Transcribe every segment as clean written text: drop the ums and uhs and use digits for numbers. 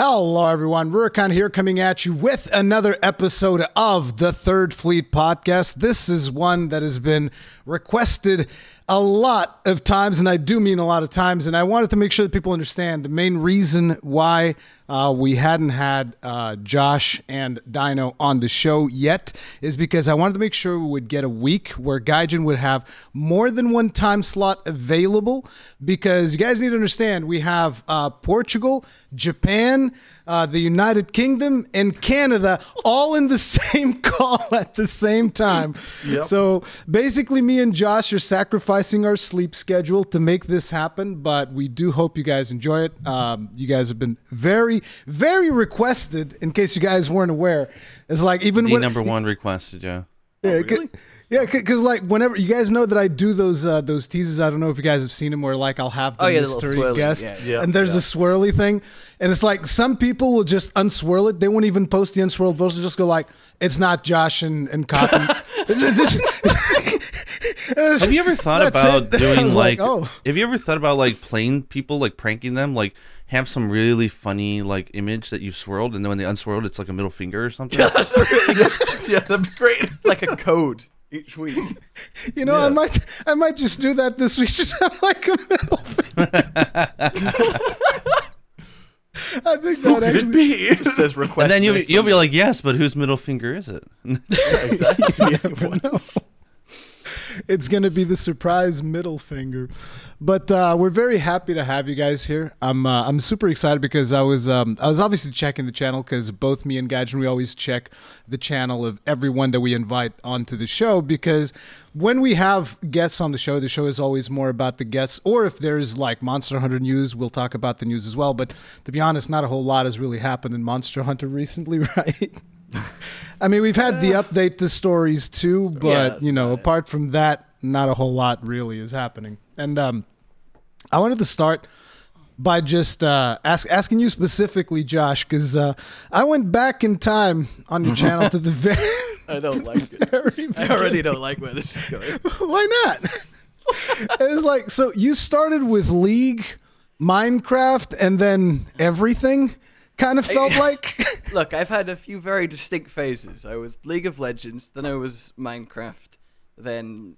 Hello everyone, Rurikhan here coming at you with another episode of the Third Fleet Podcast. This is one that has been requested a lot of times, and I do mean a lot of times, and I wanted to make sure that people understand the main reason why we hadn't had Josh and Dino on the show yet is because I wanted to make sure we would get a week where Gaijin would have more than one time slot available, because you guys need to understand we have Portugal, Japan, the United Kingdom and Canada all in the same call at the same time. Yep. So basically me and Josh are sacrificing our sleep schedule to make this happen, but we do hope you guys enjoy it. You guys have been very, very requested, in case you guys weren't aware. It's like even the number one requested, yeah. Oh, yeah, really? Yeah, because like whenever you guys know that I do those teases, I don't know if you guys have seen them, where like I'll have the mystery guest, and there's a swirly thing, and it's like some people will just unswirl it. They won't even post the unswirled votes. They'll just go like, "It's not Josh and Cotton." Have you ever thought about doing like? Oh. Have you ever thought about like playing people, like pranking them, like? Have some really funny like image that you've swirled, and then when they unswirled, it's like a middle finger or something. Yeah, that's really, yeah, that'd be great. Like a code each week. You know, yeah. I might just do that this week. Just have like a middle finger. I think that actually says request. And then you'll be like, yes, but whose middle finger is it? Exactly. Yeah, it's going to be the surprise middle finger. But we're very happy to have you guys here. I'm super excited because I was obviously checking the channel, because both me and Gaijin, we always check the channel of everyone that we invite onto the show, because when we have guests on the show is always more about the guests, or if there's like Monster Hunter news, we'll talk about the news as well. But to be honest, not a whole lot has really happened in Monster Hunter recently, right? I mean, we've had the update to Stories 2, but, you know, apart from that, not a whole lot really is happening. And I wanted to start by just asking you specifically, Josh, because I went back in time on your channel to the very... I don't like it. I already don't like where this is going. Why not? It's like, so you started with League, Minecraft, and then everything... Kind of felt like. Look, I've had a few very distinct phases. I was League of Legends, then I was Minecraft, then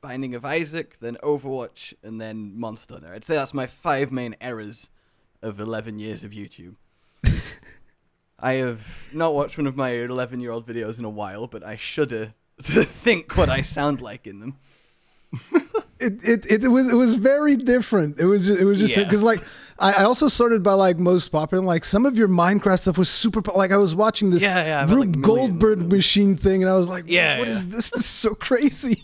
Binding of Isaac, then Overwatch, and then Monster Hunter. I'd say that's my 5 main eras of 11 years of YouTube. I have not watched one of my 11-year-old videos in a while, but I shudder to think what I sound like in them. It was very different. It was just because like I also started by like most popular. Like some of your Minecraft stuff was super like I was watching this Rube Goldberg machine thing, and I was like, what is this? This is so crazy.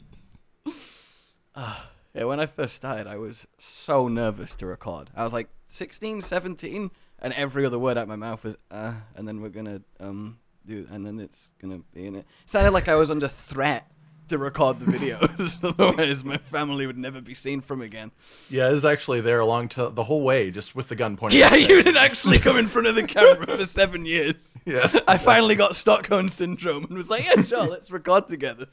Yeah, when I first started, I was so nervous to record. I was like 16, 17, and every other word out of my mouth was and then we're gonna do, and then it's gonna be in it. Sounded like I was under threat to record the videos, otherwise my family would never be seen from again. Yeah, it was actually there along to the whole way, just with the gun pointed. Yeah, you didn't actually come in front of the camera for 7 years. Yeah, I finally got Stockholm syndrome and was like, yeah, sure, let's record together.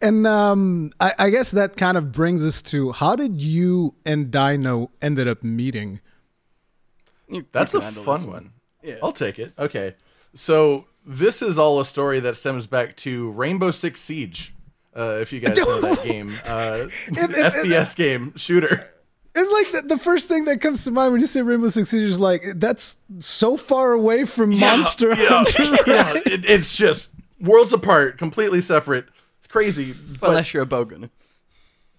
And I guess that kind of brings us to, how did you and Dino ended up meeting? That's a fun one. Yeah, I'll take it. Okay, so. This is all a story that stems back to Rainbow Six Siege, if you guys know that game. FPS game, shooter. It's like the first thing that comes to mind when you say Rainbow Six Siege is like, that's so far away from Monster Hunter. Yeah, right? It's just worlds apart, completely separate. It's crazy. But unless you're a bowgunner.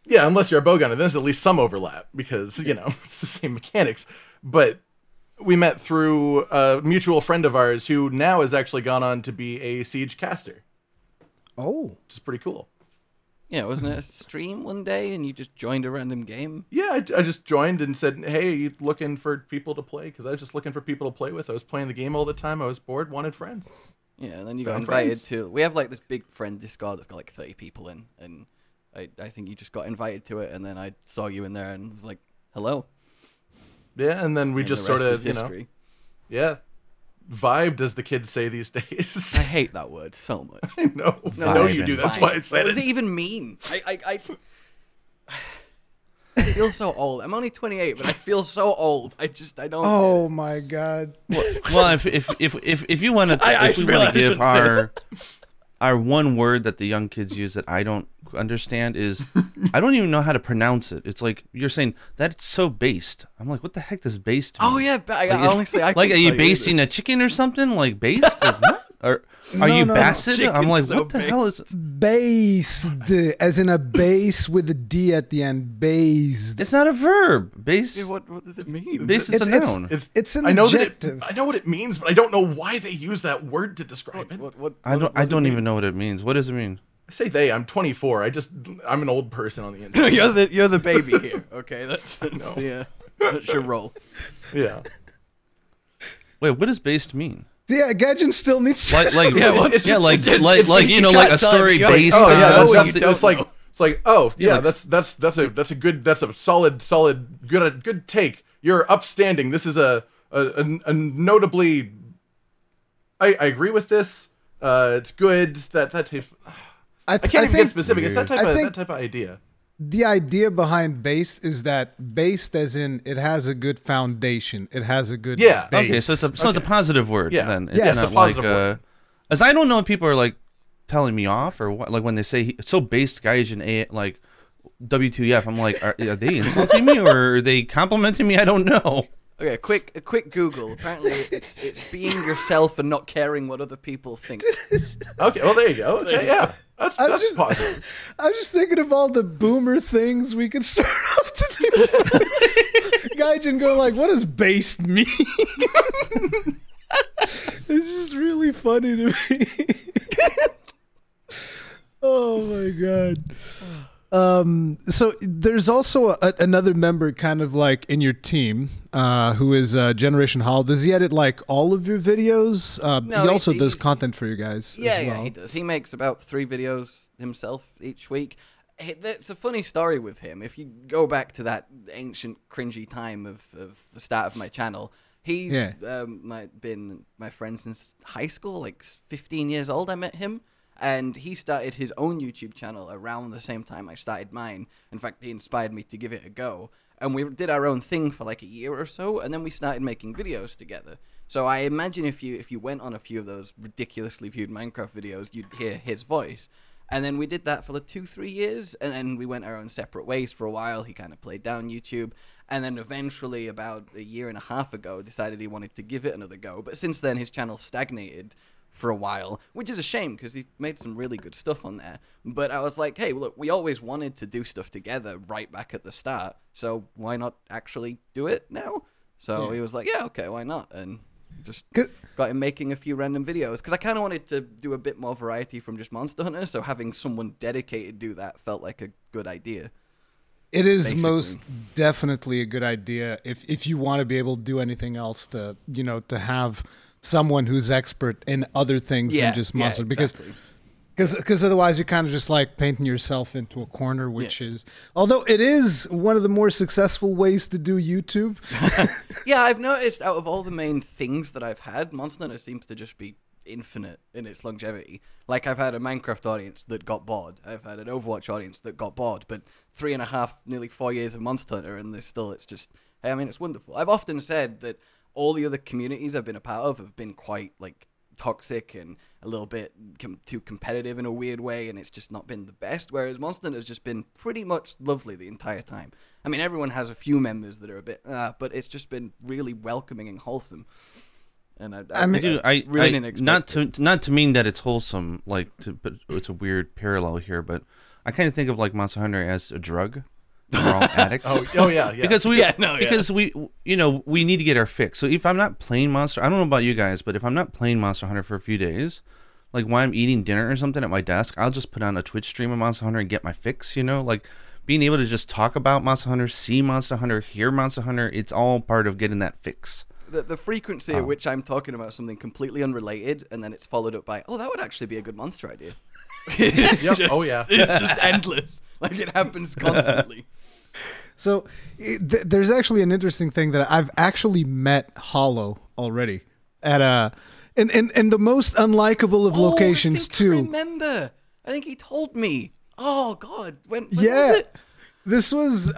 Yeah, unless you're a bowgunner. There's at least some overlap because, you know, it's the same mechanics. But... we met through a mutual friend of ours who now has actually gone on to be a Siege caster. Oh. Which is pretty cool. Yeah, wasn't it a stream one day and you just joined a random game? Yeah, I just joined and said, hey, are you looking for people to play? Because I was just looking for people to play with. I was playing the game all the time. I was bored, wanted friends. Yeah, and then you got invited to... We have like this big friend Discord that's got like 30 people in. And I think you just got invited to it. And then I saw you in there and was like, hello. Yeah, and then we just sort of, you know, vibed, as the kids say these days. I hate that word so much. I know. No, you do. That's why I said it. What does it even mean? I I feel so old. I'm only 28, but I feel so old. I don't. Oh my god. Well, if you want to, if we really give our one word that the young kids use that I don't understand is, I don't even know how to pronounce it. It's like you're saying that's so based. I'm like, what the heck does based mean? Oh yeah, honestly, I like, are you basting a chicken or something? Like based? Like, what? Or are you based? I'm like, what the hell is based? As in a base with a D at the end. Based. It's not a verb. Based. What does it mean? Based is a noun. It's an adjective. I know what it means, but I don't know why they use that word to describe it. I don't even know what it means. What does it mean? I say they. I'm 24. I'm an old person on the internet. You're the baby here. Okay, that's your role. Yeah. Wait, what does based mean? Yeah, Gaijin still needs to like a story based on something. That's a solid good take. You're upstanding. This is a notably. I agree with this. It's good that type. I can't even get specific. It's that type of idea. The idea behind based is that based as in it has a good foundation. It has a good base. Okay, so it's a positive word. Yeah. Then. It's not like, word. As I don't know if people are like telling me off or what, like when they say it's so based Gaijin like WTF, I'm like, are they insulting me or are they complimenting me? I don't know. Okay, a quick Google. Apparently, it's being yourself and not caring what other people think. Okay, well there you go. Okay, yeah, that's positive. I'm just thinking of all the boomer things we could start off to this story. Gaijin go like, what does based mean? It's just really funny to me. Oh my god. So there's also another member kind of like in your team who is Generation Hall. Does he edit like all of your videos? No, he also does content for you guys as well. Yeah, he does. He makes about 3 videos himself each week. It's a funny story with him. If you go back to that ancient cringy time of the start of my channel, he's been my friend since high school, like 15 years old I met him. And he started his own YouTube channel around the same time I started mine. In fact, he inspired me to give it a go. And we did our own thing for like a year or so, and then we started making videos together. So I imagine if you went on a few of those ridiculously viewed Minecraft videos, you'd hear his voice. And then we did that for like 2-3 years, and then we went our own separate ways for a while. He kind of played down YouTube. And then eventually, about a year and a half ago, decided he wanted to give it another go. But since then, his channel stagnated for a while, which is a shame because he made some really good stuff on there. But I was like, hey, look, we always wanted to do stuff together right back at the start, so why not actually do it now? So he was like, yeah, okay, why not? And just got him making a few random videos because I kind of wanted to do a bit more variety from just Monster Hunter, so having someone dedicated do that felt like a good idea. It is basically. Most definitely a good idea if you want to be able to do anything else to, you know, to have someone who's expert in other things than just monster, because otherwise you're kind of just like painting yourself into a corner, which is, although it is one of the more successful ways to do YouTube. Yeah, I've noticed out of all the main things that I've had, Monster Hunter seems to just be infinite in its longevity. Like I've had a Minecraft audience that got bored. I've had an Overwatch audience that got bored, but 3.5, nearly 4 years of Monster Hunter, and there's still, it's just, hey, I mean, it's wonderful. I've often said that all the other communities I've been a part of have been quite, like, toxic and a little bit too competitive in a weird way, and it's just not been the best, whereas Monster Hunter has just been pretty much lovely the entire time. I mean, everyone has a few members that are a bit, but it's just been really welcoming and wholesome. And I really didn't expect, not to mean that it's wholesome, like, but it's a weird parallel here, but I kind of think of, like, Monster Hunter as a drug. We're all addicts. Oh yeah. Because we you know, we need to get our fix. So if I'm not playing Monster, I don't know about you guys, but if I'm not playing Monster Hunter for a few days, like while I'm eating dinner or something at my desk, I'll just put on a Twitch stream of Monster Hunter and get my fix, you know? Like being able to just talk about Monster Hunter, see Monster Hunter, hear Monster Hunter, it's all part of getting that fix. The frequency at which I'm talking about something completely unrelated and then it's followed up by, oh, that would actually be a good monster idea. It's just endless. Like it happens constantly. So there's actually an interesting thing that I've actually met Hollow already at in the most unlikable of locations too. I remember. I think he told me. Oh God, when was it? This was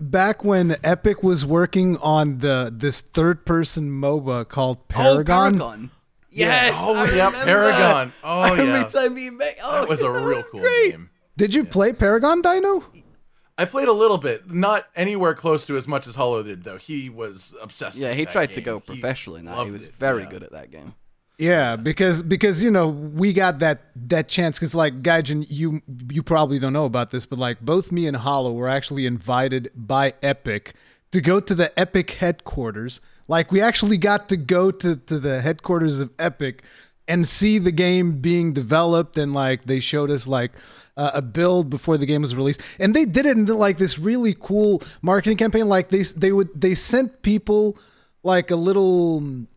back when Epic was working on this third-person MOBA called Paragon. Oh, Paragon. Yes. Oh, yeah, Paragon. Oh, yeah. Every time you make, oh, that was a real cool game. Did you play Paragon, Dino? I played a little bit, not anywhere close to as much as Hollow did, though. He was obsessed. Yeah, he tried to go professionally. He was very good at that game. Yeah, because you know, we got that chance because, like, Gaijin, you probably don't know about this, but like both me and Hollow were actually invited by Epic to go to the Epic headquarters. Like, we actually got to go to the headquarters of Epic and see the game being developed, and like they showed us like a build before the game was released, and they did it in like this really cool marketing campaign. Like they sent people like a little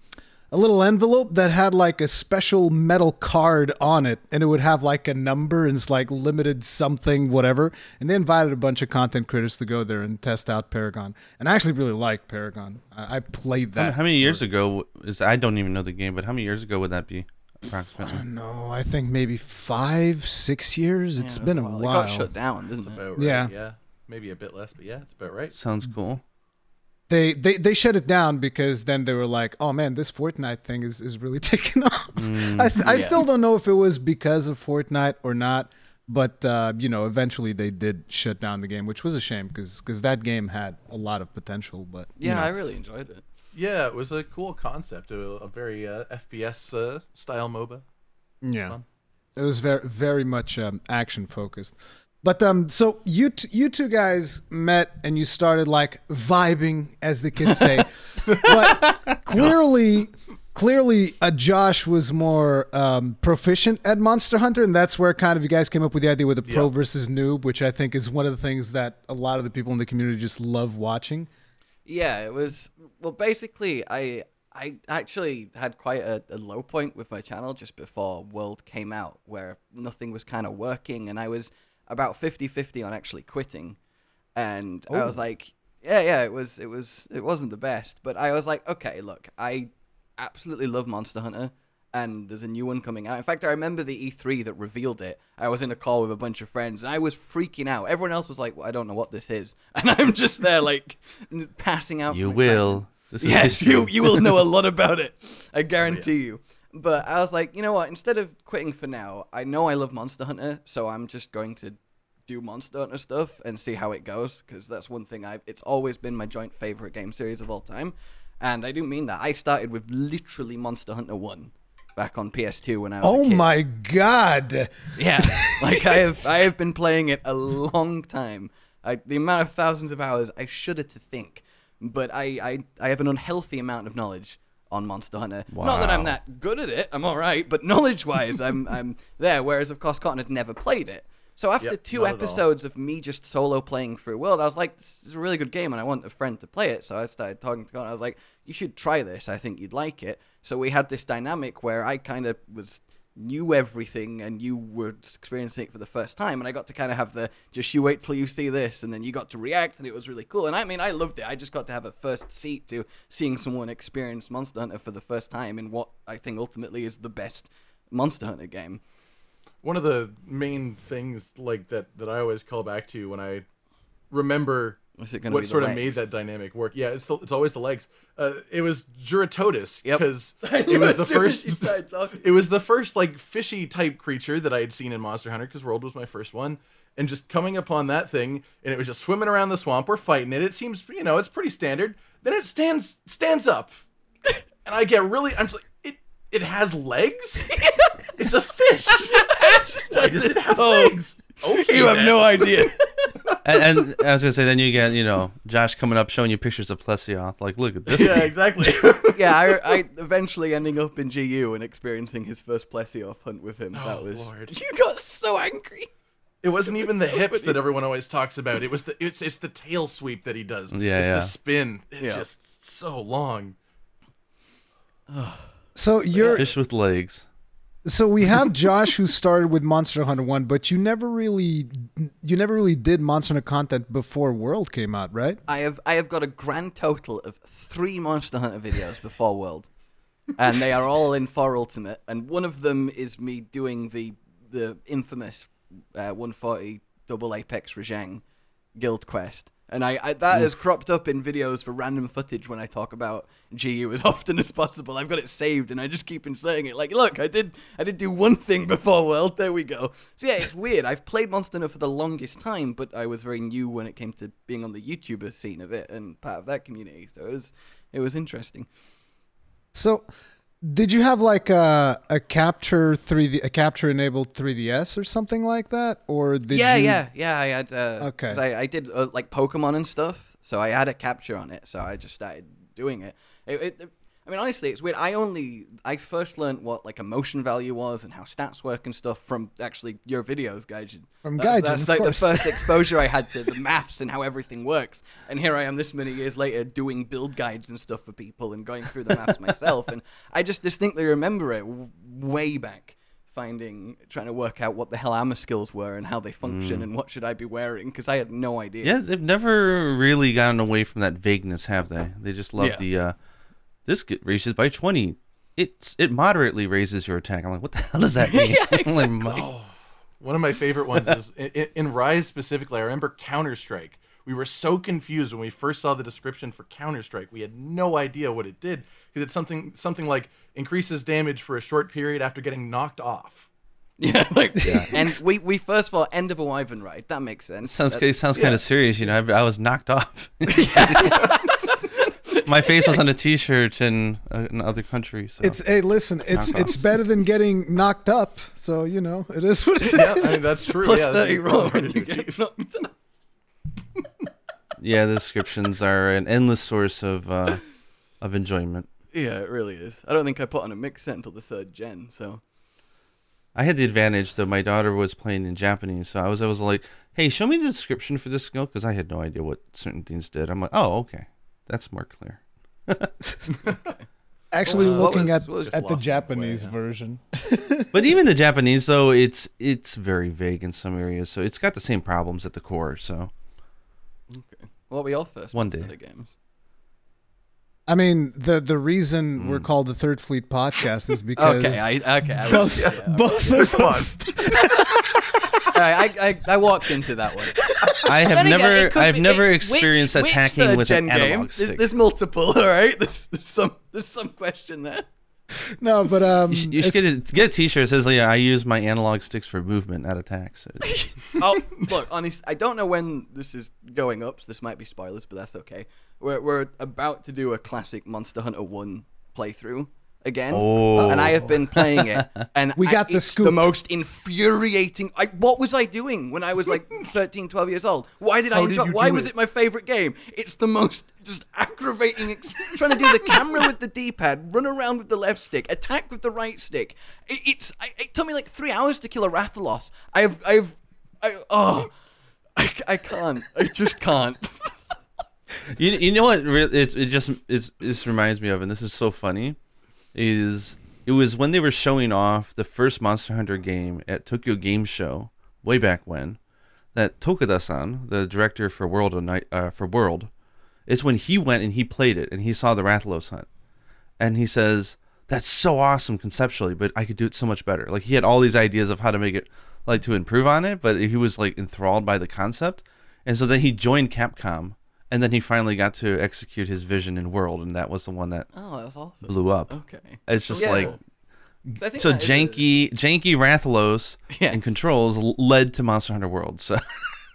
envelope that had like a special metal card on it, and it would have like a number, and it's like limited something, whatever. And they invited a bunch of content creators to go there and test out Paragon. And I actually really liked Paragon. I played that. How many years ago is, I don't even know the game, but how many years ago would that be? Approximately? I don't know. I think maybe 5, 6 years. It's been a while. It got shut down, didn't it? Right. Yeah. Yeah. Maybe a bit less, but yeah, it's about right. Sounds cool. They shut it down because then they were like, oh man, this Fortnite thing is really taking off. I still don't know if it was because of Fortnite or not, but you know, eventually they did shut down the game, which was a shame because that game had a lot of potential. But yeah, you know. I really enjoyed it. Yeah, it was a cool concept, a very FPS style MOBA. Yeah, it was very much action focused. But so you two guys met and you started like vibing, as the kids say. But clearly, Josh was more proficient at Monster Hunter, and that's where kind of you guys came up with the idea with the pro versus noob, which I think is one of the things that a lot of the people in the community just love watching. Yeah, it was. Well, basically, I actually had quite a low point with my channel just before World came out, where nothing was kind of working, and I was about 50-50 on actually quitting, and I was like, yeah, it wasn't the best, but I was like, okay, look, I absolutely love Monster Hunter, and there's a new one coming out. In fact, I remember the E3 that revealed it. I was in a call with a bunch of friends, and I was freaking out. Everyone else was like, well, I don't know what this is, and I'm just there like passing out. You will. Yes, you will know a lot about it. I guarantee you. But I was like, you know what? Instead of quitting for now, I know I love Monster Hunter, so I'm just going to do Monster Hunter stuff and see how it goes, because that's one thing it's always been my joint favorite game series of all time, and I do mean that. I started with literally Monster Hunter 1 back on PS2 when I was a kid. My God! Yeah, like I have been playing it a long time. The amount of thousands of hours, I shudder to think, but I have an unhealthy amount of knowledge on Monster Hunter. Wow. Not that I'm that good at it, I'm all right, but knowledge-wise, I'm there, whereas, of course, Cotton had never played it. So after 2 episodes of me just solo playing through World, I was like, this is a really good game, and I want a friend to play it, so I started talking to Cotton. I was like, you should try this, I think you'd like it. So we had this dynamic where I kind of knew everything, and you were experiencing it for the first time, and I got to kind of have the, just you wait till you see this, and then you got to react, and it was really cool. And I mean, I loved it. I just got to have a first seat to seeing someone experience Monster Hunter for the first time in what I think ultimately is the best Monster Hunter game. One of the main things like that I always call back to when I remember what sort of made that dynamic work? Yeah, it's always the legs. It was Juratodus, because it was the first like fishy type creature that I had seen in Monster Hunter, because World was my first one, and just coming upon that thing, and it was just swimming around the swamp. We're fighting it. It seems, you know, it's pretty standard. Then it stands up, and I get really, I'm just like, it has legs. It's a fish. Why does it have legs? Okay, you have no idea. And I was gonna say, then you get, you know, Josh coming up showing you pictures of Plesioth. Like, look at this. Yeah, exactly. Yeah, I eventually ending up in GU and experiencing his first Plesioth hunt with him. Oh, that was Lord. You got so angry. It wasn't even the hips that everyone always talks about. It was it's the tail sweep that he does. Yeah, it's the spin. It's just so long. So you're fish with legs. So we have Josh, who started with Monster Hunter 1, but you never really did Monster Hunter content before World came out, right? I have got a grand total of 3 Monster Hunter videos before World, and they are all in 4 Ultimate, and one of them is me doing the infamous 140 double apex Rajang guild quest. And that has cropped up in videos for random footage when I talk about GU as often as possible. I've got it saved, and I just keep inserting it. Like, look, I did do one thing before World. There we go. So yeah, it's weird. I've played Monster Hunter for the longest time, but I was very new when it came to being on the YouTuber scene of it and part of that community. So it was interesting. So, did you have like a capture enabled 3DS or something like that, or did yeah, I had okay. 'Cause I did like Pokemon and stuff, so I had a capture on it, so I just started doing it. I mean, honestly, it's weird. I first learned what like emotion value was and how stats work and stuff from actually your videos, Gaijin. From Gaijin, that's like the first exposure I had to the maths and how everything works. And here I am, this many years later, doing build guides and stuff for people and going through the maths myself. And I just distinctly remember it way back, trying to work out what the hell armor skills were and how they function and what should I be wearing, because I had no idea. Yeah, they've never really gotten away from that vagueness, have they? They just love the. This raises by 20. It moderately raises your attack. I'm like, what the hell does that mean? Yeah, exactly. Oh, one of my favorite ones is in Rise specifically. I remember Counter-Strike. We were so confused when we first saw the description for Counter-Strike. We had no idea what it did, because it's something like increases damage for a short period after getting knocked off. Yeah, and we first of all, end of a wyvern ride. That makes sense. It sounds kind of serious, you know. I was knocked off. My face was on a T-shirt in other countries. So. Hey, listen, it's better than getting knocked up. So you know, it is what it is. Yeah, I mean, that's true. Plus 30 roll. Yeah, the descriptions are an endless source of enjoyment. Yeah, it really is. I don't think I put on a mixed set until the 3rd gen. So I had the advantage that my daughter was playing in Japanese, so I was like, hey, show me the description for this skill, because I had no idea what certain things did. I'm like, oh, okay. That's more clear. Actually, looking at the Japanese version. But even the Japanese, though, it's very vague in some areas, so it's got the same problems at the core. So, okay. Well, we all first one day of games. I mean, the reason we're called the Third Fleet Podcast is because both of us. I walked into that one. I've never experienced attacking with an analog stick. There's multiple, all right? There's some question there. No, but you should get a T-shirt that says, "Yeah, I use my analog sticks for movement, not attacks." Oh, look, honest. I don't know when this is going up, so this might be spoilers, but that's okay. We're about to do a classic Monster Hunter 1 playthrough again, and I have been playing it, and it's the most infuriating. What was I doing when I was like 13, 12 years old? Why was it my favorite game? It's the most just aggravating, trying to do the camera with the D-pad, run around with the left stick, attack with the right stick. It took me like 3 hours to kill a Rathalos. I can't, I just can't. You know what it just reminds me of, and this is so funny, is it was when they were showing off the first Monster Hunter game at Tokyo Game Show way back when, that Tokada-san, the director for World, it's when he went and he played it and he saw the Rathalos hunt, and he says, "That's so awesome conceptually, but I could do it so much better." Like, he had all these ideas of how to make it, like, to improve on it, but he was like enthralled by the concept, and so then he joined Capcom. And then he finally got to execute his vision in World, and that was the one that, awesome, blew up. Okay, it's just so janky Rathalos and controls led to Monster Hunter World. So,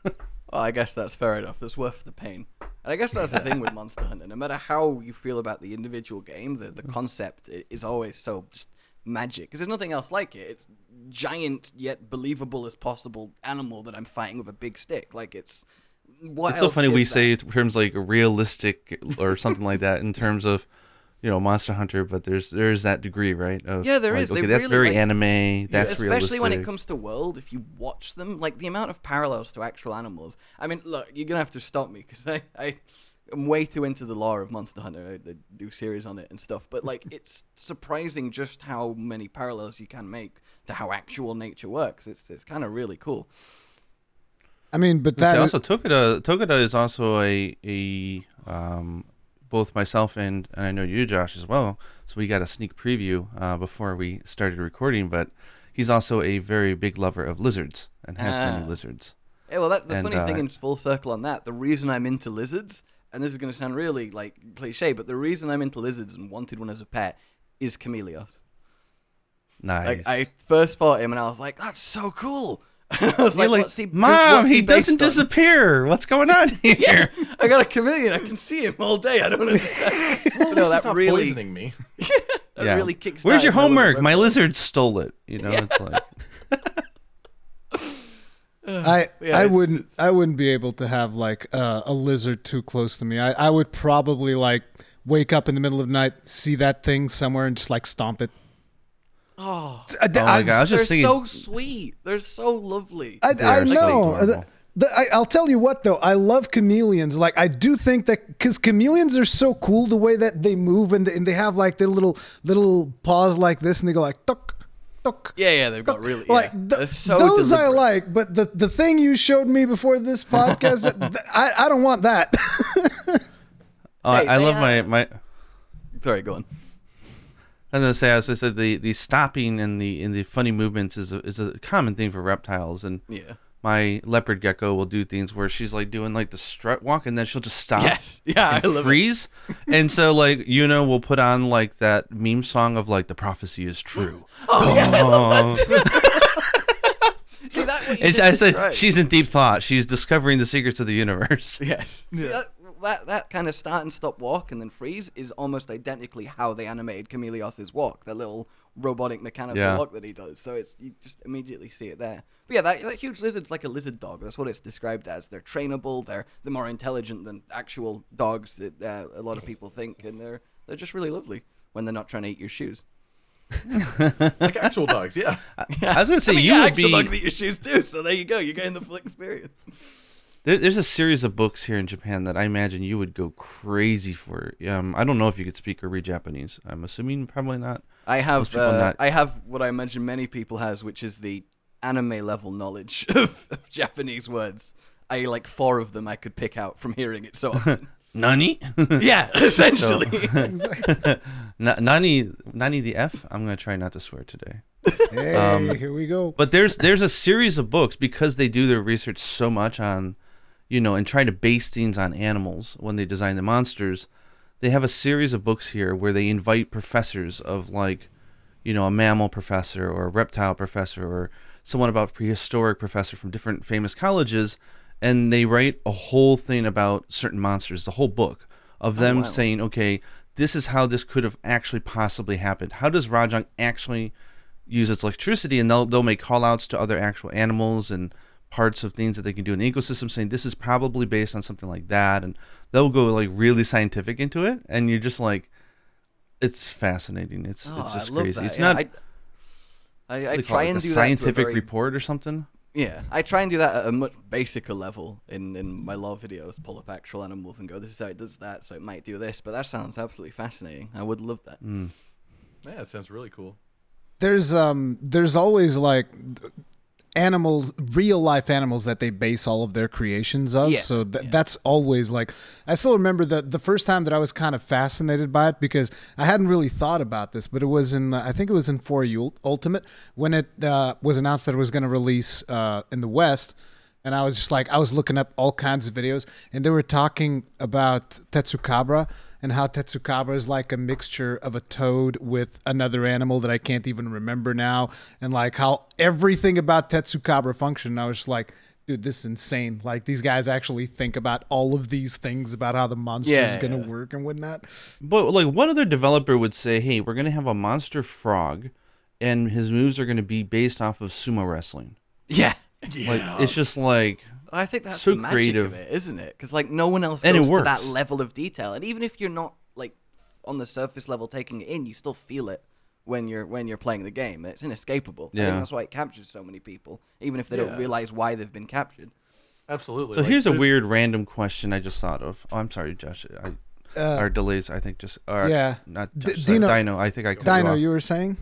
well, I guess that's fair enough. It's worth the pain. And I guess that's the thing with Monster Hunter. No matter how you feel about the individual game, the concept is always so just magic, because there's nothing else like it. It's giant yet believable as possible animal that I'm fighting with a big stick. Like, it's. What it's so funny we say terms like realistic or something like that in terms of, you know, Monster Hunter, but there's that degree, right? Of, yeah, there like, is. Okay, that's really, very like, anime. That's especially realistic. Especially when it comes to World, if you watch them, like the amount of parallels to actual animals. I mean, look, you're gonna have to stop me because I'm way too into the lore of Monster Hunter. I do series on it and stuff, but like it's surprising just how many parallels you can make to how actual nature works. It's kind of really cool. I mean, but that also Tokada is also a both myself and I know you, Josh, as well. So we got a sneak preview before we started recording. But he's also a very big lover of lizards and has many lizards. Yeah, well, that's the funny thing in full circle on that. The reason I'm into lizards, and this is going to sound really like cliche, but the reason I'm into lizards and wanted one as a pet is Chameleos. Nice. Like, I first fought him, and I was like, that's so cool. And I was like what's he, Mom, he doesn't disappear. What's going on here? Yeah, I got a chameleon. I can see him all day. I don't understand. Well, no, that really poisoning me. Yeah, that really kicks. Where's your homework? My lizard stole it. You know, it's like. I wouldn't be able to have like a lizard too close to me. I would probably like wake up in the middle of the night, see that thing somewhere, and just like stomp it. Oh, oh my God, they're so sweet. They're so lovely. I know. I'll tell you what, though. I love chameleons. Like, I do think that because chameleons are so cool, the way that they move and they have like their little paws like this, and they go like tuk tuk. Yeah, yeah, they've got really like those deliberate. I like, but the thing you showed me before this podcast, I don't want that. I love my. Sorry, go on. I was gonna say, as I said, the stopping and the funny movements is a common thing for reptiles, and my leopard gecko will do things where she's like doing like the strut walk, and then she'll just stop, and freeze, and so like Yuna will put on like that meme song of like the prophecy is true. Oh, yeah, I love that. See that? I said she's in deep thought. She's discovering the secrets of the universe. Yes. Yeah. See, that kind of start and stop walk and then freeze is almost identically how they animated Chameleos' walk, that little robotic mechanical walk that he does. So it's, you just immediately see it there. But yeah, that huge lizard's like a lizard dog. That's what it's described as. They're trainable. They're more intelligent than actual dogs that a lot of people think, and they're just really lovely when they're not trying to eat your shoes. Like actual dogs, I was gonna say, actual dogs eat your shoes too. So there you go. You're getting the full experience. There's a series of books here in Japan that I imagine you would go crazy for. I don't know if you could speak or read Japanese. I'm assuming probably not. I have I have what I imagine many people has, which is the anime level knowledge of Japanese words. I like 4 of them I could pick out from hearing it so often. Nani? Yeah, essentially. Nani the F? I'm going to try not to swear today. Hey, here we go. But there's a series of books, because they do their research so much on, you know, and try to base things on animals when they design the monsters. They have a series of books here where they invite professors of, like, you know, a mammal professor or a reptile professor or someone about prehistoric professor from different famous colleges, and they write a whole thing about certain monsters, the whole book of them saying, okay, this is how this could have actually possibly happened. How does Rajang actually use its electricity? And they'll make call-outs to other actual animals and parts of things that they can do in the ecosystem, saying this is probably based on something like that, and they'll go like really scientific into it, and you're just like, it's fascinating. It's just crazy. It's not I try and do that scientific report or something. Yeah, I try and do that at a much basicer level in my lore videos, pull up actual animals and go, this is how it does that, so it might do this, but that sounds absolutely fascinating. I would love that. Mm. Yeah, it sounds really cool. There's always like animals, real life animals that they base all of their creations of. Yeah. So that's always like, I still remember the first time that I was kind of fascinated by it, because I hadn't really thought about this, but it was in, I think it was in 4U Ultimate when it was announced that it was going to release in the West. And I was just like, I was looking up all kinds of videos, and they were talking about Tetsukabra and how Tetsukabra is like a mixture of a toad with another animal that I can't even remember now, and like how everything about Tetsukabra functioned. And I was just like, dude, this is insane. Like, these guys actually think about all of these things about how the monster is going to work and whatnot. But like, what other developer would say, hey, we're going to have a monster frog, and his moves are going to be based off of sumo wrestling? Yeah. Yeah. Like, it's just like, I think that's so the magic creative of it, isn't it? Because like no one else goes to that level of detail, and even if you're not like on the surface level taking it in, you still feel it when you're playing the game. It's inescapable. Yeah. I think that's why it captures so many people, even if they don't realize why they've been captured. Absolutely. So like, here's a weird random question I just thought of. Oh, I'm sorry, Josh. Our delays, I think, just not Josh, Dino. I think I could. Dino, you were saying.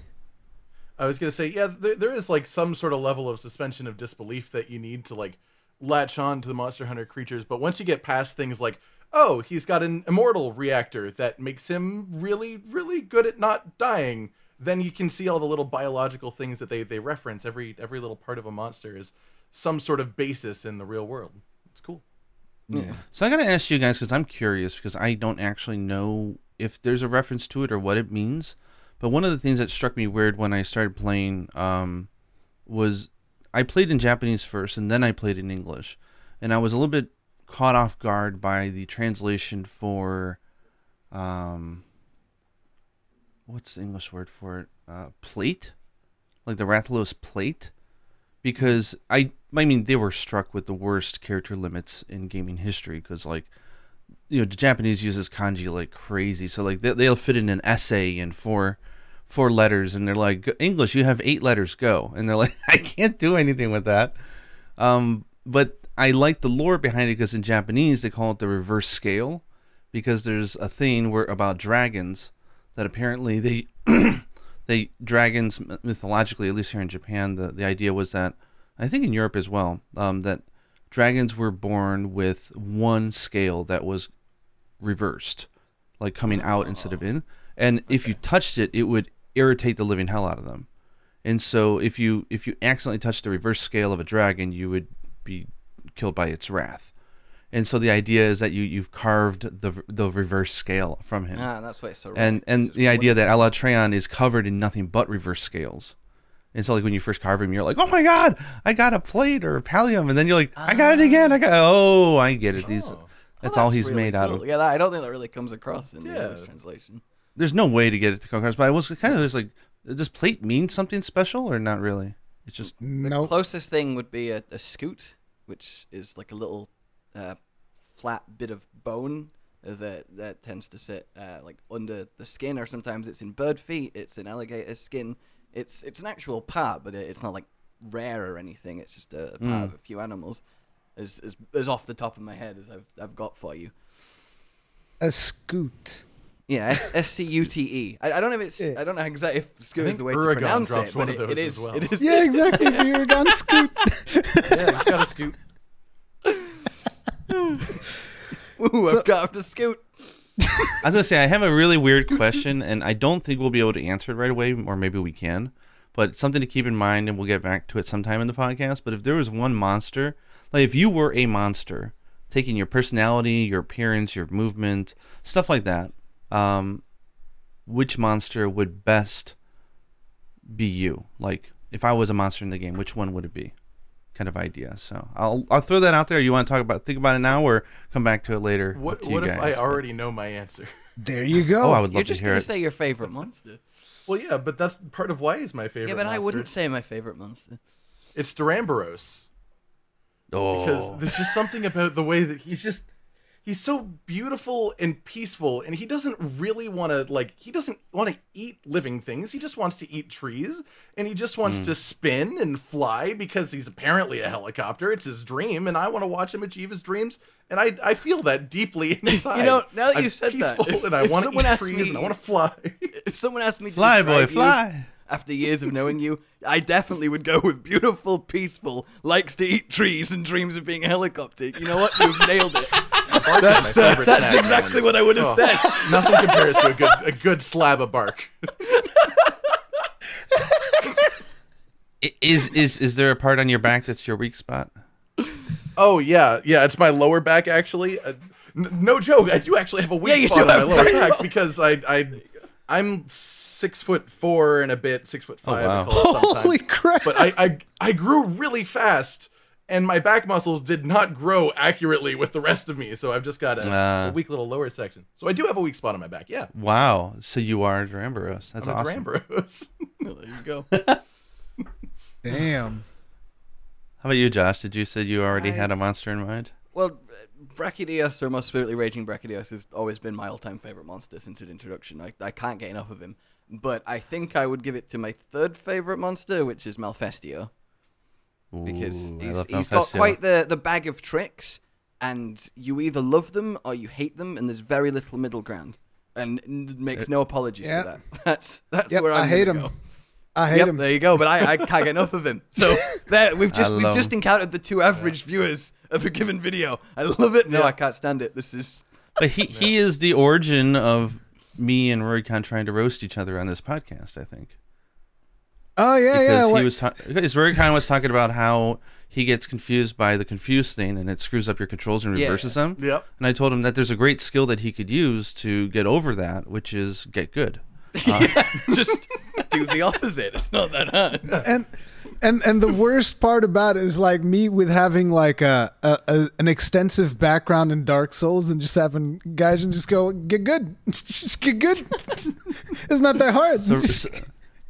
I was going to say, yeah, there is like some sort of level of suspension of disbelief that you need to like latch on to the Monster Hunter creatures. But once you get past things like, oh, he's got an immortal reactor that makes him really, really good at not dying, then you can see all the little biological things that they reference. Every little part of a monster is some sort of basis in the real world. It's cool. Yeah. So I got to ask you guys, because I'm curious, because I don't actually know if there's a reference to it or what it means. But one of the things that struck me weird when I started playing was I played in Japanese first, and then I played in English. And I was a little bit caught off guard by the translation for... what's the English word for it? Plate? Like the Rathalos plate? Because I mean, they were struck with the worst character limits in gaming history, because, like, you know, the Japanese uses kanji like crazy. So, like, they'll fit in an essay in four letters, and they're like, English, you have 8 letters, go. And they're like, I can't do anything with that. But I like the lore behind it, because in Japanese, they call it the reverse scale, because there's a thing where about dragons that apparently they... dragons mythologically, at least here in Japan, the idea was that, I think in Europe as well, that dragons were born with one scale that was reversed, like coming out instead of in. And if you touched it, it would irritate the living hell out of them. And so if you accidentally touched the reverse scale of a dragon, you would be killed by its wrath. And so the idea is that you've carved the reverse scale from him. Ah, that's why it's so. And the idea that Alatreon is covered in nothing but reverse scales. And so, like, when you first carve him, you're like, oh my god, I got a plate or a pallium, and then you're like, I got it again. Oh, I get it. These, that's all he's made out of. Yeah, I don't think that really comes across in the English translation. There's no way to get it to come across. But I was kind of just like, does plate mean something special or not really? It's just no. The closest thing would be a scoot, which is like a little. Flat bit of bone that tends to sit like under the skin, or sometimes it's in bird feet, it's in alligator skin. It's an actual part, but it's not like rare or anything. It's just a part of a few animals. As off the top of my head as I've got for you. A scoot. Yeah, S-C-U-T-E. I don't know if it's I don't know exactly if scoot is the way Paragon to pronounce it, but it is. Well. It is. Yeah, exactly. The Paragon scoot. Yeah, it's got a scoot. Ooh, I've got to scoot. I was gonna say I have a really weird question, and I don't think we'll be able to answer it right away, or maybe we can. But something to keep in mind, and we'll get back to it sometime in the podcast. But if there was one monster, like if you were a monster, taking your personality, your appearance, your movement, stuff like that, which monster would best be you? Like if I was a monster in the game, which one would it be? Kind of idea. So I'll throw that out there. You want to think about it now, or come back to it later? What if I already know my answer? There you go. Oh, I would love to hear it. You're just gonna say your favorite monster. Well, yeah, but that's part of why is my favorite. Yeah, but monster. I wouldn't say my favorite monster. It's Duramboros. Oh, because there's just something about the way that he's so beautiful and peaceful, and he doesn't really want to eat living things. He just wants to eat trees, and he just wants to spin and fly because he's apparently a helicopter. It's his dream, and I want to watch him achieve his dreams. And I feel that deeply inside. You know, now that you've said peaceful, that, and I want to eat trees, and I want to fly. If someone asked me to fly, boy, fly. After years of knowing you, I definitely would go with beautiful, peaceful, likes to eat trees, and dreams of being a helicopter. You know what? You've nailed it. That's exactly what I would have said. Nothing compares to a good slab of bark. Is there a part on your back that's your weak spot? Oh, yeah, it's my lower back, actually. No joke, I do actually have a weak spot on my lower back, because I'm 6'4" and a bit, 6'5". Oh, wow. Holy crap! But I grew really fast, and my back muscles did not grow accurately with the rest of me, so I've just got a weak little lower section. So I do have a weak spot on my back. Yeah. Wow. So you are Duramboros. That's awesome. Duramboros. Well, there you go. Damn. How about you, Josh? Did you say you already had a monster in mind? Well, Brachydios, or most specifically Raging Brachydios, has always been my all-time favorite monster since its introduction. I can't get enough of him. But I think I would give it to my third favorite monster, which is Malfestio. Ooh, because he's got quite the bag of tricks, and you either love them or you hate them, and there's very little middle ground. And it makes no apologies for that. That's where I hate him. I hate him. There you go. But I can't get enough of him. So there, we've just encountered the two average viewers of a given video. I love it. No, I can't stand it. This is. But he is the origin of me and Rurikhan trying to roast each other on this podcast. I think. Oh yeah, yeah. Like, because Rurikhan was talking about how he gets confused by the confused thing, and it screws up your controls and reverses them. Yep. And I told him that there's a great skill that he could use to get over that, which is get good. Just do the opposite. It's not that hard. And the worst part about it is like me with having like an extensive background in Dark Souls and just having Gaijin just go get good, just get good. It's not that hard.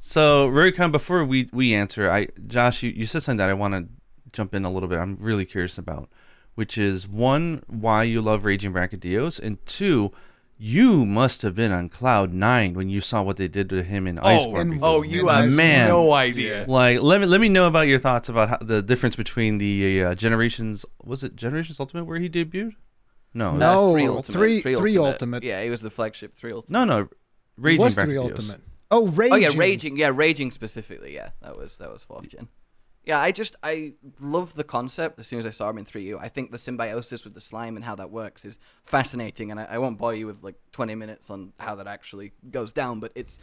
So Rurikhan, before we answer, Josh, you said something that I want to jump in a little bit. I'm really curious about, which is one, why you love Raging Brachydios, and two, you must have been on cloud nine when you saw what they did to him in Iceborne. Oh, you have no idea. Like, let me know about your thoughts about how, the difference between the Generations. Was it Generations Ultimate where he debuted? No, no, three ultimate. Yeah, he was the flagship 3 Ultimate. No, Raging was 3 Ultimate. Oh, Raging. Oh yeah, Raging. Yeah, Raging specifically. Yeah, that was 4th gen. Yeah, I love the concept as soon as I saw him in 3U. I think the symbiosis with the slime and how that works is fascinating, and I won't bore you with like 20 minutes on how that actually goes down, but it's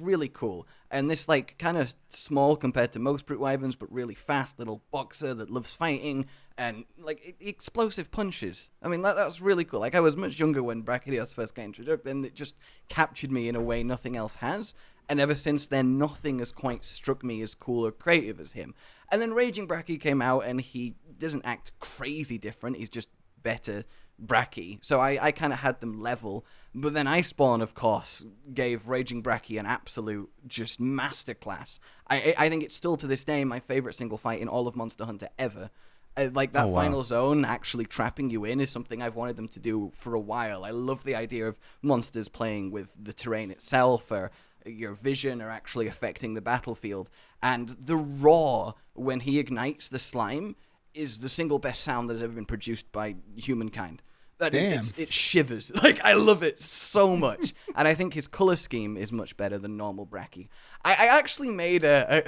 really cool. And this like kind of small compared to most Brutwyverns, but really fast little boxer that loves fighting and like explosive punches. I mean, that's really cool. Like I was much younger when Brachydios first got introduced, and it just captured me in a way nothing else has. And ever since then, nothing has quite struck me as cool or creative as him. And then Raging Brachy came out, and he doesn't act crazy different. He's just better Brachy. So I kind of had them level. But then Iceborne, of course, gave Raging Brachy an absolute just masterclass. I think it's still, to this day, my favorite single fight in all of Monster Hunter ever. Like that final zone actually trapping you in is something I've wanted them to do for a while. I love the idea of monsters playing with the terrain itself, or your vision are actually affecting the battlefield. And the roar when he ignites the slime is the single best sound that has ever been produced by humankind. That it shivers. Like, I love it so much. And I think his color scheme is much better than normal Brachy. I actually made a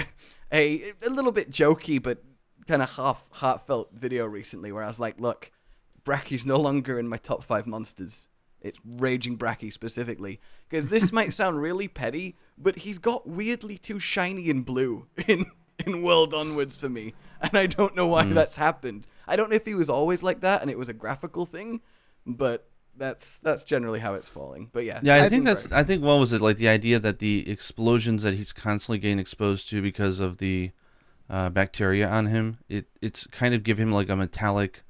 little bit jokey but kind of half heartfelt video recently where I was like, look, Brachy's no longer in my top 5 monsters. It's Raging Brachy specifically. Because this might sound really petty, but he's got weirdly too shiny and blue in World Onwards for me. And I don't know why that's happened. I don't know if he was always like that and it was a graphical thing, but that's generally how it's falling. But yeah. Yeah, I think what was it? Like the idea that the explosions that he's constantly getting exposed to because of the bacteria on him, it's kind of give him like a metallic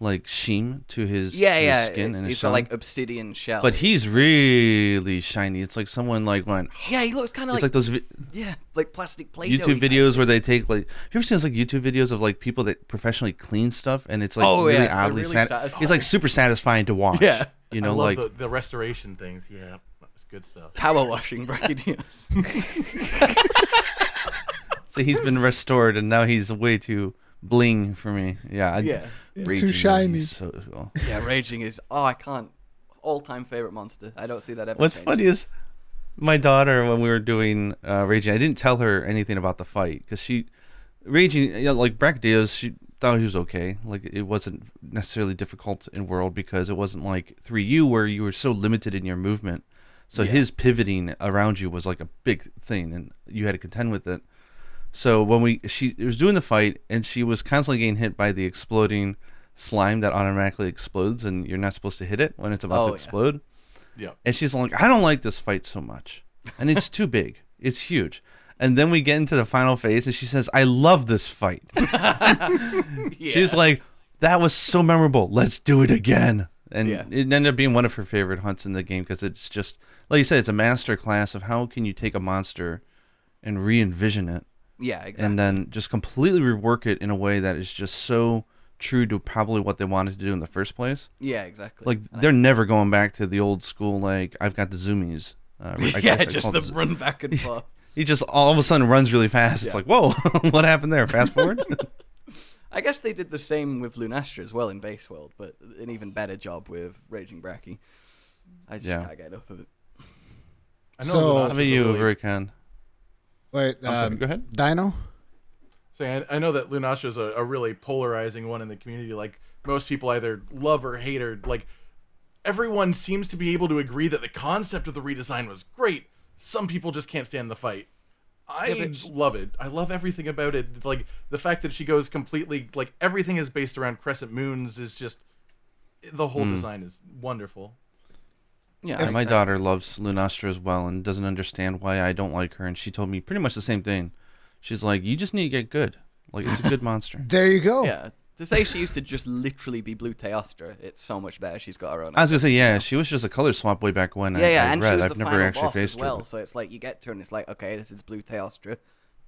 like sheen to his skin. It's, and he's got like obsidian shell, but he's really shiny. It's like someone like went. Yeah, he looks kind of like those. Yeah, like plastic plate. YouTube videos where they take like. Have you ever seen those like YouTube videos of like people that professionally clean stuff, and it's like really satisfying. It's like super satisfying to watch. Yeah, you know, I love like the restoration things. Yeah, that's good stuff. Power washing Brachydios. So he's been restored, and now he's way too bling for me. Yeah. It's too shiny. So cool. Yeah, Raging is I can't. All-time favorite monster. I don't see that ever. What's funny is my daughter, when we were doing Raging, I didn't tell her anything about the fight because Raging, you know, like Brachydios, she thought he was okay. Like it wasn't necessarily difficult in World because it wasn't like 3U where you were so limited in your movement. So his pivoting around you was like a big thing, and you had to contend with it. So when she was doing the fight, and she was constantly getting hit by the exploding slime that automatically explodes, and you're not supposed to hit it when it's about to explode. Yeah. And she's like, I don't like this fight so much. And it's too big. It's huge. And then we get into the final phase, and she says, I love this fight. She's like, that was so memorable. Let's do it again. And it ended up being one of her favorite hunts in the game because it's just, like you said, it's a master class of how can you take a monster and re-envision it. Yeah, exactly. And then just completely rework it in a way that is just so true to probably what they wanted to do in the first place. Yeah, exactly. Like, and they're never going back to the old school, like, I've got the zoomies. I just run back and forth. He just all of a sudden runs really fast. Yeah. It's like, whoa, what happened there? Fast forward? I guess they did the same with Lunastra as well in Base World, but an even better job with Raging Brachy. I just can't get enough of it. I know so, how about you, Rurikhan? Wait, go ahead. Dino? So I know that Lunastra is a really polarizing one in the community. Like, most people either love or hate her. Like, everyone seems to be able to agree that the concept of the redesign was great. Some people just can't stand the fight. I love it. I love everything about it. Like, the fact that she goes completely... Like, everything is based around crescent moons is just... The whole design is wonderful. Yeah, and my daughter loves Lunastra as well and doesn't understand why I don't like her. And she told me pretty much the same thing. She's like, you just need to get good. Like, it's a good monster. There you go. Yeah. To say she used to just literally be blue Teostra, it's so much better. She's got her own. I was going to say, yeah, she was just a color swap way back when. Yeah, and she was the final boss as well. So it's like, you get to her and it's like, okay, this is blue Teostra.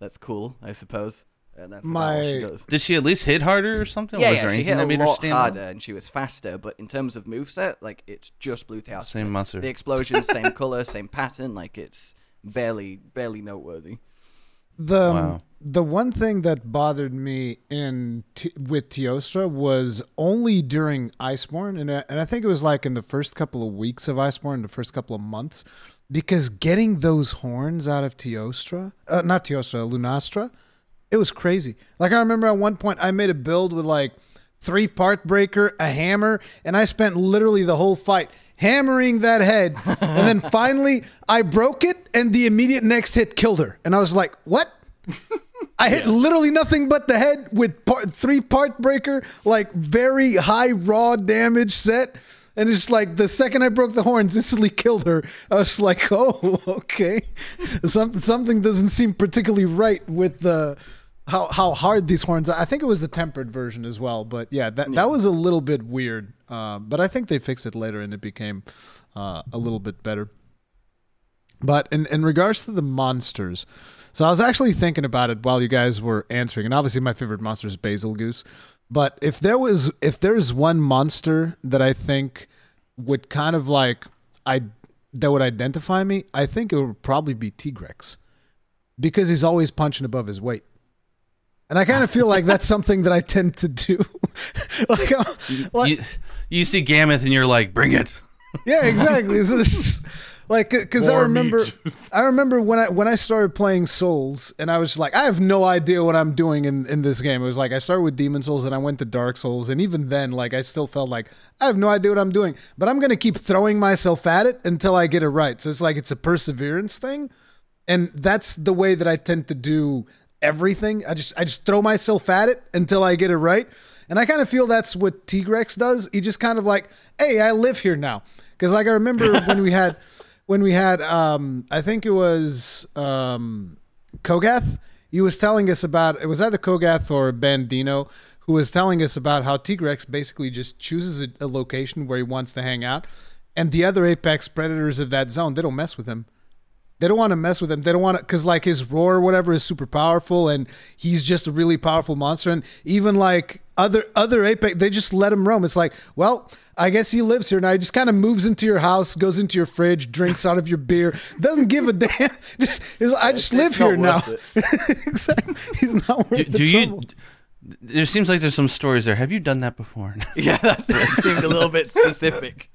That's cool, I suppose. And that's Did she at least hit harder or something? Yeah, she hit a lot harder and she was faster. But in terms of moveset, like, it's just blue Teostra. Same monster. The explosions, same color, same pattern. Like, it's barely noteworthy. The one thing that bothered me with Teostra was only during Iceborne, and I think it was like in the first couple of weeks of Iceborne, the first couple of months, because getting those horns out of Lunastra, it was crazy. Like, I remember at one point I made a build with like 3-part breaker, a hammer, and I spent literally the whole fight hammering that head, and then finally I broke it, and the immediate next hit killed her, and I was like, what? I hit literally nothing but the head with 3-part breaker, like very high raw damage set, and it's like the second I broke the horns, instantly killed her. I was like, oh, okay, something doesn't seem particularly right with the how hard these horns are. I think it was the tempered version as well, but yeah, that was a little bit weird. But I think they fixed it later and it became a little bit better. But in regards to the monsters, so I was actually thinking about it while you guys were answering, and obviously my favorite monster is Basil Goose. But if there's one monster that I think would kind of like that would identify me, I think it would probably be Tigrex, because he's always punching above his weight. And I kind of feel like that's something that I tend to do. You see Gammoth and you're like, bring it. Yeah, exactly. Like, because I remember when I started playing Souls, and I was just like, I have no idea what I'm doing in this game. It was like I started with Demon Souls, and I went to Dark Souls, and even then, like, I still felt like I have no idea what I'm doing, but I'm gonna keep throwing myself at it until I get it right. So it's like it's a perseverance thing, and that's the way that I tend to do everything. I just throw myself at it until I get it right, and I kind of feel that's what Tigrex does. He just kind of like, hey, I live here now, because like I remember when we had I think it was Kogath. He was telling us about, it was either Kogath or Bandino who was telling us about how Tigrex basically just chooses a location where he wants to hang out, and the other apex predators of that zone, they don't mess with him. They don't want to mess with him. They don't want to, because like his roar or whatever is super powerful, and he's just a really powerful monster. And even like other apex, they just let him roam. It's like, well, I guess he lives here now. He just kind of moves into your house, goes into your fridge, drinks out of your beer, doesn't give a damn. I just live here now. Exactly. He's not worth the trouble. There seems like there's some stories there. Have you done that before? Yeah, that seemed a little bit specific.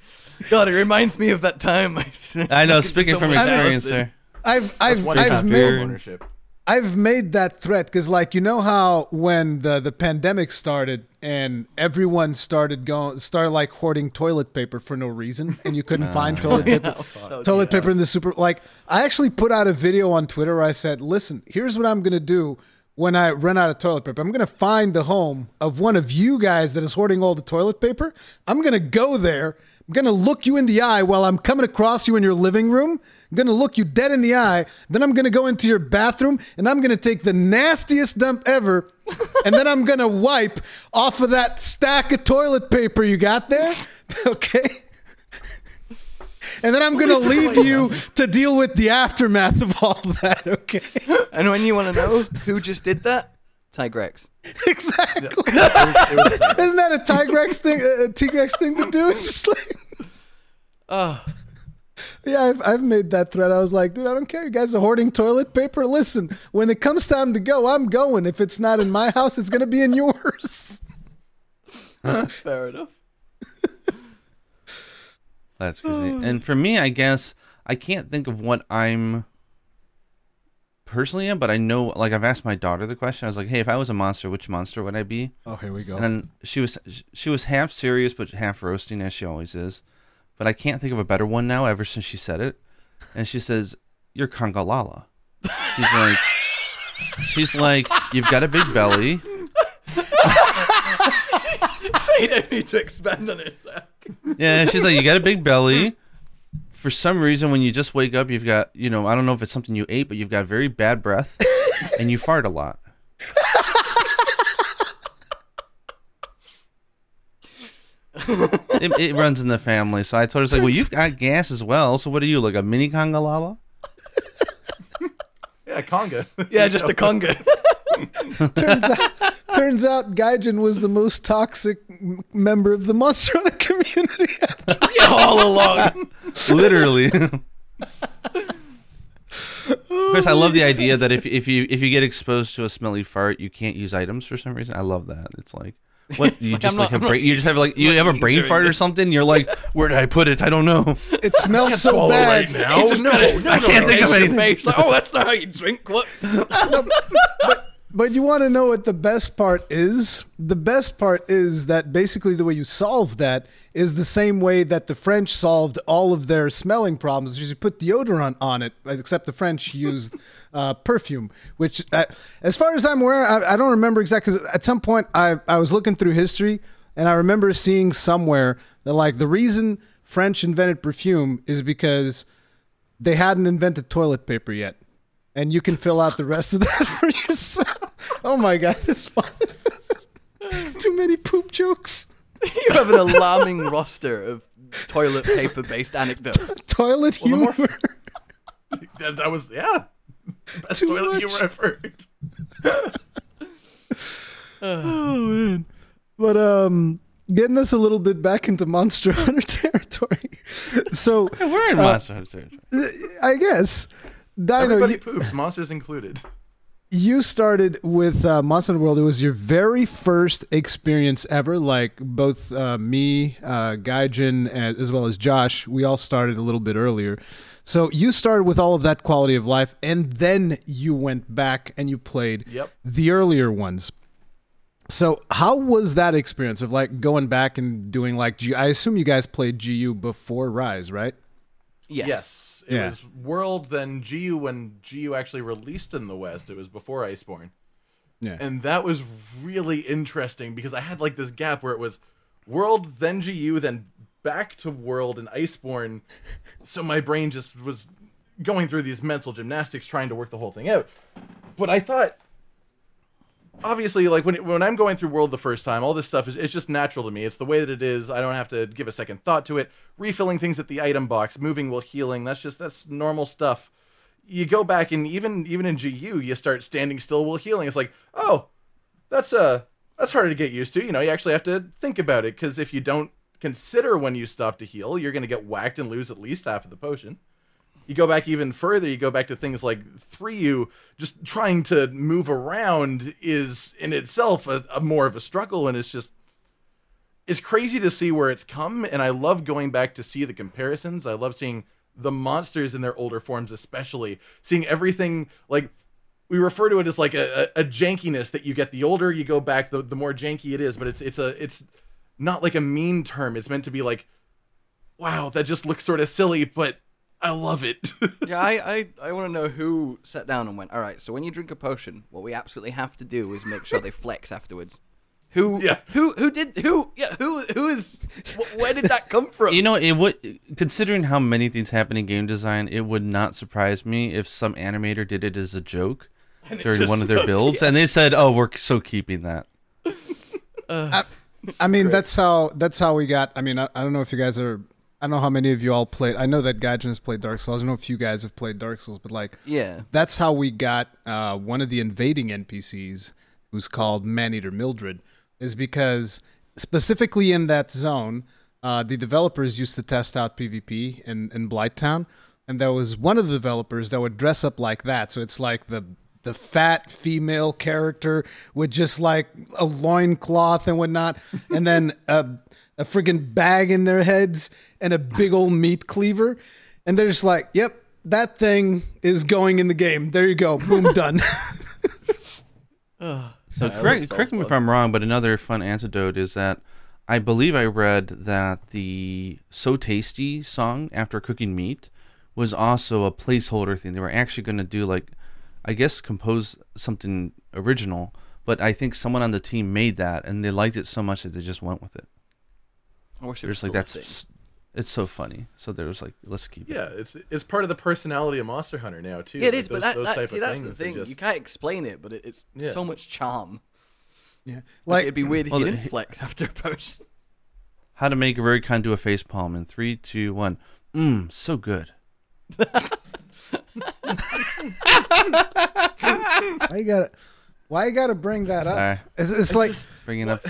God, it reminds me of that time. I know, speaking from experience, sir. I've made that threat, because, like, you know how when the pandemic started and everyone started like hoarding toilet paper for no reason, and you couldn't find toilet paper, in the super. Like, I actually put out a video on Twitter where I said, "Listen, here's what I'm gonna do when I run out of toilet paper. I'm going to find the home of one of you guys that is hoarding all the toilet paper. I'm going to go there. I'm going to look you in the eye while I'm coming across you in your living room. I'm going to look you dead in the eye. Then I'm going to go into your bathroom, and I'm going to take the nastiest dump ever. And then I'm going to wipe off of that stack of toilet paper you got there. Okay. And then I'm going to leave you to deal with the aftermath of all that, okay?" And when you want to know who just did that? Tigrex. Exactly. It was Tigrex. Isn't that a Tigrex thing to do? It's just like... Yeah, I've made that threat. I was like, dude, I don't care. You guys are hoarding toilet paper. Listen, when it comes time to go, I'm going. If it's not in my house, it's going to be in yours. Fair enough. That's crazy. And for me, I guess I can't think of what I'm personally am, but I know, like, I've asked my daughter the question. I was like, "Hey, if I was a monster, which monster would I be?" Oh, here we go. And she was half serious but half roasting, as she always is. But I can't think of a better one now ever since she said it. And she says, "You're Kongalala." She's like, you've got a big belly. So you don't need to expand on it, Zach. Yeah, she's like, you got a big belly. For some reason, when you just wake up, you've got, you know, I don't know if it's something you ate, but you've got very bad breath, and you fart a lot. It runs in the family. So I told her, it's like, well, you've got gas as well. So what are you, like a mini Kongalala? Yeah, conga. Yeah, just a conga. Turns out Gaijin was the most toxic member of the Monster Hunter community after all along. Literally. Of course, I love the idea that if you get exposed to a smelly fart, you can't use items for some reason. I love that. It's like, what, you just like you have a brain fart or something? You're like, where did I put it? I don't know. It smells so bad. Right now. No, I can't think of anything. It's like, oh, that's not how you drink. What? No, but you want to know what the best part is? The best part is that basically the way you solve that is the same way that the French solved all of their smelling problems, which is you put deodorant on it, except the French used perfume, which as far as I'm aware, I don't remember exactly, because at some point I was looking through history and I remember seeing somewhere that like the reason French invented perfume is because they hadn't invented toilet paper yet. And you can fill out the rest of that for yourself. Oh my god, this is too many poop jokes. You have an alarming roster of toilet paper based anecdotes. Toilet humor. That was, yeah. Best too toilet much. Humor I've heard. Oh man. But getting us a little bit back into Monster Hunter territory. So we're in Monster Hunter territory. I guess. Dino, everybody poops, monsters included. You started with Monster Hunter World. It was your very first experience ever. Like both me, Gaijin, as well as Josh, we all started a little bit earlier. So you started with all of that quality of life, and then you went back and you played the earlier ones. So how was that experience of like going back and doing like G? I assume you guys played GU before Rise, right? Yeah. Yes. It was World, then GU, when GU actually released in the West. It was before Iceborne. Yeah. And that was really interesting because I had like this gap where it was World, then GU, then back to World and Iceborne. So my brain just was going through these mental gymnastics trying to work the whole thing out. But I thought, obviously, like when I'm going through World the first time, all this stuff is just natural to me. It's the way that it is. I don't have to give a second thought to it. Refilling things at the item box, moving while healing, that's normal stuff. You go back and even in GU, you start standing still while healing. It's like, oh, that's harder to get used to. You know, you actually have to think about it, because if you don't consider when you stop to heal, you're going to get whacked and lose at least half of the potion. You go back even further, you go back to things like 3U, just trying to move around is in itself a more of a struggle, and it's crazy to see where it's come, and I love going back to see the comparisons. I love seeing the monsters in their older forms, especially, seeing everything, like, we refer to it as like a jankiness that you get the older you go back, the more janky it is, but it's not like a mean term, it's meant to be like, wow, that just looks sort of silly, but I love it. Yeah, I want to know who sat down and went, all right, so when you drink a potion, what we absolutely have to do is make sure they flex afterwards. Where did that come from? You know, it would, considering how many things happen in game design, it would not surprise me if some animator did it as a joke during one of their builds, and they said, oh, we're so keeping that. I mean, great. that's how we got, I mean, I don't know if you guys are, I don't know how many of you all played. I know that Gaijin has played Dark Souls. I don't know if you guys have played Dark Souls, but like, yeah, that's how we got one of the invading NPCs, who's called Maneater Mildred, is because specifically in that zone, the developers used to test out PvP in Blighttown, and there was one of the developers that would dress up like that. So it's like the fat female character with just like a loincloth and whatnot, and then a friggin' bag in their heads and a big old meat cleaver, and they're just like, "Yep, that thing is going in the game." There you go, boom, done. So correct me if I'm wrong, but another fun anecdote is that I believe I read that the "So Tasty" song after cooking meat was also a placeholder thing. They were actually going to do like I guess, compose something original, but I think someone on the team made that and they liked it so much that they just went with it. I wish it was still like, that's, it's so funny. So there was like, let's keep it. Yeah, it's part of the personality of Monster Hunter now too. Yeah, it like is, those, but that, see, that's the thing. Just... You can't explain it, but it's so much charm. Yeah, like it'd be weird if you didn't flex after a post. How to make Rurikhan do a face palm in 3, 2, 1. Mmm, so good. Why you gotta bring that up? Sorry. It's like bringing up.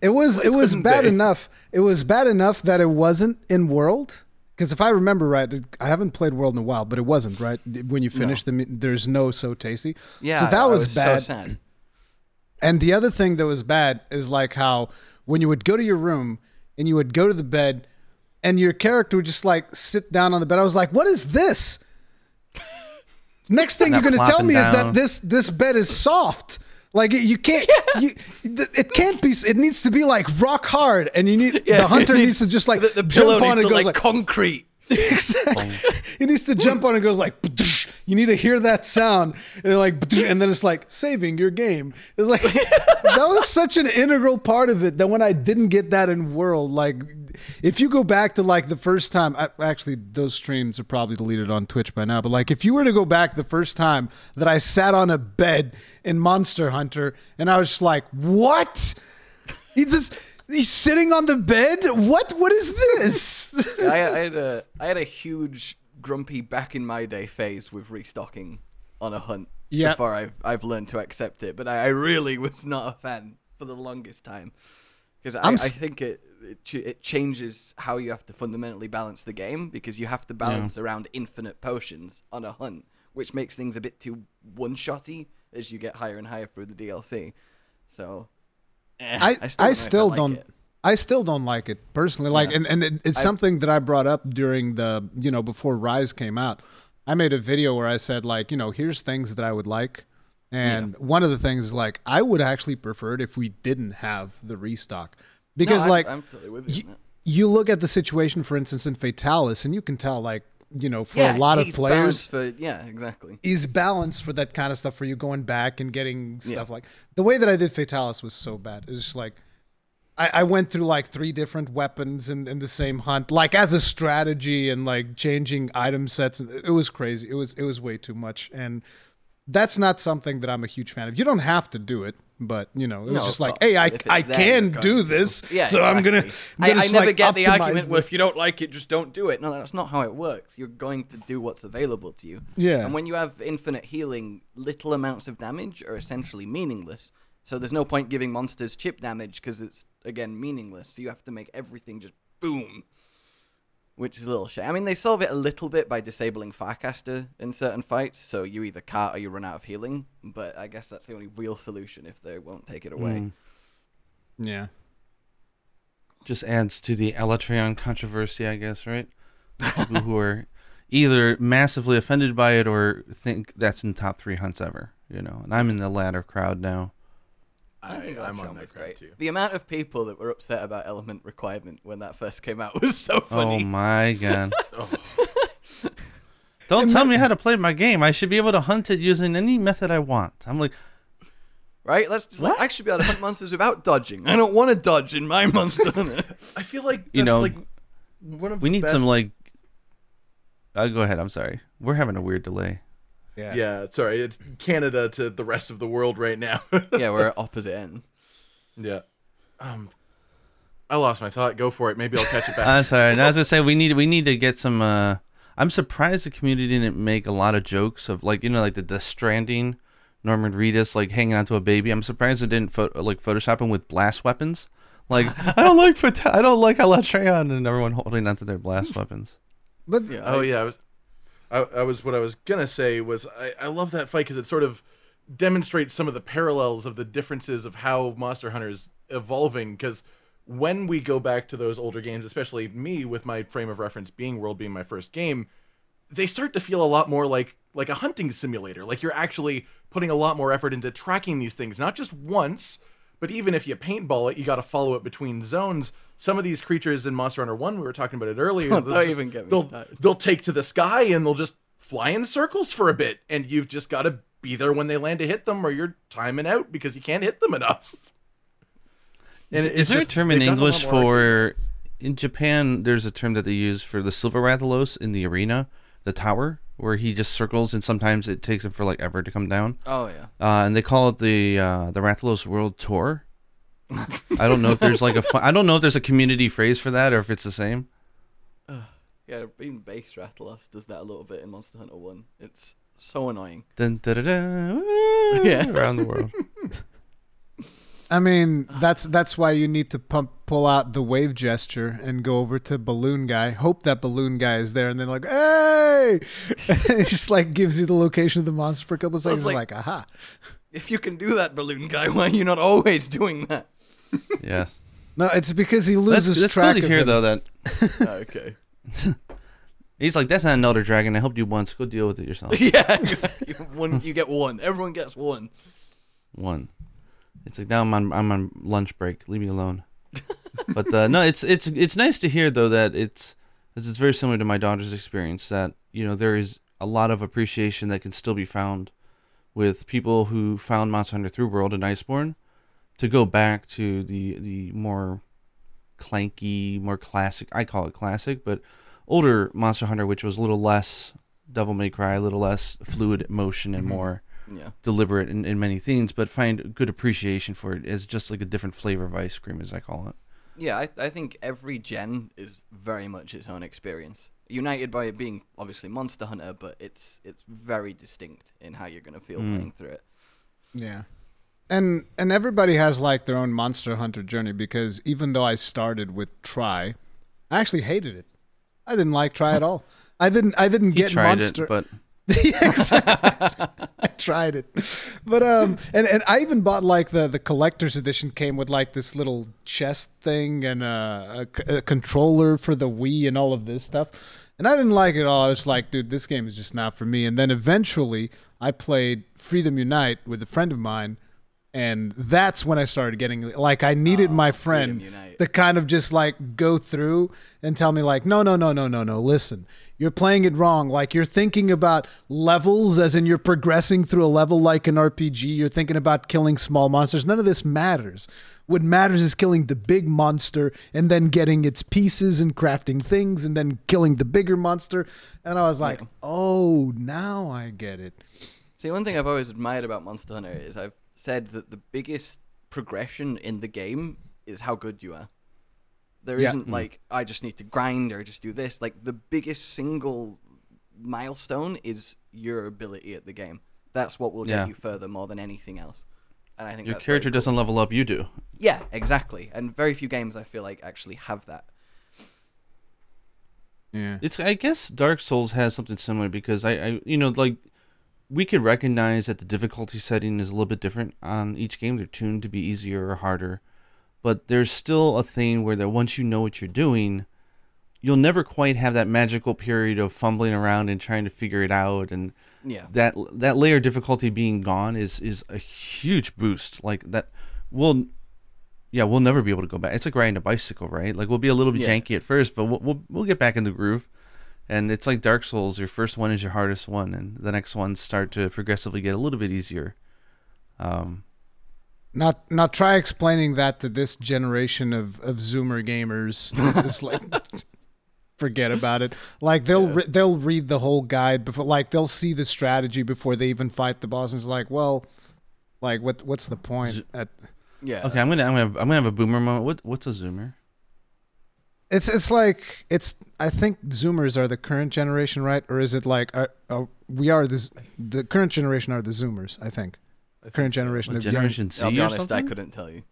It was bad enough. It was bad enough that it wasn't in World. Because if I remember right, I haven't played World in a while, but it wasn't right when you finish them. There's no so tasty. Yeah, so that was bad. So sad. And the other thing that was bad is like how when you would go to your room and you would go to the bed, and your character would just like sit down on the bed. I was like, what is this? Next thing you're going to tell me is that this bed is soft. Like you can't, it can't be. It needs to be like rock hard, and you need the hunter needs to just like the pillow jump on and goes like concrete. Exactly. He needs to jump on and goes like. You need to hear that sound, and like, and then it's like saving your game. It's like that was such an integral part of it that when I didn't get that in World, like. If you go back to like the first time, actually those streams are probably deleted on Twitch by now, but like if you were to go back the first time that I sat on a bed in Monster Hunter and I was just like, what? He's sitting on the bed? What is this? I had a huge grumpy back in my day phase with restocking on a hunt. Yeah. So far I've learned to accept it, but I really was not a fan for the longest time. Because I think it changes how you have to fundamentally balance the game, because you have to balance around infinite potions on a hunt, which makes things a bit too one-shotty as you get higher and higher through the DLC. So I still don't like it personally. Like, and it's something that I brought up during the before Rise came out. I made a video where I said like here's things that I would like. And one of the things is like I would actually prefer it if we didn't have the restock, because I'm totally with you, you look at the situation, for instance, in Fatalis, and you can tell like for a lot of players, he's balanced for that kind of stuff. For you going back and getting stuff like the way that I did Fatalis was so bad. It's just like I went through like 3 different weapons in the same hunt, like as a strategy, and like changing item sets. It was crazy. It was way too much. And that's not something that I'm a huge fan of. You don't have to do it, but it was just like, hey, I can do this, so I'm going to. I never get the argument where if you don't like it, just don't do it. No, that's not how it works. You're going to do what's available to you. Yeah. And when you have infinite healing, little amounts of damage are essentially meaningless. So there's no point giving monsters chip damage because it's, again, meaningless. So you have to make everything just boom. Which is a little shit. I mean, they solve it a little bit by disabling Farcaster in certain fights, so you either cart or you run out of healing, but I guess that's the only real solution if they won't take it away. Yeah. Just adds to the Alatreon controversy, I guess, right? People who are either massively offended by it or think that's in top 3 hunts ever, and I'm in the latter crowd now. I'm on that crowd too. The amount of people that were upset about element requirement when that first came out was so funny. Oh my god. Don't tell me how to play my game. I should be able to hunt it using any method I want. I'm like, right? Let's just like, I should be able to hunt monsters without dodging. I don't want to dodge in my monster. I feel like that's like one of the best. Some like go ahead, I'm sorry. We're having a weird delay. Yeah, sorry. It's Canada to the rest of the world right now. Yeah, we're at opposite ends. Yeah. I lost my thought. Go for it. Maybe I'll catch it back. I'm sorry. No, I was going to say, we need to get some... I'm surprised the community didn't make a lot of jokes of, like, like the Stranding, Norman Reedus, like, hanging onto a baby. I'm surprised it didn't, Photoshop him with blast weapons. Like, I don't like Alatreon, and everyone holding onto their blast weapons. But yeah, what I was gonna say was I love that fight because it sort of demonstrates some of the parallels of the differences of how Monster Hunter is evolving. Because when we go back to those older games, especially me with my frame of reference being World being my first game, they start to feel a lot more like a hunting simulator. Like you're actually putting a lot more effort into tracking these things, not just once, but even if you paintball it, you got to follow it between zones. Some of these creatures in Monster Hunter 1, we were talking about it earlier. They'll take to the sky and they'll just fly in circles for a bit, and you've just got to be there when they land to hit them, or you're timing out because you can't hit them enough. And is there just a term in English for... In Japan, there's a term that they use for the Silver Rathalos in the arena, the tower, where he just circles, and sometimes it takes him for like ever to come down. Oh yeah. And they call it the Rathalos World Tour. I don't know if there's like I don't know if there's a community phrase for that, or if it's the same. Yeah, being based Rathalos does that a little bit in Monster Hunter 1. It's so annoying. Dun, da, da, da, woo, yeah, around the world. I mean, that's why you need to pull out the wave gesture and go over to Balloon Guy. Hope that Balloon Guy is there, and then like, hey, and it just like gives you the location of the monster for a couple of seconds. Like, aha! If you can do that, Balloon Guy, why are you not always doing that? Yeah. No, it's because he loses track of him. Okay. He's like, that's not an elder dragon. I helped you once. Go deal with it yourself. Yeah. You get one. Everyone gets one. One. It's like, now I'm on lunch break. Leave me alone. But no, it's nice to hear though that it's very similar to my daughter's experience, that you know there is a lot of appreciation that can still be found with people who found Monster Hunter through World and Iceborne to go back to the more clanky, more classic. I call it classic, but older Monster Hunter, which was a little less Devil May Cry, a little less fluid motion and more. Yeah. Deliberate in many things, but find good appreciation for it as just like a different flavor of ice cream, as I call it. Yeah, I think every gen is very much its own experience, united by it being obviously Monster Hunter, but it's very distinct in how you're going to feel playing through it. Yeah. And everybody has like their own Monster Hunter journey, because even though I started with Tri, I actually hated it. I didn't like Tri at all. I didn't get Monster... Yeah, exactly. I tried it, but and I even bought like the collector's edition, came with like this little chest thing and a controller for the Wii and all of this stuff, and I didn't like it at all. I was like, dude, this game is just not for me. And then eventually I played Freedom Unite with a friend of mine, and that's when I started getting like, I needed my friend to kind of just like go through and tell me like, no, listen, you're playing it wrong. Like, you're thinking about levels as in you're progressing through a level like an RPG. You're thinking about killing small monsters. None of this matters. What matters is killing the big monster and then getting its pieces and crafting things and then killing the bigger monster. And I was like, oh, now I get it. See, one thing I've always admired about Monster Hunter is I've said that the biggest progression in the game is how good you are. There isn't like, I just need to grind or just do this. Like, the biggest single milestone is your ability at the game. That's what will get you further more than anything else. And I think your character doesn't level up, you do. Yeah, exactly. And very few games, I feel like, actually have that. Yeah, it's, I guess Dark Souls has something similar, because I you know, like, we could recognize that the difficulty setting is a little bit different on each game. They're tuned to be easier or harder. But there's still a thing where that once you know what you're doing, you'll never quite have that magical period of fumbling around and trying to figure it out. And that layer of difficulty being gone is a huge boost. Like, that we'll never be able to go back. It's like riding a bicycle, right? Like, we'll be a little bit janky at first, but we'll get back in the groove. And it's like Dark Souls. Your first one is your hardest one, and the next ones start to progressively get a little bit easier. Now try explaining that to this generation of Zoomer gamers. It's like, forget about it. Like, they'll read the whole guide before, like, they'll see the strategy before they even fight the boss. And it's like, well, like, what's the point? Okay, I'm gonna have a boomer moment. What's a Zoomer? It's I think Zoomers are the current generation, right? Or is it like the current generation are the Zoomers? I think. Current generation of Generation Z. I'll be honest, I couldn't tell you.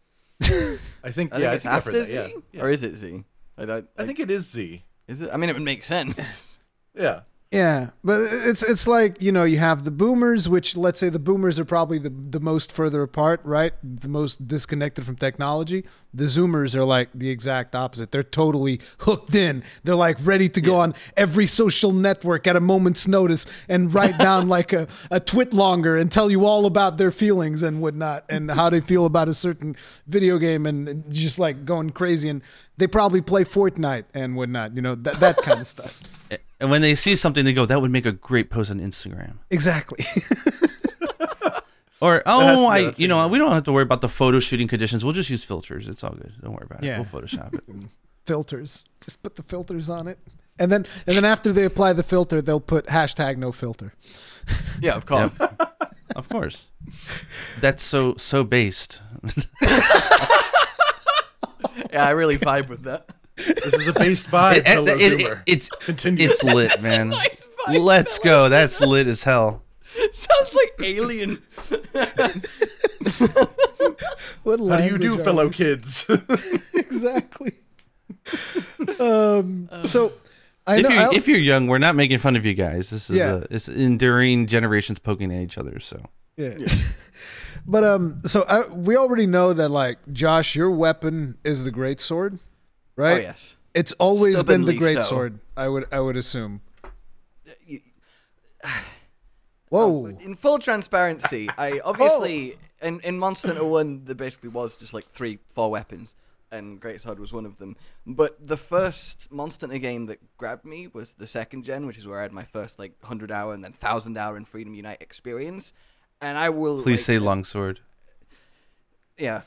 I think it's after Z, or is it Z? I think it is Z. Is it? I mean, it would make sense. Yeah. Yeah, but it's like, you know, you have the boomers, which, let's say, the boomers are probably the most further apart, right? The most disconnected from technology. The zoomers are like the exact opposite. They're totally hooked in. They're like ready to go on every social network at a moment's notice and write down like a twit longer and tell you all about their feelings and whatnot and how they feel about a certain video game and just like going crazy. And they probably play Fortnite and whatnot, you know, that kind of stuff. And when they see something, they go, that would make a great post on Instagram. Exactly. Or, oh, I, you know, we don't have to worry about the photo shooting conditions. We'll just use filters. It's all good. Don't worry about it. We'll Photoshop it. Filters. Just put the filters on it. And then after they apply the filter, they'll put #nofilter. Yeah, of course. Yep. Of course. That's so based. Yeah, I really vibe with that. This is a based vibe. It's lit, man. Nice vibe. Let's go. That's lit as hell. Sounds like Alien. What How do you do, fellow kids? Exactly. So, I know if you're young, we're not making fun of you guys. This is it's enduring generations poking at each other. So yeah. But we already know that, like, Josh, your weapon is the great sword, right? Oh yes, it's always been the great sword. I would assume. Whoa! In full transparency, I obviously in Monster Hunter 1 there basically was just like 3-4 weapons, and Greatsword was one of them. But the first Monster Hunter game that grabbed me was the 2nd gen, which is where I had my first like 100-hour and then 1,000-hour in Freedom Unite experience. And I will please say longsword. Yeah.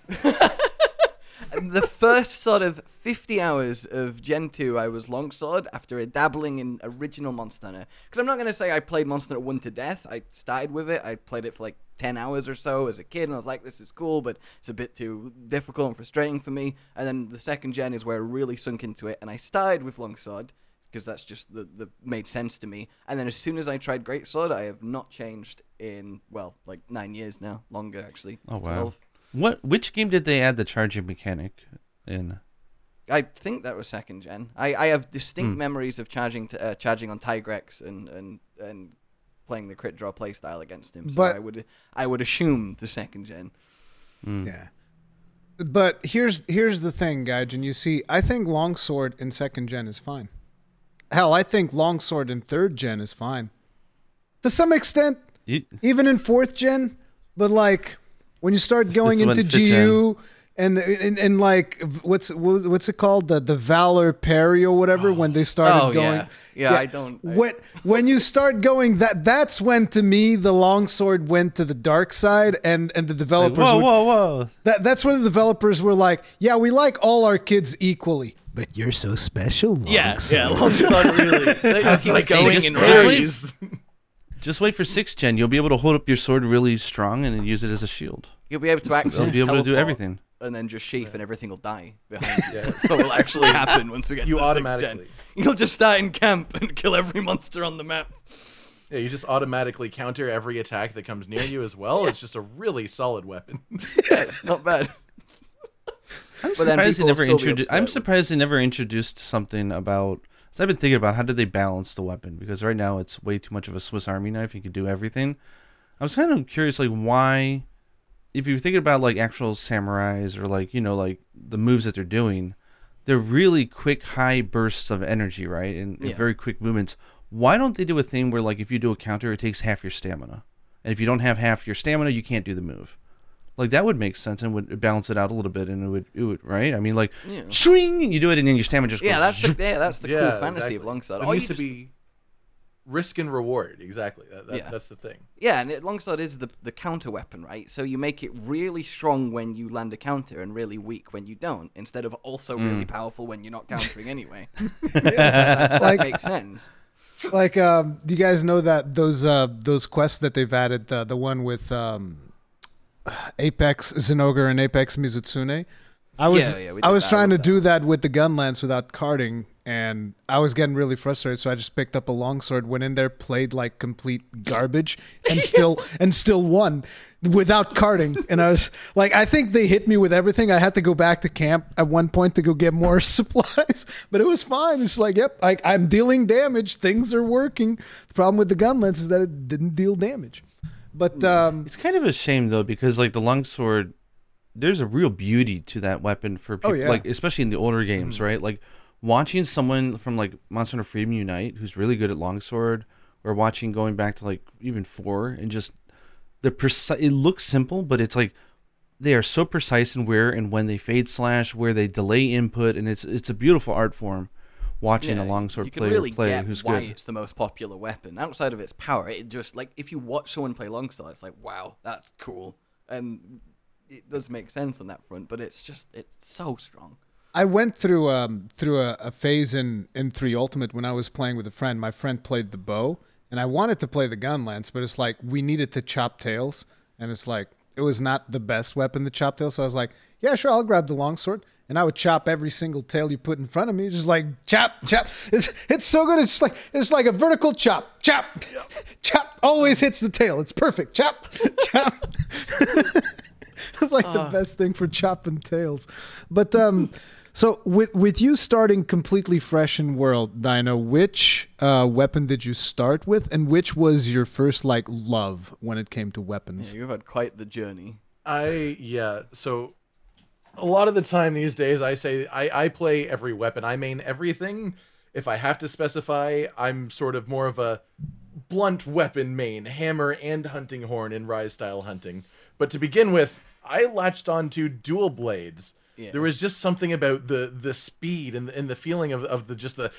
The first sort of 50 hours of Gen 2, I was Longsword after dabbling in original Monster Hunter. Because I'm not going to say I played Monster Hunter 1 to death. I started with it. I played it for like 10 hours or so as a kid, and I was like, this is cool, but it's a bit too difficult and frustrating for me. And then the 2nd gen is where I really sunk into it, and I started with Longsword, because that's just the made sense to me. And then as soon as I tried Greatsword, I have not changed in, well, like 9 years now. Longer, actually. Oh, wow. 12. Which game did they add the charging mechanic in? I think that was 2nd gen. I have distinct memories of charging on Tigrex and playing the crit draw playstyle against him. So I would assume the 2nd gen. Mm. Yeah. But here's the thing, Gaijin. You see, I think longsword in 2nd gen is fine. Hell, I think longsword in 3rd gen is fine. To some extent, even in 4th gen, but like. When you start going into GU and like what's it called, the Valor Parry or whatever, when they started going, when you start going, that's when to me the longsword went to the dark side, and the developers like, whoa. That's when the developers were like, yeah, we like all our kids equally, but you're so special. Longsword really. They keep like going in rays. Just wait for 6th gen. You'll be able to hold up your sword really strong and then use it as a shield. You'll be able to actually be able to do everything. And then just sheath, and everything will die behind you. That's what will actually happen once we get to 6th gen. You'll just start in camp and kill every monster on the map. Yeah, you just automatically counter every attack that comes near you as well. It's just a really solid weapon. Yeah, it's not bad. I'm surprised they never introduced something about... So I've been thinking about how do they balance the weapon, because right now it's way too much of a Swiss Army knife. You can do everything. I was kind of curious, like, why, if you're thinking about like actual samurais or like, you know, like the moves that they're doing, they're really quick, high bursts of energy, right? And very quick movements. Why don't they do a thing where like if you do a counter, it takes half your stamina, and if you don't have half your stamina, you can't do the move. Like that would make sense and would balance it out a little bit, and it would right? I mean, like, swing, and you do it, and then your stamina just goes. That's the cool fantasy of longsword. It used to be risk and reward, exactly. That's the thing. Yeah, and longsword is the counter weapon, right? So you make it really strong when you land a counter and really weak when you don't, instead of also really powerful when you're not countering anyway. That makes sense. Like, do you guys know that those quests that they've added, the one with Apex Zenogre and Apex Mizutsune, I was trying to do that with the Gunlance without carding, and I was getting really frustrated, so I just picked up a longsword, went in there, played like complete garbage, and still won without carding. And I was like, I think they hit me with everything. I had to go back to camp at one point to go get more supplies, but it was fine. It's like, yep, I'm dealing damage. Things are working. The problem with the Gunlance is that it didn't deal damage. But it's kind of a shame though, because like the longsword, there's a real beauty to that weapon for people, like especially in the older games, right? Like watching someone from like Monster Hunter Freedom Unite who's really good at longsword, or watching going back to like even 4, and just the precise. It looks simple, but it's like they are so precise in where and when they fade slash, where they delay input, and it's a beautiful art form. watching a longsword player really play who's good. You can really get why it's the most popular weapon. Outside of its power, it just, like, if you watch someone play longsword, it's like, wow, that's cool. And it does make sense on that front, but it's just, it's so strong. I went through a phase in 3 Ultimate when I was playing with a friend. My friend played the bow, and I wanted to play the gun lance, but it's like, we needed to chop tails, and it's like, it was not the best weapon to chop tails, so I was like, yeah, sure, I'll grab the longsword. And I would chop every single tail you put in front of me. It's just like, chop, chop. It's so good. It's like a vertical chop, chop, chop. Always hits the tail. It's perfect. Chop, chop. It's like the best thing for chopping tails. But so with you starting completely fresh in world, Dino, which weapon did you start with? And which was your first, like, love when it came to weapons? Yeah, you've had quite the journey. So... a lot of the time these days, I say I play every weapon. I main everything. If I have to specify, I'm sort of more of a blunt weapon main, hammer and hunting horn in Rise-style hunting. But to begin with, I latched onto dual blades. Yeah. There was just something about the speed and the feeling of the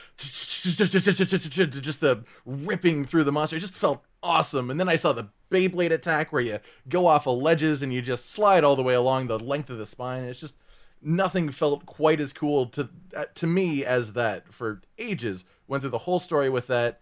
ripping through the monster. It just felt awesome. And then I saw the Beyblade attack where you go off of ledges and you just slide all the way along the length of the spine. It's just, nothing felt quite as cool to me as that for ages. Went through the whole story with that,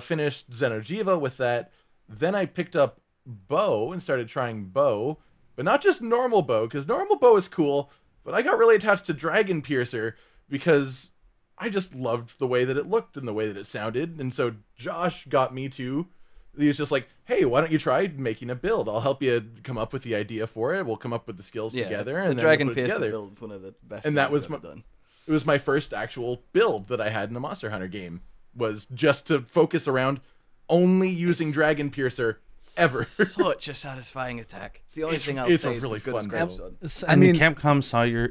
finished Xenojiva with that. Then I picked up bow and started trying bow, but not just normal bow, because normal bow is cool. But I got really attached to Dragon Piercer because I just loved the way that it looked and the way that it sounded. And so Josh got me to, he was just like, hey, why don't you try making a build? I'll help you come up with the idea for it. We'll come up with the skills together. And the Dragon Piercer build is one of the best. And that was my, it was my first actual build that I had in a Monster Hunter game, was just to focus around only using Dragon Piercer. Ever. Such a satisfying attack. It's the only thing I'll say. It's a really fun build. I mean, Capcom saw your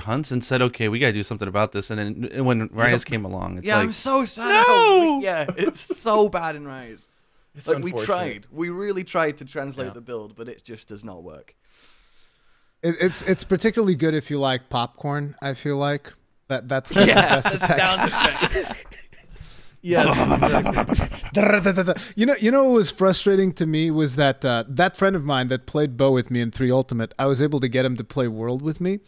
hunts and said, "Okay, we gotta do something about this." And then when Rise came along, it's like, I'm so sad. No! Yeah, it's so bad in Rise. It's like, we really tried to translate the build, but it just does not work. It's particularly good if you like popcorn. I feel like that's the best attack. Yes, exactly. You know what was frustrating to me was that that friend of mine that played bow with me in 3 Ultimate, I was able to get him to play World with me,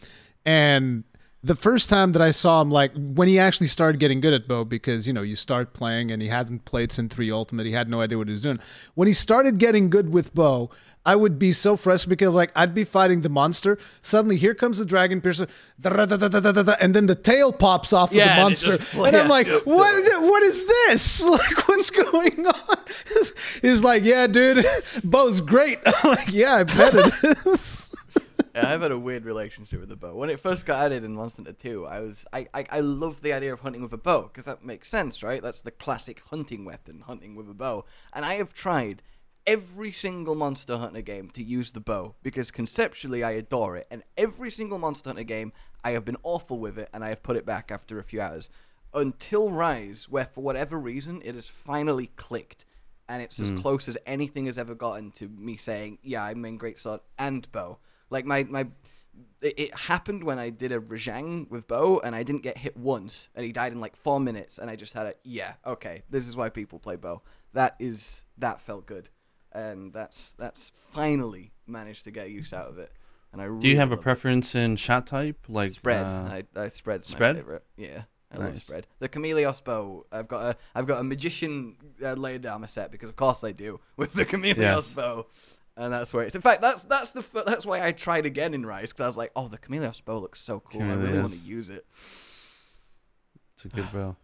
and the first time that I saw him, like, when he actually started getting good at bow, because, you know, you start playing and he hasn't played since 3 Ultimate, he had no idea what he was doing. When he started getting good with bow, I would be so frustrated because, like, I'd be fighting the monster. Suddenly, here comes the Dragon Piercer, and then the tail pops off of the monster. And I'm like, what is this? Like, what's going on? He's like, yeah, dude, bow's great. I'm like, yeah, I bet it is. Yeah, I've had a weird relationship with the bow. When it first got added in Monster Hunter 2, I loved the idea of hunting with a bow, because that makes sense, right? That's the classic hunting weapon, hunting with a bow. And I have tried every single Monster Hunter game to use the bow, because conceptually I adore it. And every single Monster Hunter game, I have been awful with it, and I have put it back after a few hours. Until Rise, where for whatever reason, it has finally clicked. And it's as close as anything has ever gotten to me saying, yeah, I main greatsword and bow. Like, it happened when I did a Rajang with bow, and I didn't get hit once, and he died in like 4 minutes, and I just had a, yeah, okay, this is why people play bow. That felt good, and that's finally managed to get use out of it. And I do you have a preference in shot type, like spread? I spread's my favorite. Yeah, I love spread. The Chameleos bow, I've got a magician layered armor set, because of course I do, with the Chameleos bow. And that's where it's. In fact, that's why I tried again in Rise, because I was like, oh, the Chameleos bow looks so cool. I really want to use it. It's a good bow.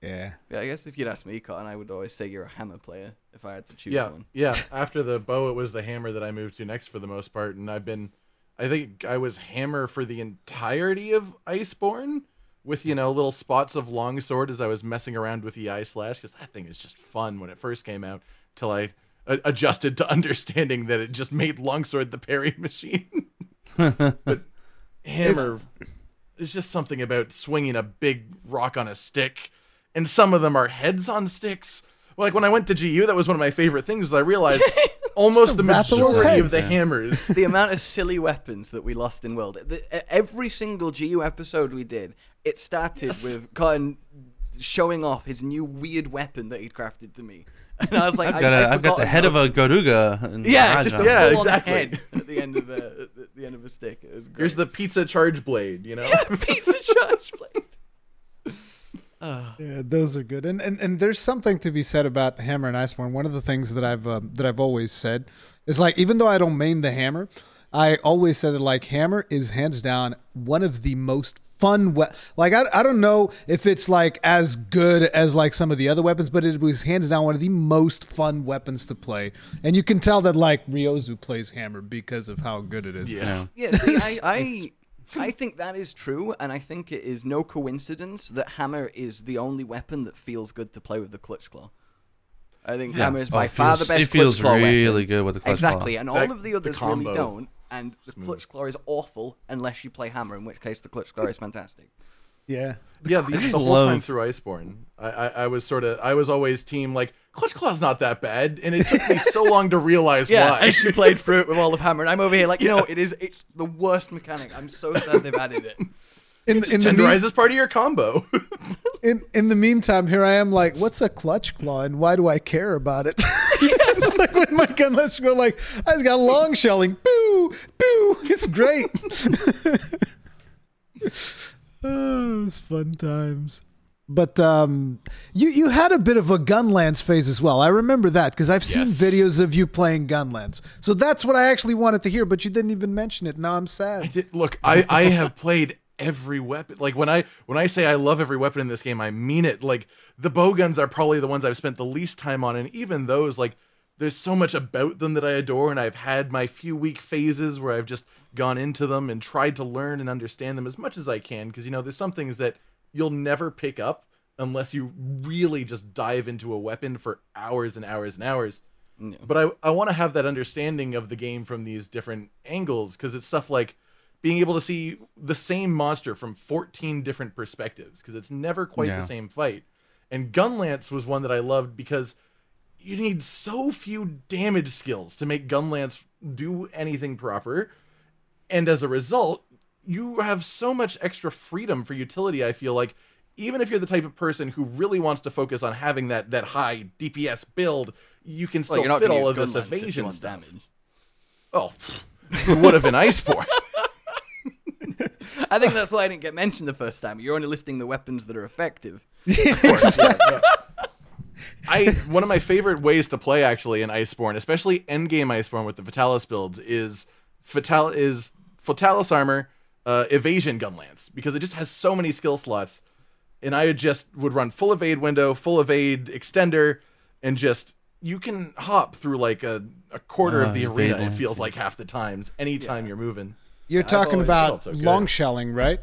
Yeah. I guess if you'd ask me, Cotton, I would always say you're a hammer player if I had to choose one. Yeah. After the bow, it was the hammer that I moved to next for the most part, and I've been. I think I was hammer for the entirety of Iceborne, with little spots of longsword as I was messing around with the I/, because that thing is just fun when it first came out, till I adjusted to understanding that it just made longsword the parry machine. But hammer is just something about swinging a big rock on a stick, and some of them are heads on sticks. Well, like when I went to GU, that was one of my favorite things. I realized almost the majority of the hammers. The amount of silly weapons that we lost in World. Every single GU episode we did, it started with Cotton showing off his new weird weapon that he'd crafted to me. And I was like, I've got the head of a Garuga. And yeah, just a full-on head at the end of a, at the end of a stick. It was great. Here's the pizza charge blade, you know? Yeah, pizza charge blade. Yeah, those are good, and there's something to be said about hammer and Iceborne. One of the things that I've always said is, like, even though I don't main the hammer, I always said that, like, hammer is hands down one of the most fun. Like, I don't know if it's like as good as like some of the other weapons, but it was hands down one of the most fun weapons to play. And you can tell that, like, Ryozu plays hammer because of how good it is. Yeah, yeah. See, I think that is true, and I think it is no coincidence that hammer is the only weapon that feels good to play with the clutch claw. I think hammer is by far the best clutch claw weapon. It feels really good with the clutch claw. Exactly, and all of the others really don't, and the clutch claw is awful unless you play hammer, in which case the clutch claw is fantastic. Yeah. Yeah, the whole time through Iceborne, I was sort of, I was always team, like, clutch claw's not that bad, and it took me so long to realize why. Yeah, I should played through it with all of hammer, and I'm over here like, no, it's the worst mechanic. I'm so sad they've added it. It tenderizes as part of your combo. In the meantime, here I am like, what's a clutch claw, and why do I care about it? It's like with my gun, let's go like, I just got long shelling, boo, boo, it's great. Oh, it was fun times. But you had a bit of a Gunlance phase as well. I remember that because I've seen videos of you playing Gunlance. So that's what I actually wanted to hear, but you didn't even mention it. Now I'm sad. Look, I have played every weapon. Like, when I say I love every weapon in this game, I mean it. Like, the bowguns are probably the ones I've spent the least time on, and even those, like, there's so much about them that I adore, and I've had my few week phases where I've just gone into them and tried to learn and understand them as much as I can, because, you know, there's some things that you'll never pick up unless you really just dive into a weapon for hours and hours and hours. No. But I want to have that understanding of the game from these different angles, because it's stuff like being able to see the same monster from 14 different perspectives, because it's never quite the same fight. And Gunlance was one that I loved because you need so few damage skills to make Gunlance do anything proper. And as a result, you have so much extra freedom for utility, I feel like, even if you're the type of person who really wants to focus on having that high DPS build, you can still fit all of this evasion stuff. Damage. Oh, it would have been Iceborne. I think that's why I didn't get mentioned the first time. You're only listing the weapons that are effective. Of course, yeah. One of my favorite ways to play, actually, in Iceborne, especially endgame Iceborne with the Fatalis builds, is Fatalis armor, evasion Gunlance, because it just has so many skill slots. And I just would run full evade window, full evade extender, and just, you can hop through like a quarter of the arena, it feels like, half the times, anytime you're moving. You're talking about long shelling, right?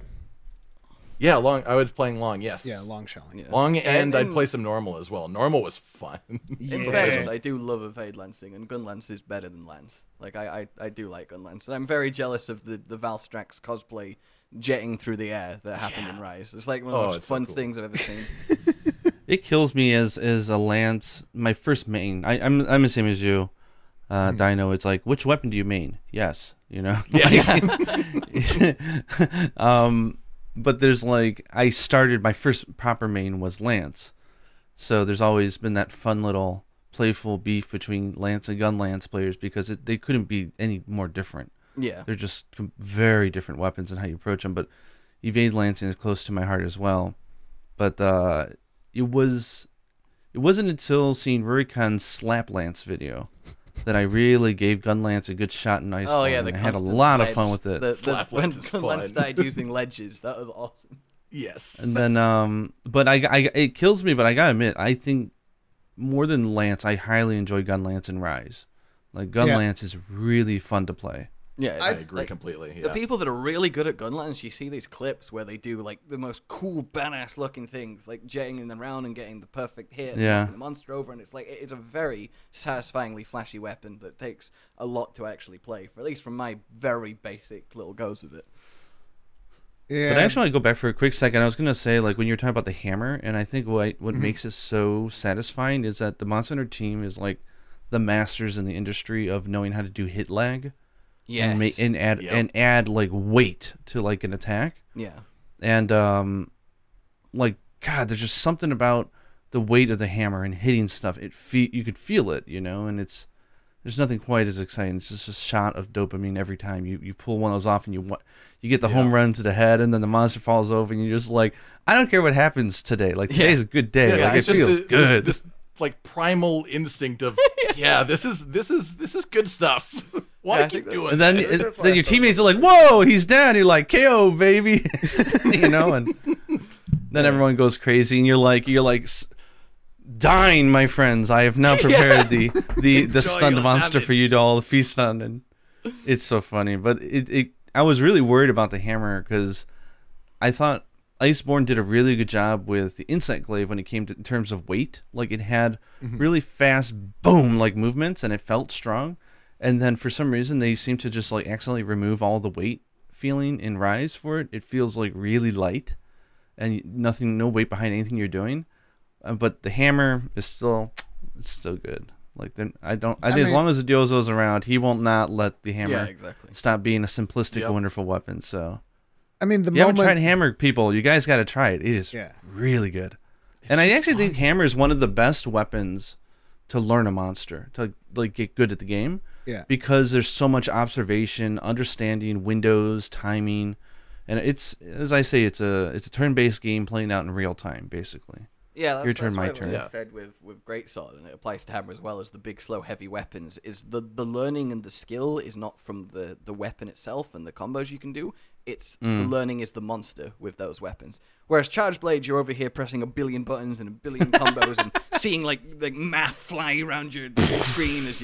Yeah, long. I was playing long, yes. Yeah, long shelling. Yeah. Long, and I'd play some normal as well. Normal was fun. In fairness, I do love evade lancing, and Gunlance is better than Lance. Like, I do like Gunlance. And I'm very jealous of the Valstrax cosplay jetting through the air that happened in Rise. It's like one of the most fun things I've ever seen. It kills me as a Lance. My first main, I'm the same as you, Dino. It's like, which weapon do you main? Yes, you know? Yes. But there's like, I started, my first proper main was Lance. So there's always been that fun little playful beef between Lance and Gunlance players because they couldn't be any more different. Yeah. They're just very different weapons and how you approach them. But evade lancing is close to my heart as well. But it wasn't until seeing Rurikhan's slap lance video that I really gave Gunlance a good shot in Iceborne. Oh yeah, I had a lot of fun with it. When Gunlance died using ledges, that was awesome. Yes. And then, but it kills me, but I gotta admit, I think more than Lance, I highly enjoy Gunlance and Rise. Like, Gunlance is really fun to play. Yeah, I agree completely. Yeah. The people that are really good at Gunlance, you see these clips where they do like the most cool, badass looking things, like jetting in the round and getting the perfect hit and knocking the monster over, and it's like, it's a very satisfyingly flashy weapon that takes a lot to actually play, for at least from my very basic little goes with it. Yeah. But I actually want to go back for a quick second. I was going to say, like, when you're talking about the hammer, and I think what makes it so satisfying is that the Monster Hunter team is like the masters in the industry of knowing how to do hit lag. Yeah, and add like weight to like an attack. Yeah, and like God, there's just something about the weight of the hammer and hitting stuff. You could feel it, you know, and it's, there's nothing quite as exciting. It's just a shot of dopamine every time you pull one of those off, and you get the home run to the head, and then the monster falls over, and you're just like, I don't care what happens today. Like, today's a good day. Yeah, like, it feels good. This like primal instinct of this is good stuff. Why keep doing? And then your teammates are like, whoa, he's down. You're like, KO, baby. You know, and then everyone goes crazy, and you're like. Dine, my friends. I have now prepared the stunned monster for you to all feast on, and it's so funny. But I was really worried about the hammer because I thought Iceborne did a really good job with the insect glaive when it came to in terms of weight. Like it had really fast boom like movements, and it felt strong. And then for some reason they seem to just like accidentally remove all the weight feeling in Rise for it. It feels like really light, and no weight behind anything you're doing. But the hammer is still good. Like then I think as long as the Diozo's around, he won't not let the hammer stop being a simplistic, wonderful weapon. So, I mean, the moment you haven't tried hammer, people, you guys got to try it. It is really good. It's and I actually think hammer is one of the best weapons to learn a monster to like get good at the game. Yeah, because there's so much observation, understanding, windows, timing, and it's as I say, it's a turn-based game playing out in real time, basically. Yeah, that's, your turn, my turn. I said with Greatsword, and it applies to hammer as well as the big, slow, heavy weapons, is the learning and the skill is not from the weapon itself and the combos you can do. It's the learning is the monster with those weapons. Whereas Charge Blade, you're over here pressing a billion buttons and a billion combos and seeing like math fly around your screen as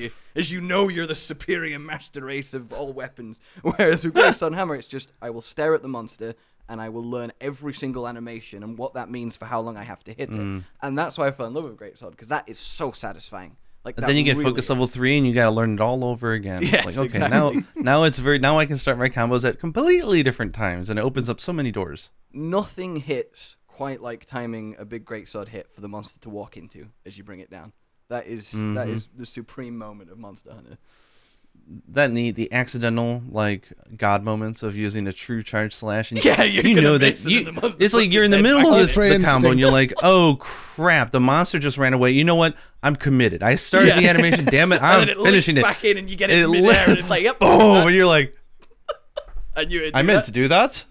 you know you're the superior master race of all weapons. Whereas with Greatsword hammer, it's just I will stare at the monster, and I will learn every single animation and what that means for how long I have to hit it. And that's why I fell in love with Greatsword, because that is so satisfying. Like, and then you get really focus level 3, and you got to learn it all over again. Yes, like, okay, exactly. Now it's now I can start my combos at completely different times, and it opens up so many doors. Nothing hits quite like timing a big Greatsword hit for the monster to walk into as you bring it down. That is that is the supreme moment of Monster Hunter. That need the accidental like god moments of using a true charge slash, and you know that it's like you're in the middle of the combo and you're like, oh crap, the monster just ran away. You know what? I'm committed. I started the animation. Damn it, I'm finishing it. Back in and you get it in midair, and it's like, yep. Oh, and you're like, and you. I meant to do that.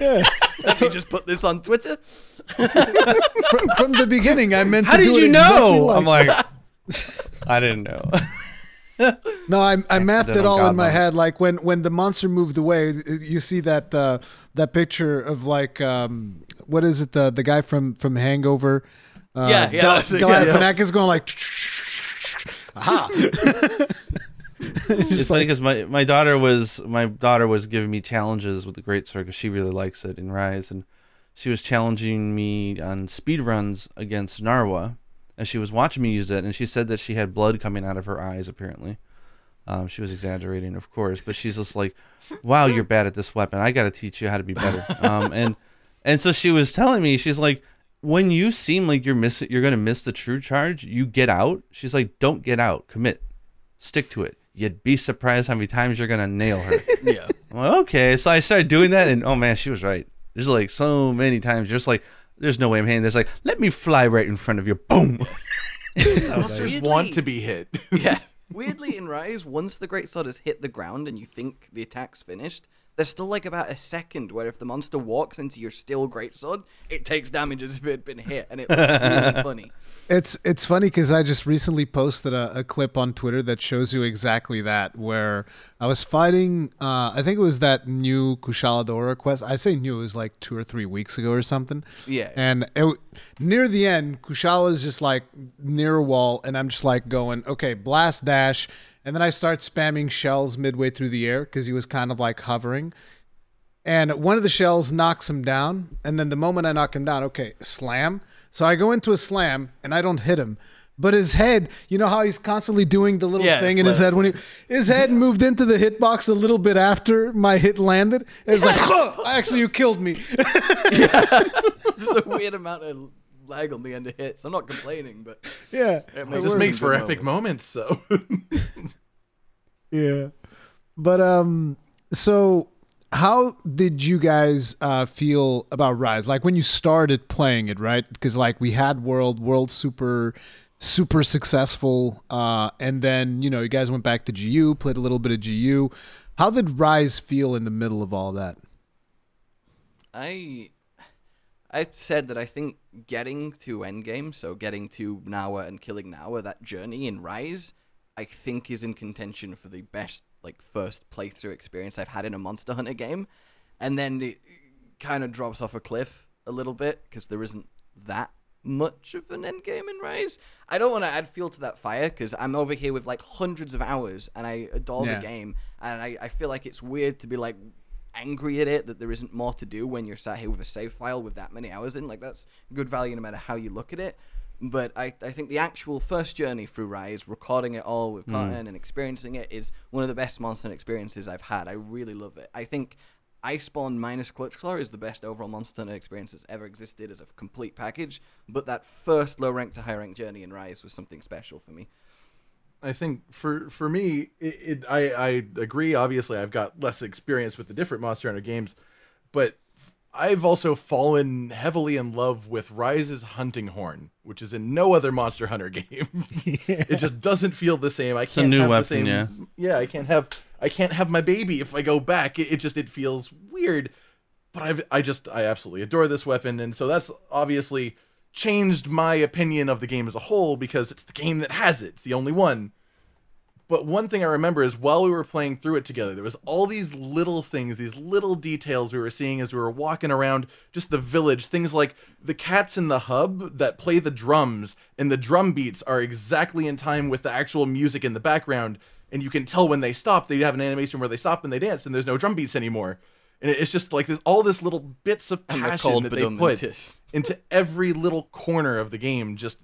Yeah. You just put this on Twitter. From the beginning, I meant. How did you know? I'm like, I didn't know. No, I mapped it all in my head. Like when the monster moved away, you see that that picture of like what is it, the guy from Hangover? Galifianakis is going like, aha. It's funny because my daughter was giving me challenges with the Greatsword because she really likes it in Rise, and she was challenging me on speed runs against Narwa. And she was watching me use it, and she said that she had blood coming out of her eyes, apparently. She was exaggerating, of course, but she's just like, wow, you're bad at this weapon. I got to teach you how to be better. And so she was telling me, she's like, when you seem like you're going to miss the true charge, you get out. She's like, don't get out. Commit. Stick to it. You'd be surprised how many times you're going to nail her. Yeah. I'm like, okay. So I started doing that, and oh, man, she was right. There's like so many times you're just like, there's no way I'm hitting this. Like, let me fly right in front of you. Boom. Monsters want to be hit. Yeah. Weirdly, in Rise, once the Greatsword has hit the ground and you think the attack's finished, there's still like about a second where if the monster walks into your still Greatsword, it takes damage as if it had been hit, and it's really funny. It's funny because I just recently posted a clip on Twitter that shows you exactly that, where I was fighting, I think it was that new Kushaladora quest. I say new, it was like 2 or 3 weeks ago or something. Yeah. And near the end, Kushala's just like near a wall, and I'm just like going, okay, blast dash. And then I start spamming shells midway through the air because he was kind of like hovering. And one of the shells knocks him down. And then the moment I knock him down, okay, slam. So I go into a slam, and I don't hit him. But his head, you know how he's constantly doing the little thing in his head? When his head moved into the hitbox a little bit after my hit landed. It was like, oh, actually, you killed me. There's a weird amount of lag on the end of hits. I'm not complaining, but yeah, it just makes for epic moments. So yeah, but so How did you guys feel about Rise? Like when you started playing it, right? Because like we had World super successful, and then, you know, you guys went back to GU, played a little bit of GU. How did Rise feel in the middle of all that? I said that I think getting to endgame, so getting to Nawa and killing Nawa, that journey in Rise, I think is in contention for the best like first playthrough experience I've had in a Monster Hunter game. And then it kind of drops off a cliff a little bit because there isn't that much of an end game in Rise. I don't want to add fuel to that fire because I'm over here with like hundreds of hours and I adore the game, and I feel like it's weird to be like angry at it that there isn't more to do when you're sat here with a save file with that many hours in. Like that's good value no matter how you look at it. But I think the actual first journey through Rise, recording it all with Cotton and experiencing it, is one of the best Monster Hunter experiences I've had. I really love it. I think Iceborne minus Clutchclaw is the best overall Monster Hunter experience that's ever existed as a complete package. But that first low rank to high rank journey in Rise was something special for me. I think for me, I agree. Obviously, I've got less experience with the different Monster Hunter games, but I've also fallen heavily in love with Rise's hunting horn, which is in no other Monster Hunter game. It just doesn't feel the same. I can't have the same. Yeah, I can't have my baby if I go back. It just feels weird. But I absolutely adore this weapon, and so that's obviously changed my opinion of the game as a whole because it's the game that has it. It's the only one. But one thing I remember is while we were playing through it together, there was all these little things, these little details we were seeing as we were walking around just the village. Things like the cats in the hub that play the drums, and the drum beats are exactly in time with the actual music in the background. And you can tell when they stop, they have an animation where they stop and they dance, and there's no drum beats anymore. And it's just like there's all this little bits of passion that they put into every little corner of the game. Just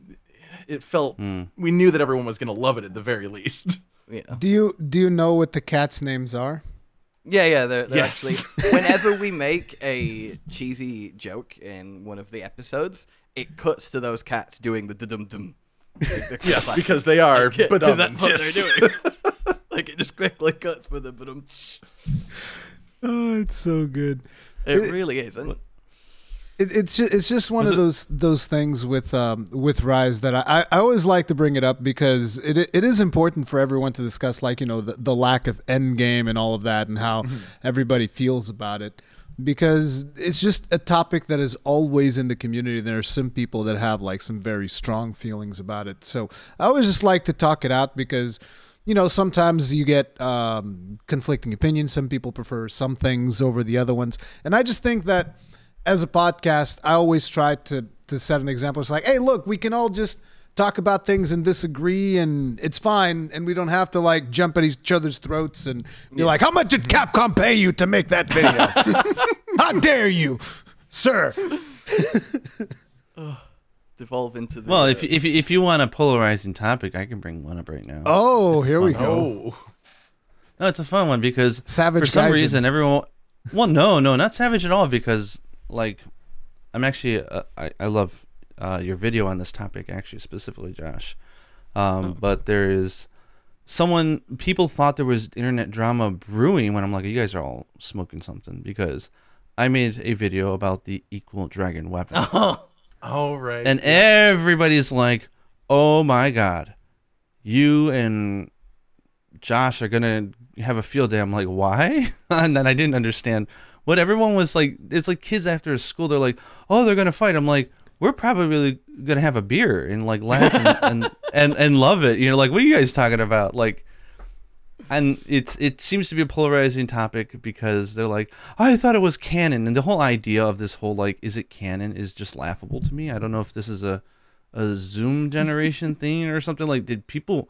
it felt we knew that everyone was going to love it at the very least. Yeah. Do you know what the cats' names are? Yeah, they're actually. Whenever we make a cheesy joke in one of the episodes, it cuts to those cats doing the dum-dum. Yes, because they are. Because that's what they're doing. Like it just quickly cuts for the dum. Oh, it's so good. It really is. It's just one of those things with Rise that I always like to bring it up because it is important for everyone to discuss, like, you know, the lack of endgame and all of that and how everybody feels about it, because it's just a topic that is always in the community. There are some people that have like some very strong feelings about it. So I always just like to talk it out because, you know, sometimes you get conflicting opinions. Some people prefer some things over the other ones. And I just think that as a podcast, I always try to set an example. It's like, hey, look, we can all just talk about things and disagree, and it's fine, and we don't have to like jump at each other's throats and be like, how much did Capcom pay you to make that video? How dare you, sir? Devolve into the... Well, if you want a polarizing topic, I can bring one up right now. Oh, here we go. No, it's a fun one because for some reason everyone... Well, no, not savage at all, because... Like, I'm actually, I love your video on this topic, actually, specifically, Josh. But there is people thought there was internet drama brewing when I'm like, you guys are all smoking something, because I made a video about the equal dragon weapon. Oh, right. And everybody's like, oh my God, you and Josh are going to have a field day. I'm like, why? And then I didn't understand what everyone was like. It's like kids after school, they're like, oh, they're going to fight. I'm like, we're probably going to have a beer and like laugh and love it. You know, like, what are you guys talking about? Like, and it seems to be a polarizing topic because they're like, oh, I thought it was canon. And the whole idea of this whole, like, is it canon is just laughable to me. I don't know if this is a Zoom generation thing or something. Like, did people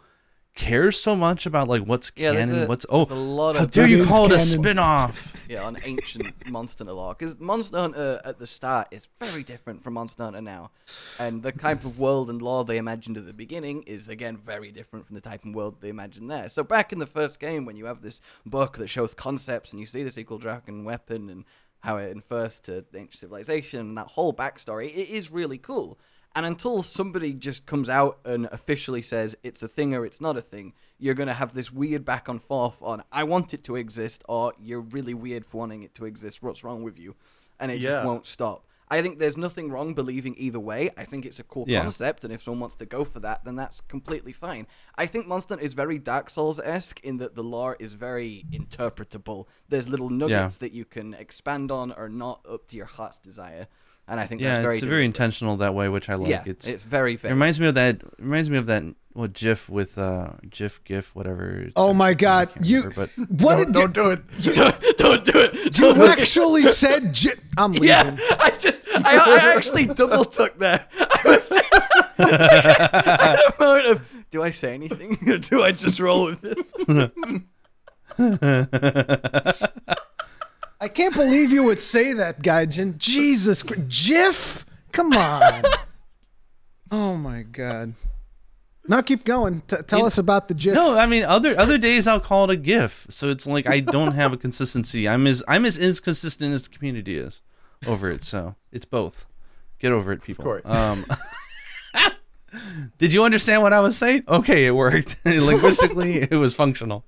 care so much about like what's canon, how dare you call it a spin-off on ancient Monster Hunter lore, because Monster Hunter at the start is very different from Monster Hunter now, and the type of world and lore they imagined at the beginning is again very different from the type of world they imagined there. So back in the first game, when you have this book that shows concepts and you see this equal dragon weapon and how it infers to ancient civilization and that whole backstory, it is really cool. And until somebody just comes out and officially says it's a thing or it's not a thing, you're going to have this weird back and forth on, I want it to exist, or you're really weird for wanting it to exist, what's wrong with you? And it just won't stop. I think there's nothing wrong believing either way. I think it's a cool concept, and if someone wants to go for that, then that's completely fine. I think Monster Hunter is very Dark Souls-esque in that the lore is very interpretable. There's little nuggets that you can expand on or not up to your heart's desire. And I think that's very it's very intentional that way, which I like. Yeah, it's very fair. It reminds me of that. Well, GIF with GIF, whatever. Oh my God! Don't do it. You actually said GIF. I'm leaving. Yeah, I actually double took there. I was at a moment of, do I say anything? Or do I just roll with this? I can't believe you would say that, Gaijin. Jesus Christ. GIF? Come on. Oh, my God. Now keep going. Tell us about the GIF. No, I mean, other days I'll call it a GIF. So it's like I don't have a consistency. I'm as inconsistent as the community is over it. So it's both. Get over it, people. Of course. Did you understand what I was saying? Okay, it worked. Linguistically, it was functional.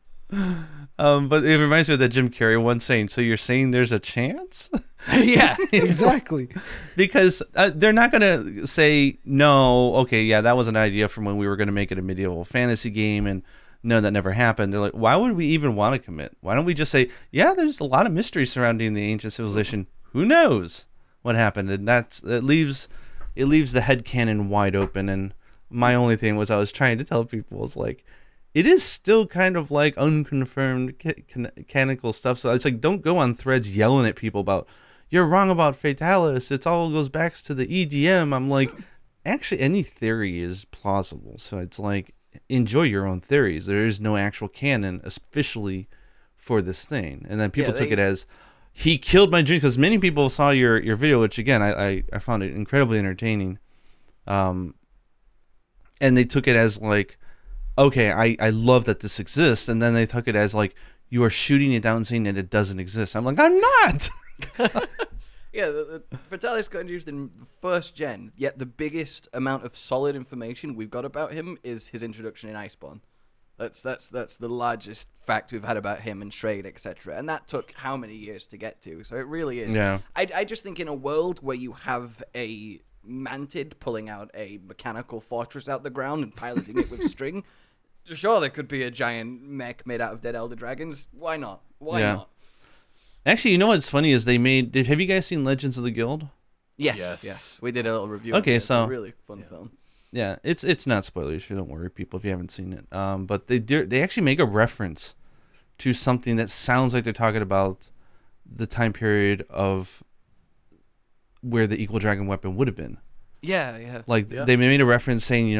But it reminds me of that Jim Carrey one saying, so you're saying there's a chance? Yeah, exactly. Because they're not going to say, no, okay, yeah, that was an idea from when we were going to make it a medieval fantasy game, and no, that never happened. They're like, why would we even want to commit? Why don't we just say, yeah, there's a lot of mystery surrounding the ancient civilization. Who knows what happened? And it leaves the headcanon wide open. And my only thing was I was trying to tell people was like, it is still kind of like unconfirmed canonical stuff. So it's like, don't go on threads yelling at people about, you're wrong about Fatalis. It all goes back to the EDM. I'm like, actually, any theory is plausible. So it's like, enjoy your own theories. There is no actual canon, officially, for this thing. And then people took it as, he killed my dream. Because many people saw your video, which, again, I found it incredibly entertaining. And they took it as like, okay, I love that this exists. And then they took it as like, you are shooting it down saying that it doesn't exist. I'm like, I'm not. Yeah, the Fatalis got introduced in the first gen, yet the biggest amount of solid information we've got about him is his introduction in Iceborne. That's the largest fact we've had about him and trade, etc. And that took how many years to get to? So it really is. Yeah. I just think in a world where you have a Mantid pulling out a mechanical fortress out the ground and piloting it with string, sure, there could be a giant mech made out of dead elder dragons. Why not? Why not? Actually, you know what's funny is they made... Have you guys seen Legends of the Guild? Yes. We did a little review. Okay, so... It's a really fun film. Yeah, it's not spoilers. Don't worry, people, if you haven't seen it. But they actually make a reference to something that sounds like they're talking about the time period of where the equal dragon weapon would have been. Yeah. Like, they made a reference saying,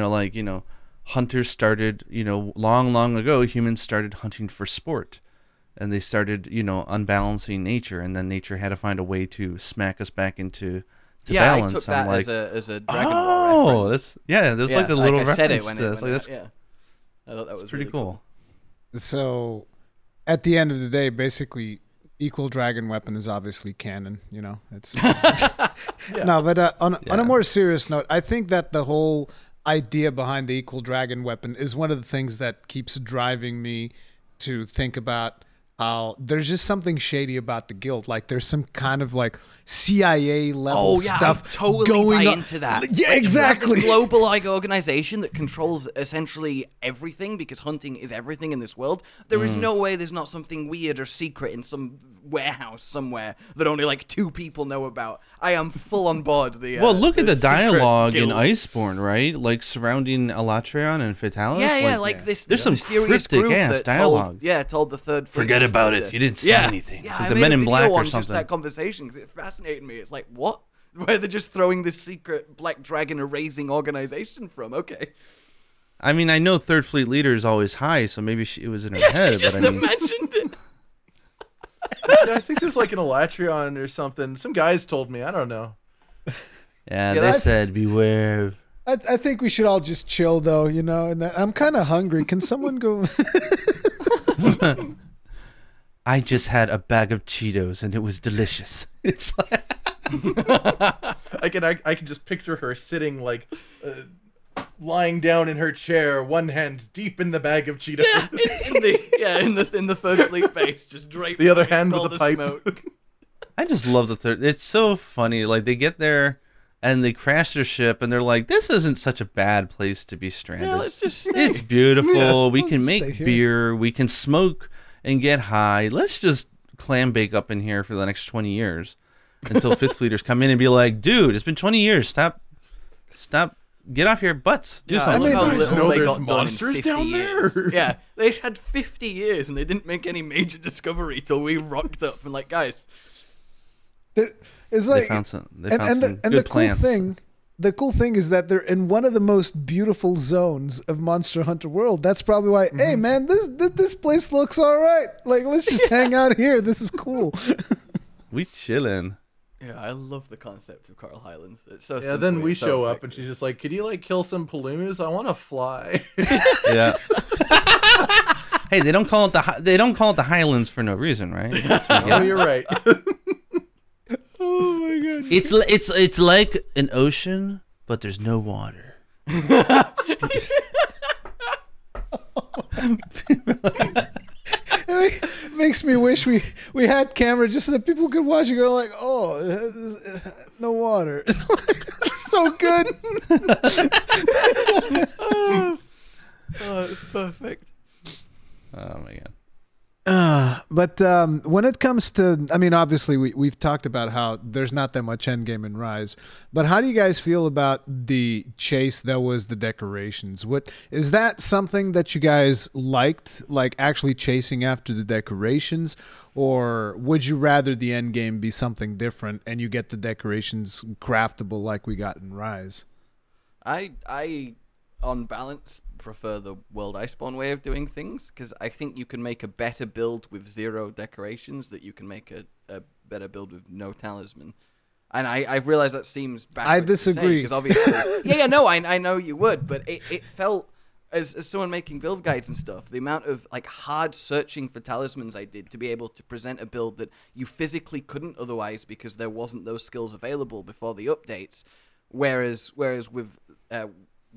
hunters started, long ago, humans started hunting for sport, and they started, unbalancing nature, and then nature had to find a way to smack us back into balance. I took that like, as a Dragon Ball reference. There's like a little reference. I thought that was pretty really cool. So, at the end of the day, basically, equal dragon weapon is obviously canon. On a more serious note, I think that the whole idea behind the equal dragon weapon is one of the things that keeps driving me to think about how there's just something shady about the guild. Like, there's some kind of like CIA level stuff totally buy into that. Yeah, like, exactly. Global like organization that controls essentially everything, because hunting is everything in this world. There is no way there's not something weird or secret in some warehouse somewhere that only like 2 people know about. I am full on board. Well, look at the dialogue in Iceborne, right? Like surrounding Alatreon and Fatalis. Like this. There's some cryptic ass dialogue. Told the third. Forget about it. You didn't see anything. It's like the Men in Black or something. Just that conversation, because it fascinated me. It's like, what? Where they're just throwing this secret black dragon erasing organization from? Okay. I mean, I know Third Fleet Leader is always high, so maybe it was in her head. She just imagined it. I think there's like an Alatreon or something. Some guys told me. I don't know. They said beware. I think we should all just chill, though. And I'm kind of hungry. Can someone go? I just had a bag of Cheetos and it was delicious. It's like Again, I can just picture her sitting like lying down in her chair, one hand deep in the bag of Cheetos. Yeah, in the first leaf base, just draped. The other hand with the pipe. Smoke. I just love the third. It's so funny. Like they get there and they crash their ship, and they're like, "This isn't such a bad place to be stranded. Yeah, let's just stay. It's beautiful. Yeah, we can make beer. We can smoke and get high. Let's just clam bake up in here for the next 20 years." Until fifth fleeters come in and be like, dude, it's been 20 years. Stop. Get off your butts. Do something. I mean, there's monsters down there. Yeah, they had 50 years and they didn't make any major discovery till we rocked up and like, guys. It's like, the cool thing is that they're in one of the most beautiful zones of Monster Hunter World. That's probably why, hey man, this place looks all right. Like, let's just hang out here. This is cool. We chillin'. Yeah, I love the concept of Coral Highlands. It's so simple, then we show up and she's just like, could you like kill some Palomas? I want to fly. Yeah. Hey, they don't call it the Highlands for no reason, right? Oh, you're right. Oh my god. It's like an ocean, but there's no water. It makes me wish we had camera just so that people could watch and go like, oh, no water. It's so good. Oh, it's perfect. Oh my god. But when it comes to, I mean, obviously we've talked about how there's not that much end game in Rise, but how do you guys feel about the chase that was the decorations? What is that something that you guys liked, like actually chasing after the decorations, or would you rather the end game be something different and you get the decorations craftable like we got in Rise? I on balance prefer the World Iceborne way of doing things, because I think you can make a better build with zero decorations that you can make a better build with no talisman. And I realize that seems backwards. I disagree. Because obviously, I know you would, but it felt, as someone making build guides and stuff, the amount of like hard searching for talismans I did to be able to present a build that you physically couldn't otherwise because there wasn't those skills available before the updates, whereas with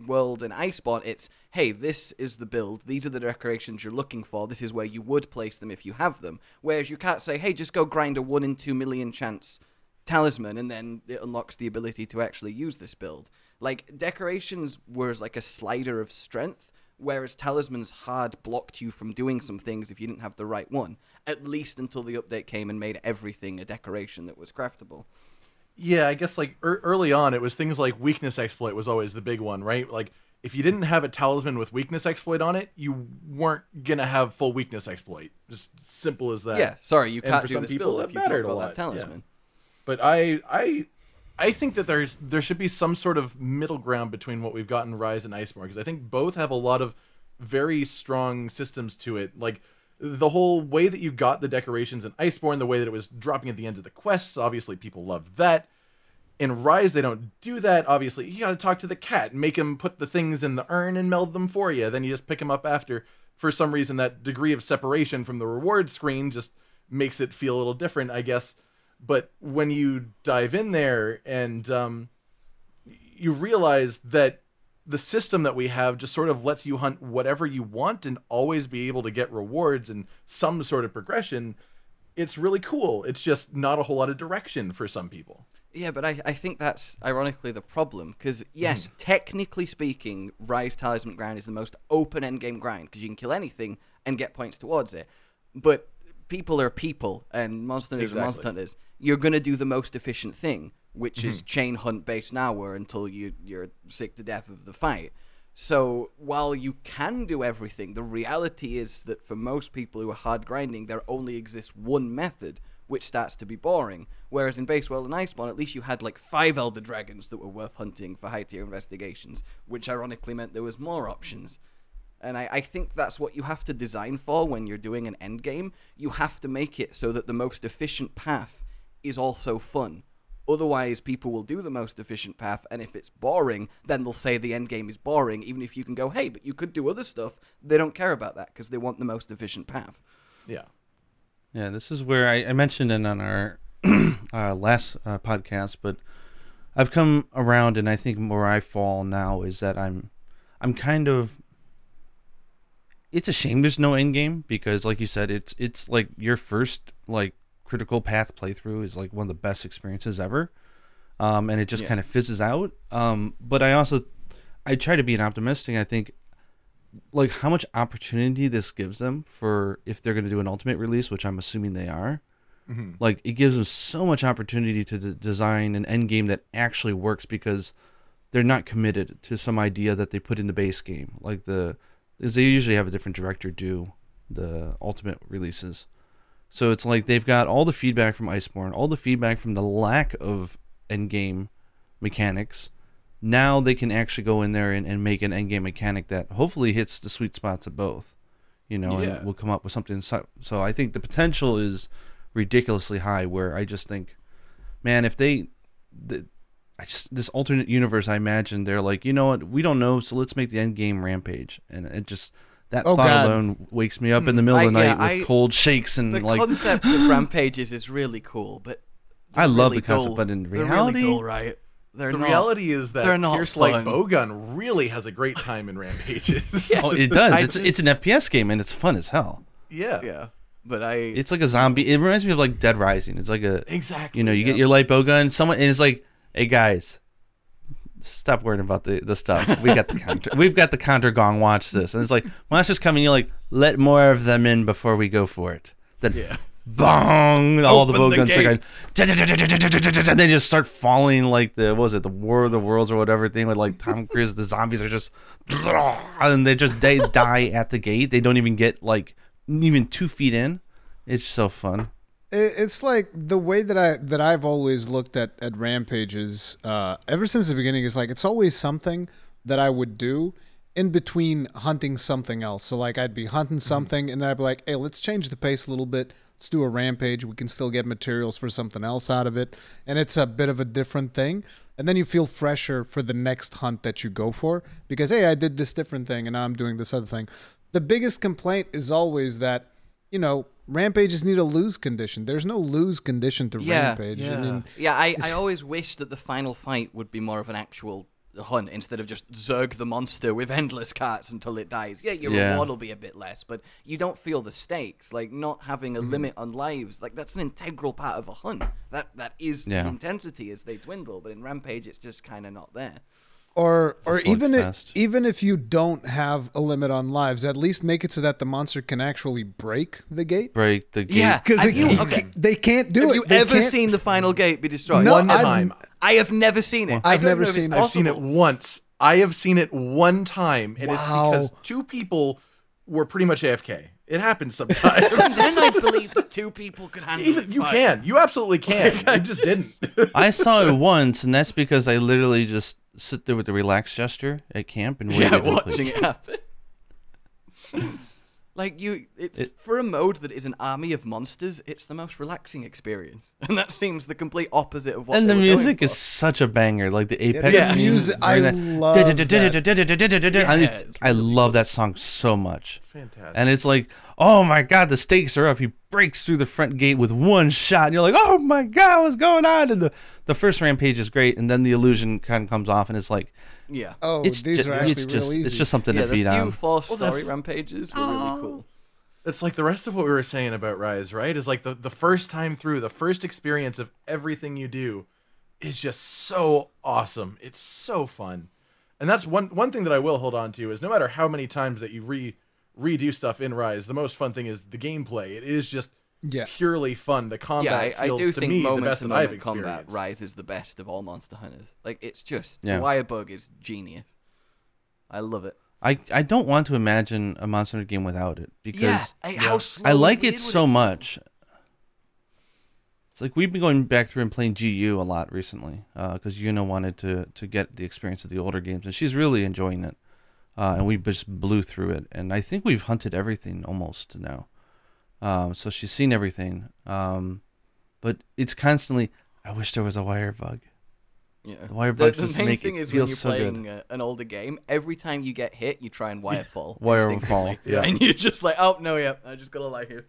World and Iceborne, it's, hey, this is the build, these are the decorations you're looking for, this is where you would place them if you have them, whereas you can't say, hey, just go grind a 1 in 2 million chance talisman and then it unlocks the ability to actually use this build. Like, decorations were like a slider of strength, whereas talismans hard blocked you from doing some things if you didn't have the right one, at least until the update came and made everything a decoration that was craftable. Yeah, I guess like early on, it was things like weakness exploit was always the big one, right? Like if you didn't have a talisman with weakness exploit on it, you weren't gonna have full weakness exploit. Just simple as that. Yeah, sorry, you can't do this build if you don't build that talisman. Yeah. But I think that there should be some sort of middle ground between what we've got in Rise and Iceborne, because I think both have a lot of very strong systems to it, like. The whole way that you got the decorations in Iceborne, the way that it was dropping at the end of the quests, obviously people loved that. In Rise, they don't do that, obviously. You gotta talk to the cat, make him put the things in the urn and meld them for you, then you just pick him up after. For some reason, that degree of separation from the reward screen just makes it feel a little different, I guess. But when you dive in there and you realize that the system that we have just sort of lets you hunt whatever you want and always be able to get rewards and some sort of progression, it's really cool. It's just not a whole lot of direction for some people. Yeah, but I think that's ironically the problem, because yes, technically speaking, Rise Talisman Grind is the most open endgame grind, because you can kill anything and get points towards it. But people are people, and Monster Hunters are Monster Hunters. You're going to do the most efficient thing, which is chain hunt based now, where until you're sick to death of the fight. So while you can do everything, the reality is that for most people who are hard grinding, there only exists one method, which starts to be boring. Whereas in Base World and Iceborne, at least you had like 5 Elder Dragons that were worth hunting for high tier investigations, which ironically meant there was more options. And I think that's what you have to design for when you're doing an end game. You have to make it so that the most efficient path is also fun. Otherwise, people will do the most efficient path, and if it's boring, then they'll say the end game is boring, even if you can go, hey, but you could do other stuff. They don't care about that, because they want the most efficient path. Yeah. Yeah, this is where I mentioned in on our last podcast, but I've come around, and I think where I fall now is that I'm kind of, it's a shame there's no end game, because like you said, it's like your first like critical path playthrough is like one of the best experiences ever. And it just kind of fizzes out. But I try to be an optimist, and I think like how much opportunity this gives them for, if they're going to do an Ultimate release, which I'm assuming they are, like it gives them so much opportunity to design an end game that actually works, because they're not committed to some idea that they put in the base game. Like they usually have a different director do the Ultimate releases. So it's like they've got all the feedback from Iceborne, all the feedback from the lack of end game mechanics. Now they can actually go in there and make an end game mechanic that hopefully hits the sweet spots of both, you know, and we'll come up with something. So I think the potential is ridiculously high, where I just think, man, if this alternate universe, I imagine they're like, you know what, we don't know, so let's make the end game Rampage. And it just, that thought alone wakes me up in the middle of the night with cold shakes. And the concept of Rampages is really cool, but I love the concept, but in reality, they're really dull, right? The reality is that Piercelight Bowgun really has a great time in Rampages. Oh, it does. It's an FPS game, and it's fun as hell. Yeah. Yeah. But it's like a zombie. It reminds me of like Dead Rising. It's like a you know, you get your light bowgun, someone, and it's like, hey guys, stop worrying about the stuff. We got the counter. We've got the counter gong. Watch this, and it's like monsters coming. You're like, let more of them in before we go for it. Then bong! All the bowguns are going. They just start falling like the, what was it, the War of the Worlds or whatever thing with like Tom Cruise. The zombies are just, and they die at the gate. They don't even get like even 2 feet in. It's so fun. It's like the way that I've always looked at Rampages ever since the beginning is like it's always something that I would do in between hunting something else. So like I'd be hunting something and I'd be like, hey, let's change the pace a little bit. Let's do a rampage. We can still get materials for something else out of it. And it's a bit of a different thing. And then you feel fresher for the next hunt that you go for because, hey, I did this different thing and now I'm doing this other thing. The biggest complaint is always that, you know, rampages need a lose condition. There's no lose condition to rampage. Yeah, I mean, I always wish that the final fight would be more of an actual hunt instead of just zerg the monster with endless carts until it dies. Yeah, your reward will be a bit less, but you don't feel the stakes. Like not having a limit on lives, like that's an integral part of a hunt. That is the intensity as they dwindle. But in Rampage, it's just kind of not there. Or even if you don't have a limit on lives, at least make it so that the monster can actually break the gate. Break the gate. Yeah, because they can't do it. Have you ever seen the final gate be destroyed? No, one time. I have never seen it. I've never seen it. I've seen it once. I have seen it one time, and it's because two people were pretty much AFK. It happens sometimes. And then I believe that two people could handle it. You can. You absolutely can. You just didn't. I saw it once, and that's because I literally just sit there with the relaxed gesture at camp and wait watching it happen. Like for a mode that is an army of monsters, it's the most relaxing experience, and that seems the complete opposite of what. And the music is such a banger, like the Apex music. I love that song so much. Fantastic. And it's like, oh my god, the stakes are up. He breaks through the front gate with one shot, and you're like, oh my god, what's going on? And the first rampage is great, and then the illusion kind of comes off, and it's like, yeah, oh, these are actually real easy. It's just something to beat on. Yeah, the few four-story rampages were really cool. It's like the rest of what we were saying about Rise, right? Is like the first time through, the first experience of everything you do is just so awesome. It's so fun, and that's one thing that I will hold on to is no matter how many times that you redo stuff in Rise, the most fun thing is the gameplay. It is just purely fun. The combat feels to me the best that I've experienced. Combat Rise is the best of all Monster Hunters. Like it's just Wirebug is genius. I love it. I don't want to imagine a Monster Hunter game without it because I like it so much. It's like we've been going back through and playing GU a lot recently because Yuna wanted to get the experience of the older games and she's really enjoying it. And we just blew through it. And I think we've hunted everything almost now. So she's seen everything. But it's constantly, I wish there was a Wirebug. Yeah. The Wirebug just make it feel so good. The main thing is when you're playing an older game, every time you get hit, you try and Wirefall. Wirefall, yeah. And you're just like, oh, no, I just got to lie here.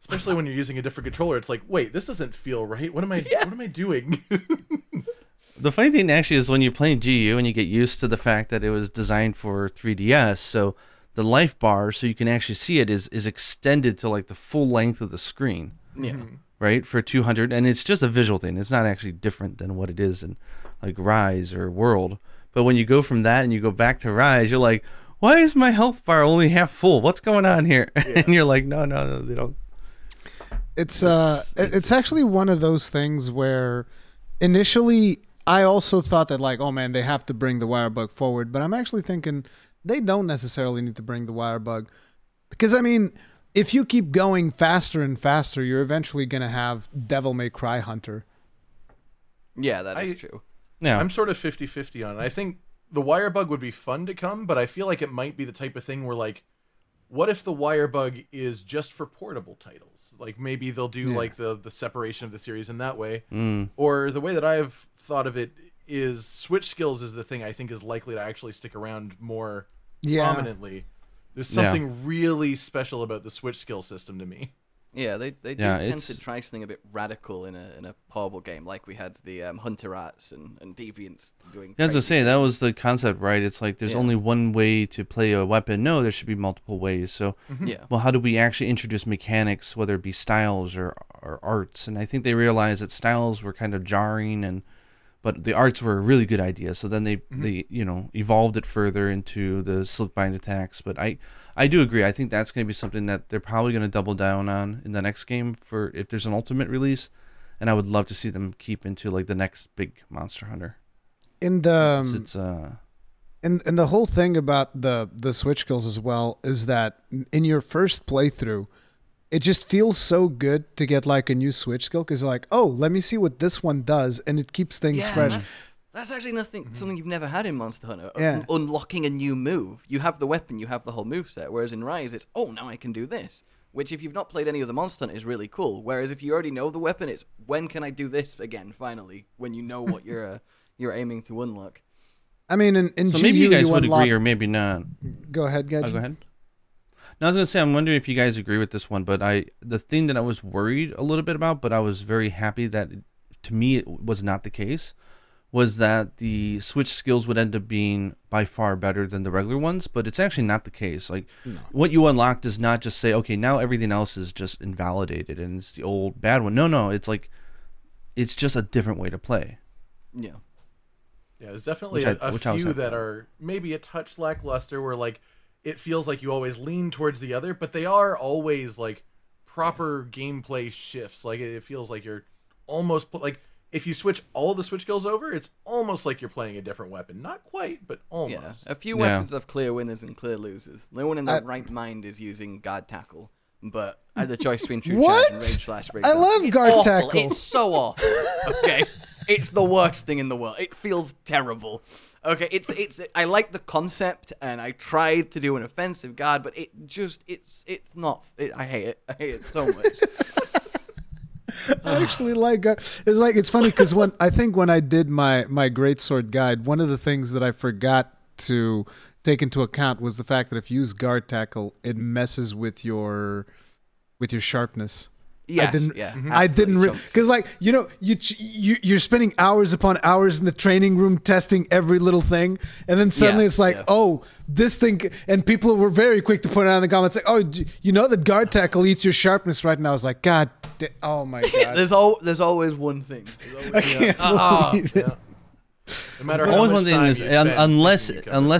Especially when you're using a different controller, it's like, wait, this doesn't feel right. What am I? Yeah. What am I doing? The funny thing actually is when you're playing GU and you get used to the fact that it was designed for 3DS, so the life bar, so you can actually see it, is extended to like the full length of the screen. Yeah. Right, for 200, and it's just a visual thing. It's not actually different than what it is in like Rise or World. But when you go from that and you go back to Rise, you're like, why is my health bar only half full? What's going on here? Yeah. And you're like, no, they don't. It's actually one of those things where initially I also thought that like, oh man, they have to bring the wire bug forward, but I'm actually thinking they don't necessarily need to bring the wire bug, because I mean, if you keep going faster and faster, you're eventually gonna have Devil May Cry Hunter. Yeah, that is true. Yeah, I'm sort of 50-50 on it. I think the wire bug would be fun to come, but I feel like it might be the type of thing where like, what if the wire bug is just for portable titles? Like maybe they'll do like the separation of the series in that way. Mm. Or the way that I've thought of it is Switch Skills is the thing I think is likely to actually stick around more prominently. There's something really special about the Switch Skill system to me. Yeah, they do tend to try something a bit radical in a portable game, like we had the Hunter Arts and Deviants doing. Yeah, as I say, that was the concept, right? It's like there's only one way to play a weapon. No, there should be multiple ways. So, well, how do we actually introduce mechanics, whether it be styles or arts? And I think they realized that styles were kind of jarring, but the arts were a really good idea. So then they you know, evolved it further into the slick bind attacks. But I do agree. I think that's going to be something that they're probably going to double down on in the next game for if there's an Ultimate release, and I would love to see them keep into like the next big Monster Hunter. In the and the whole thing about the Switch Skills as well is that in your first playthrough, it just feels so good to get like a new Switch Skill because like, oh, let me see what this one does, and it keeps things fresh. That's actually something you've never had in Monster Hunter. Yeah. Unlocking a new move. You have the weapon, you have the whole moveset, whereas in Rise it's, oh, now I can do this, which if you've not played any other Monster Hunter is really cool. Whereas if you already know the weapon, it's, when can I do this again, finally, when you know what you're aiming to unlock. I mean, in so maybe you guys would agree or maybe not. Go ahead, Gaijin. Oh, go ahead. Now, I was going to say, I'm wondering if you guys agree with this one, but the thing that I was worried a little bit about, but I was very happy that to me it was not the case, was that the Switch Skills would end up being by far better than the regular ones, but it's actually not the case. Like, what you unlock does not just say, okay, now everything else is just invalidated and it's the old bad one. No, it's like, it's just a different way to play. Yeah. Yeah, there's definitely a few that are maybe a touch lackluster where, like, it feels like you always lean towards the other, but they are always like proper gameplay shifts. Like it feels like you're almost like if you switch all the Switch Skills over, it's almost like you're playing a different weapon. Not quite, but almost. Yeah. A few weapons have clear winners and clear losers. No one in their right mind is using guard tackle, but I had the choice between true charge and rage slash breakdown. I love guard tackle. It's so awful. Okay, it's the worst thing in the world. It feels terrible. Okay, it's I like the concept, and I tried to do an offensive guard, but it just it's not. I hate it. I hate it so much. I actually like guard. It's like, it's funny because I think when I did my Greatsword guide, one of the things that I forgot to take into account was the fact that if you use guard tackle, it messes with your sharpness. Yeah, I didn't because, like, you know, you're spending hours upon hours in the training room testing every little thing, and then suddenly it's like, oh, this thing, and people were very quick to put it out in the comments like, oh, you know that guard tackle eats your sharpness right now. I was like, God, oh my God. there's always one thing. I can't believe it. No matter how much time you spend, unless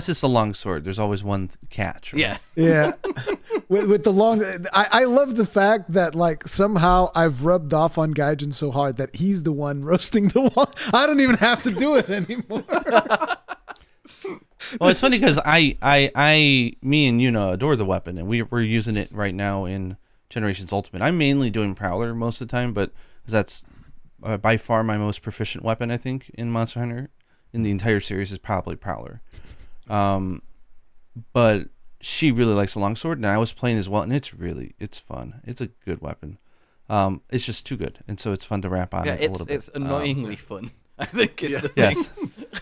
it's a long sword, there's always one catch. Right? Yeah, yeah. with the long, I love the fact that like somehow I've rubbed off on Gaijin so hard that he's the one roasting the long. I don't even have to do it anymore. Well, it's funny because me and Yuna adore the weapon, and we're using it right now in Generations Ultimate. I'm mainly doing Prowler most of the time, but that's by far my most proficient weapon, I think, in Monster Hunter. In the entire series is probably Prowler. But she really likes the longsword, and I was playing as well, and it's fun. It's a good weapon. It's just too good, and so it's fun to rap on it a little bit. It's annoyingly fun, I think, is the thing. Yes.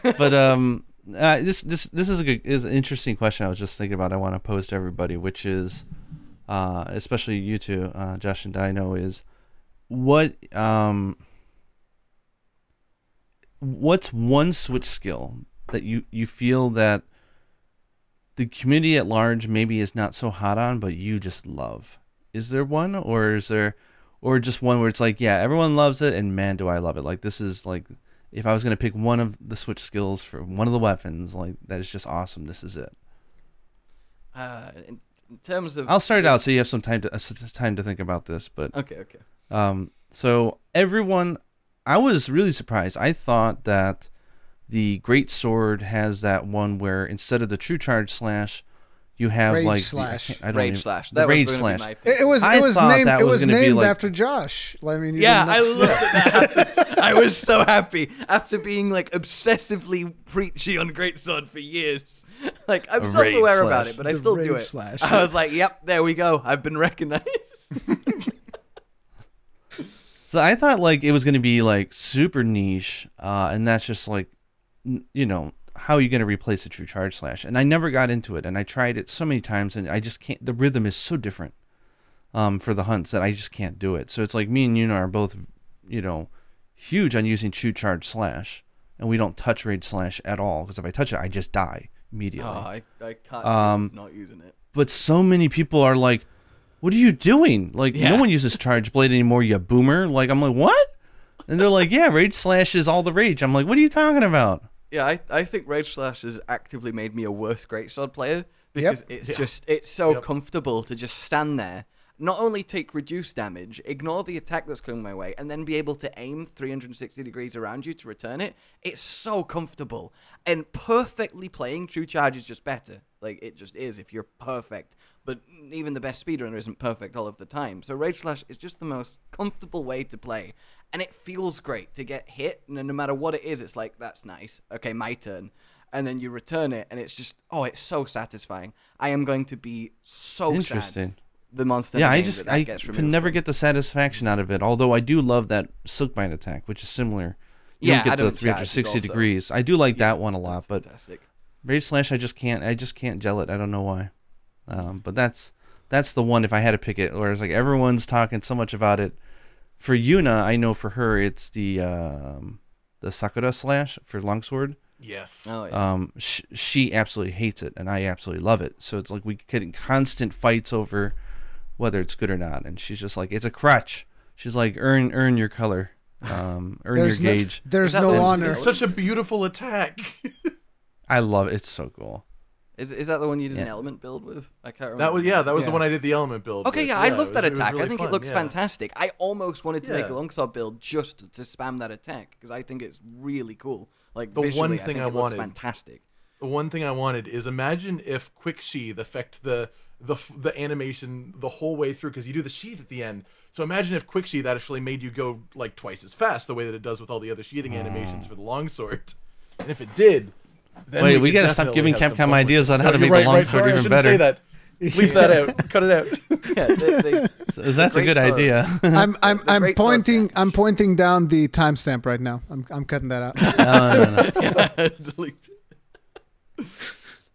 But this is an interesting question I was just thinking about I want to pose to everybody, which is especially you two, Josh and Dino, is what's one Switch skill that you feel that the community at large maybe is not so hot on, but you just love? Is there one, or is there, or just one where it's like, yeah, everyone loves it, and man, do I love it? Like, this is like, if I was going to pick one of the Switch skills for one of the weapons, like, that is just awesome. This is it. In terms of... I'll start it out so you have some time to think about this. But Okay. So everyone... I was really surprised. I thought that the Great Sword has that one where instead of the True Charge Slash, you have Rage Slash. It was named after Josh. I mean, yeah, I loved that. I was so happy after being like obsessively preachy on Great Sword for years. Like, I'm self-aware about it, but I still do it. Slash. I was like, yep, there we go. I've been recognized. So I thought like it was going to be like super niche, and that's just like, you know, how are you going to replace a True Charge Slash? And I never got into it, and I tried it so many times, and I just can't. The rhythm is so different for the hunts that I just can't do it. So it's like me and Yuna are both, you know, huge on using True Charge Slash, and we don't touch Rage Slash at all, because if I touch it, I just die immediately. Oh, I can't not using it. But so many people are like, what are you doing? Like, yeah. No one uses Charge Blade anymore, you boomer. Like, I'm like, what? And they're like, yeah, Rage Slash is all the rage. I'm like, what are you talking about? Yeah, I think Rage Slash has actively made me a worse Greatsword player, because it's so comfortable to just stand there, not only take reduced damage, ignore the attack that's coming my way, and then be able to aim 360 degrees around you to return it. It's so comfortable. And perfectly playing True Charge is just better. Like, it just is if you're perfect. But even the best speedrunner isn't perfect all of the time. So Rage Slash is just the most comfortable way to play. And it feels great to get hit. And no matter what it is, it's like, that's nice. Okay, my turn. And then you return it. And it's just, oh, it's so satisfying. I am going to be so sad. The monster. Yeah, I can never get the satisfaction out of it. Although I do love that Silkbind attack, which is similar. You don't get the 360 degrees. I do like that one a lot, but fantastic. Rage Slash, I just can't gel it. I don't know why. But that's the one if I had to pick it. Whereas like everyone's talking so much about it. For Yuna, I know for her it's the Sakura Slash for Longsword. Yes. Oh, yeah. She absolutely hates it, and I absolutely love it. So it's like we get in constant fights over whether it's good or not, and she's just like, it's a crutch. She's like, earn your color, earn your gauge. There's no honor. It's such a beautiful attack. I love it. It's so cool. Is that the one you did an element build with? I can't remember. That was the one I did the element build with. Okay, yeah, I love that attack. Really I think it looks fantastic. I almost wanted to make a longsword build just to spam that attack, because I think it's really cool. Like, the visually, one thing I wanted, looks fantastic. The one thing I wanted is, imagine if quick sheath affect the animation the whole way through, because you do the sheath at the end. So imagine if quick sheath actually made you go like twice as fast, the way that it does with all the other sheathing animations for the longsword. And if it did... Then wait, we gotta stop giving Capcom ideas on how to make the longsword even better. Say that. Leave that out. Cut it out. That's a good idea. I'm pointing down the timestamp right now. I'm cutting that out. No.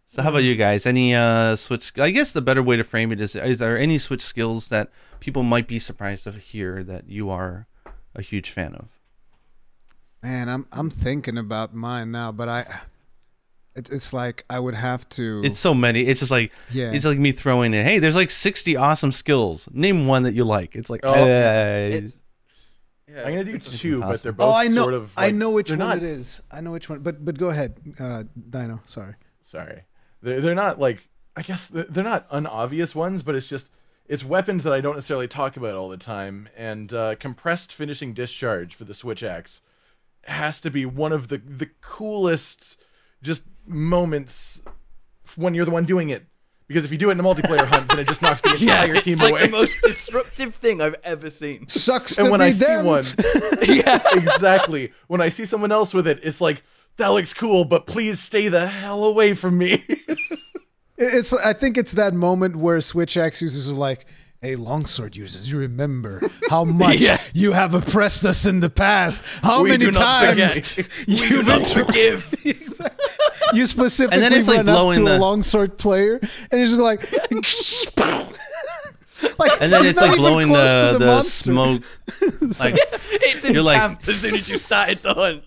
So how about you guys? Any Switch? I guess the better way to frame it is there any Switch skills that people might be surprised to hear that you are a huge fan of? Man, I'm thinking about mine now, but it's like I would have to... It's so many. It's just like it's like me throwing in, hey, there's like 60 awesome skills. Name one that you like. It's like, I'm going to do two, but they're both sort of... Like, I know which one it is. I know which one. But go ahead, Dino. Sorry. They're not like... I guess they're not unobvious ones, but it's just... It's weapons that I don't necessarily talk about all the time. And compressed finishing discharge for the Switch Axe has to be one of the coolest... just moments when you're the one doing it, because if you do it in a multiplayer hunt, then it just knocks the entire team away. It's like the most disruptive thing I've ever seen. Sucks and to when be I them. See one exactly, when I see someone else with it, it's like, that looks cool, but please stay the hell away from me. I think it's that moment where Switch Axe users are like, hey, longsword users, you remember how much you have oppressed us in the past. How we many do not times you don't forgive. You specifically went like up to a longsword player and you're just like... Like, and then it's like blowing the smoke. Like, it's in camp as soon as you started the hunt.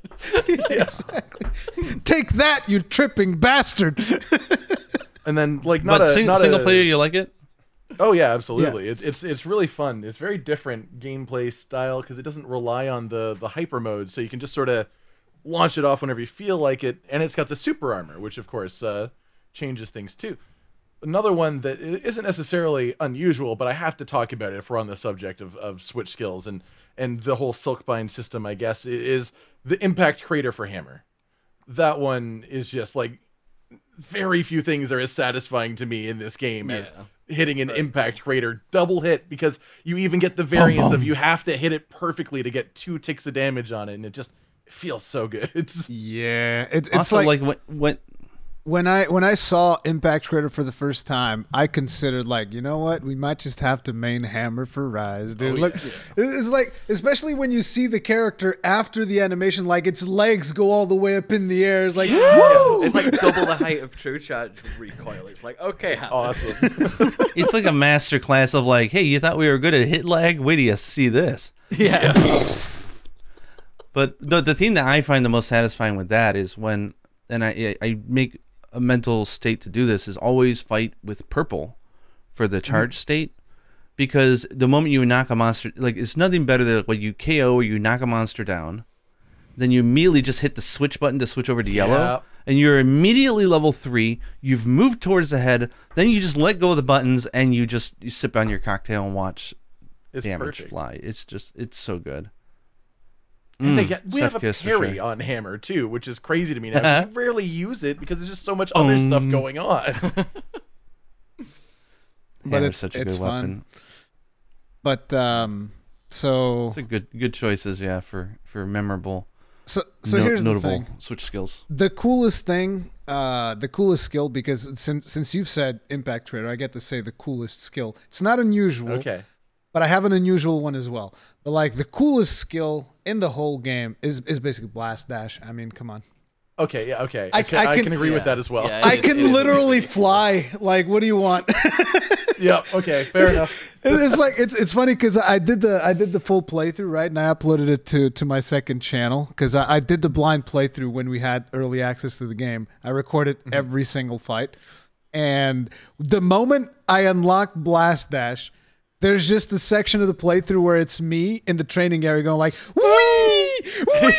Yeah, exactly. Take that, you tripping bastard. And then like single player, you like it? Oh yeah, absolutely. Yeah. It's really fun. It's very different gameplay style because it doesn't rely on the hyper mode, so you can just sort of launch it off whenever you feel like it. And it's got the super armor, which of course changes things too. Another one that isn't necessarily unusual, but I have to talk about it if we're on the subject of switch skills and the whole Silkbind system, I guess, is the impact crater for hammer. That one is just like very few things are as satisfying to me in this game as hitting an impact crater double hit, because you even get the variance of you have to hit it perfectly to get 2 ticks of damage on it, and it just feels so good. Yeah, it's also like when I saw impact crater for the first time, I considered like, you know what, we might just have to main hammer for Rise, dude. Oh, look, it's like, especially when you see the character after the animation, like its legs go all the way up in the air. It's like, woo! It's like double the height of True Charge recoil. It's like, okay, it's awesome. It's like a master class of like, hey, you thought we were good at hit lag? Wait till you see this. Yeah. But the thing that I find the most satisfying with that is when, and I make a mental state to do this, is always fight with purple for the charge state, because the moment you knock a monster, like, it's nothing better than like, you KO or you knock a monster down, then you immediately just hit the switch button to switch over to yellow, and you're immediately level 3, you've moved towards the head, then you just let go of the buttons and you sip on your cocktail and watch damage fly. It's so good. And they get, we have a parry on hammer too, which is crazy to me now. I rarely use it because there's just so much other stuff going on. But it's fun. But so it's a good choices, yeah, for memorable. So here's the thing. Switch skills. The coolest thing, the coolest skill, because since you've said impact trader, I get to say the coolest skill. It's not unusual. Okay. But I have an unusual one as well. But like the coolest skill in the whole game is basically blast dash. I mean, come on. Okay, yeah, okay. I can agree with that as well. Yeah, I can literally fly. Like, what do you want? Yeah, okay, fair enough. It's like it's funny because I did the full playthrough, right? And I uploaded it to my second channel because I did the blind playthrough when we had early access to the game. I recorded every single fight, and the moment I unlocked blast dash, there's just the section of the playthrough where it's me in the training area going like, wee, wee.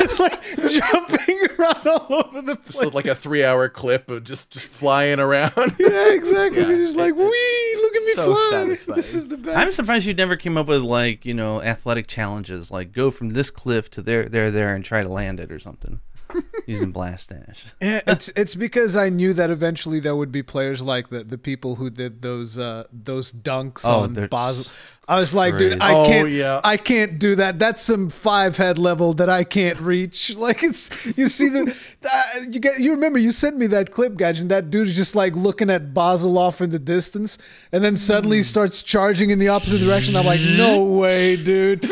It's like jumping around all over the place. Just like a 3-hour clip of just flying around. Yeah, exactly. Yeah. You're just like, wee, look at me fly. Satisfying. This is the best. I'm surprised you never came up with like, you know, athletic challenges, like go from this cliff to there, and try to land it or something. Using blast dash. Yeah, it's because I knew that eventually there would be players like the people who did those dunks on Basil. I was like, dude, I can't do that. That's some 5-head level that I can't reach. Like, it's, you see them, you remember you sent me that clip, Gaijin. That dude is just like looking at Basil off in the distance, and then suddenly starts charging in the opposite direction. I'm like, no way, dude.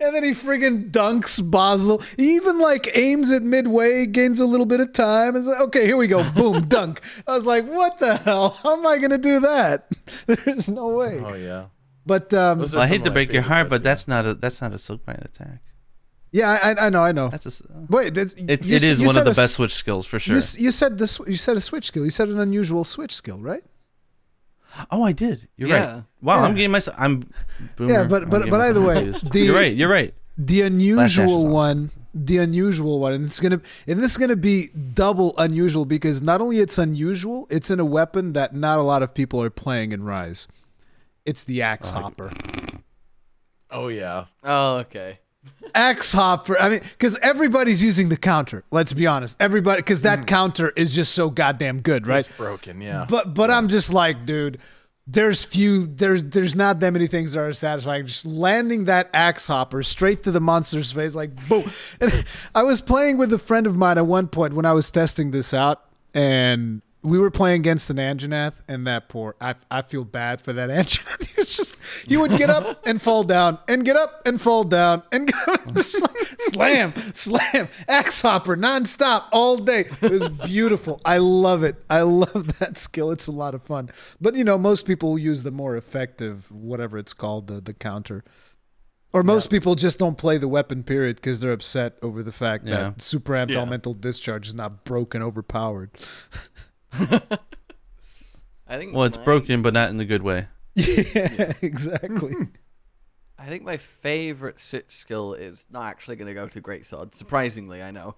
And then he friggin' dunks Basil. He even like aims at midway, gains a little bit of time. It's like, okay, here we go, boom, dunk. I was like, what the hell? How am I gonna do that? There's no way. Oh yeah. But well, I hate to break your heart, but that's not a Silkbind attack. Yeah, I know. That's a, wait, it is one of the best switch skills for sure. You said a switch skill. You said an unusual switch skill, right? Oh, I did. You're right. Wow, yeah. I'm getting myself. I'm. Boomer. Yeah, but either way, you're right. The unusual one. The unusual one, and this is gonna be double unusual because not only it's unusual, it's in a weapon that not a lot of people are playing in Rise. It's the axe hopper. Oh yeah. Oh okay. Axe hopper. I mean, because everybody's using the counter. Let's be honest, everybody, because that counter is just so goddamn good, right? It's broken, yeah. But I'm just like, dude, there's not that many things that are satisfying. Just landing that axe hopper straight to the monster's face, like boom. And I was playing with a friend of mine at one point when I was testing this out, and we were playing against an Anjanath, and that poor, I feel bad for that Anjanath. It's just, you would get up and fall down, and get up and fall down, and slam, slam, axe hopper, nonstop, all day. It was beautiful. I love it. I love that skill. It's a lot of fun. But, you know, most people use the more effective, whatever it's called, the counter. Or most people just don't play the weapon, period, because they're upset over the fact that super amped elemental discharge is not broken, overpowered. I think well, it's broken, but not in a good way. Yeah, exactly. I think my favorite skill is not actually going to go to Greatsword. Surprisingly, I know.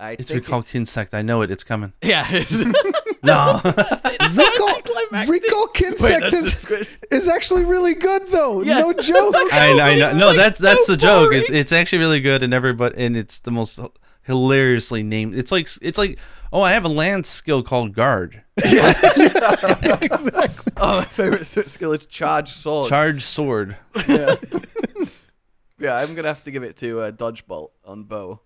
It's Recall Kinsect. I know it. It's coming. Yeah. It's no. Recall Kinsect is actually really good, though. Yeah. No joke. I know. No, that's so the joke. It's actually really good, and everybody, and it's the most hilariously named. It's like oh, I have a land skill called Guard. Yeah. Exactly. Oh, my favorite skill is Charge Sword. Charge Sword. Yeah. Yeah, I'm gonna have to give it to Dodge Bolt on Bow.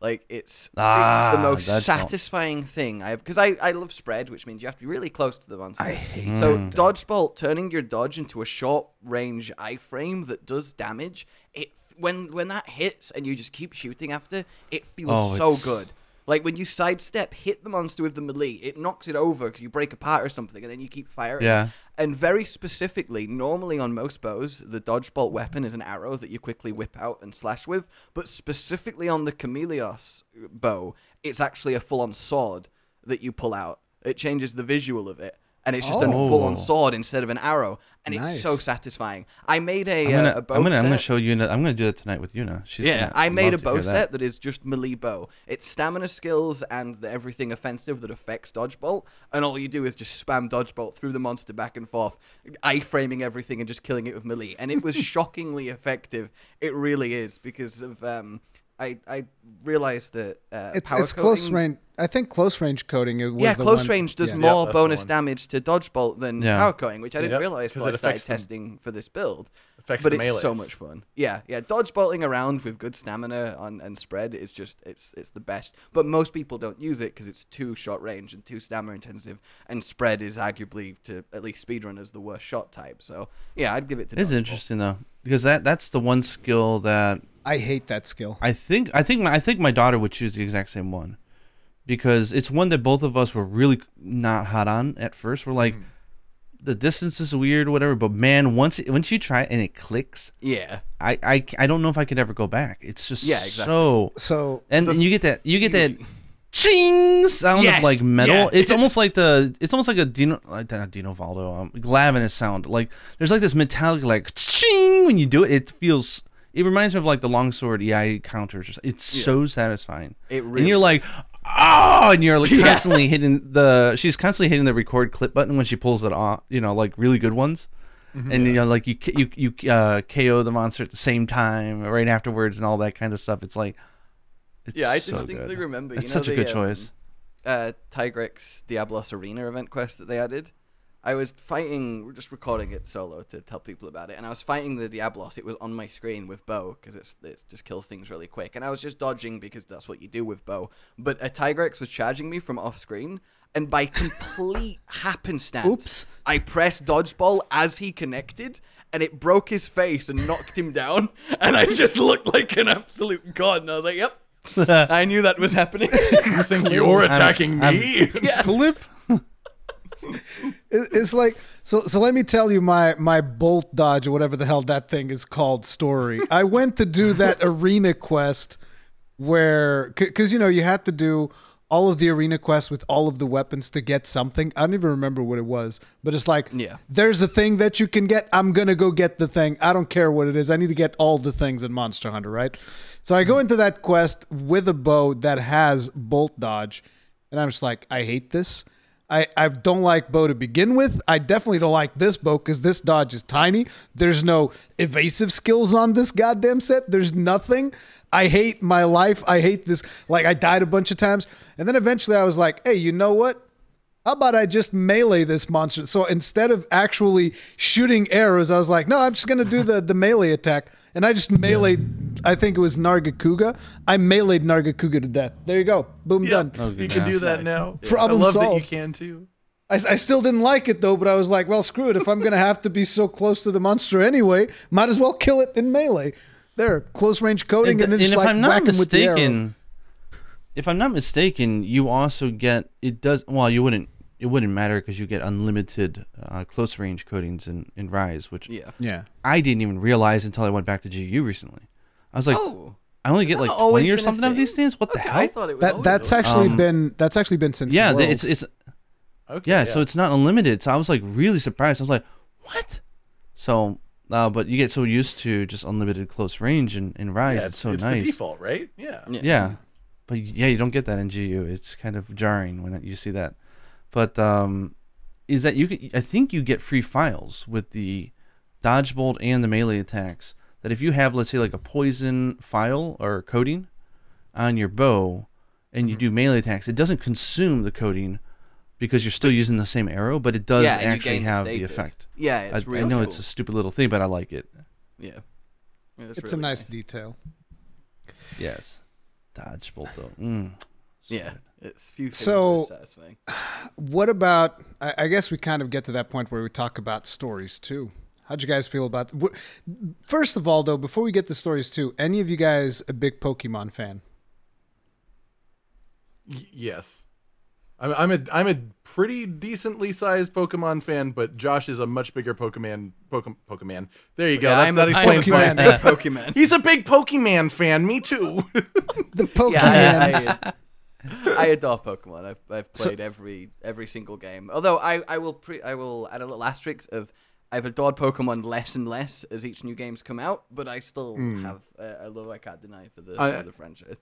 Like, it's the most satisfying thing I have. Because I love spread, which means you have to be really close to the monster. I hate that. Dodge Bolt, turning your dodge into a short-range iframe that does damage, when that hits and you just keep shooting after, it feels so good. Like, when you sidestep, hit the monster with the melee, it knocks it over because you break apart or something, and then you keep firing. Yeah. And very specifically, normally on most bows, the Dodge Bolt weapon is an arrow that you quickly whip out and slash with. But specifically on the Chameleos bow, it's actually a full-on sword that you pull out. It changes the visual of it. And it's just a full-on sword instead of an arrow. And it's so satisfying. I made a bow set. I'm going to show Yuna. I'm going to do that tonight with Yuna. I made a bow set that is just melee bow. It's stamina skills and everything offensive that affects Dodge Bolt. And all you do is just spam Dodge Bolt through the monster back and forth, eye-framing everything and just killing it with melee. And it was shockingly effective. It really is because of... I realized that it's close range. I think close range coding was close range does more bonus damage to Dodge Bolt than power coding, which I didn't realize until I started testing for this build. But it's so much fun. Yeah. Dodge bolting around with good stamina and spread is just it's the best. But most people don't use it because it's too short range and too stamina intensive. And spread is arguably, to at least speedrunners, the worst shot type. So yeah, I'd give it to. It's interesting though because that's the one skill that. I hate that skill. I think my daughter would choose the exact same one, because it's one that both of us were really not hot on at first. We're like, the distance is weird, or whatever. But man, once you try it and it clicks, I don't know if I could ever go back. It's just and you get that ching sound of like metal. Yeah. It's almost like a Dino, not Dino Valdo, Glavinus sound. Like there's like this metallic like ching when you do it. It feels. It reminds me of like the longsword EI counters. It's so satisfying. It really. And you're like, and you're like constantly hitting the. She's constantly hitting the record clip button when she pulls it off. You know, like really good ones. And you know, like you KO the monster at the same time right afterwards and all that kind of stuff. It's like, it's I distinctly remember. It's such a good choice. Tigrex Diablos Arena event quest that they added. I was fighting, we're just recording it solo to tell people about it, and I was fighting the Diablos. It was on my screen with bow, because it just kills things really quick. And I was just dodging, because that's what you do with bow. But a Tigrex was charging me from off screen, and by complete happenstance, I pressed dodgeball as he connected, and it broke his face and knocked him down, and I just looked like an absolute god. And I was like, yep, I knew that was happening. You think you're attacking me? Clip? It's like so let me tell you my bolt dodge or whatever the hell that thing is called story. I went to do that arena quest where because you know you had to do all of the arena quests with all of the weapons to get something. I don't even remember what it was, but it's like there's a thing that you can get. I'm gonna go get the thing. I don't care what it is. I need to get all the things in Monster Hunter, right? So I go into that quest with a bow that has bolt dodge, and I'm just like, I hate this. I don't like bow to begin with. I definitely don't like this bow because this dodge is tiny. There's no evasive skills on this goddamn set. There's nothing. I hate my life. I hate this. Like, I died a bunch of times. And then eventually I was like, hey, you know what? How about I just melee this monster? So instead of actually shooting arrows, I was like, no, I'm just going to do the melee attack. And I just meleeed I think it was Nargacuga. I meleeed Nargacuga to death. There you go. Boom, done. Okay, you can do that now. Problem solved. I love that you can too. I still didn't like it though, but I was like, well, screw it. If I'm going to have to be so close to the monster anyway, might as well kill it in melee. There, close range coding, and then just like whack him with the arrow. If I'm not mistaken, you also get It wouldn't matter because you get unlimited close range codings in Rise, which I didn't even realize until I went back to GU recently. I was like, oh, I only get like 20 or something of these things. What the hell? I thought it was that's actually been since World. It's so it's not unlimited. So I was like really surprised. I was like, what? So. But you get so used to just unlimited close range in Rise. Yeah, it's so nice. It's the default, right? Yeah. But yeah, you don't get that in GU. It's kind of jarring when you see that. But is that you can, I think you get free files with the dodge bolt and the melee attacks. That if you have, let's say, like a poison file or coding on your bow and you do melee attacks, it doesn't consume the coding because you're still using the same arrow, but it does actually have the effect. Yeah, it's really cool. It's a stupid little thing, but I like it. Yeah. It's really a nice detail. Yes. Dodge bolt, though. Yeah. It's so satisfying. What about, I guess we kind of get to that point where we talk about stories, too. How'd you guys feel about, first of all, though, before we get to stories, too, any of you guys a big Pokemon fan? Yes. I'm a pretty decently sized Pokemon fan, but Josh is a much bigger Pokemon. There you go. Yeah, that's not explained. Pokemon. He's a big Pokemon fan. Me too. The Pokemon. Yeah, I adore Pokemon. I've played every single game. Although I will add a little asterisk of I've adored Pokemon less and less as each new game's come out, but I still have a love I can't deny for the franchise.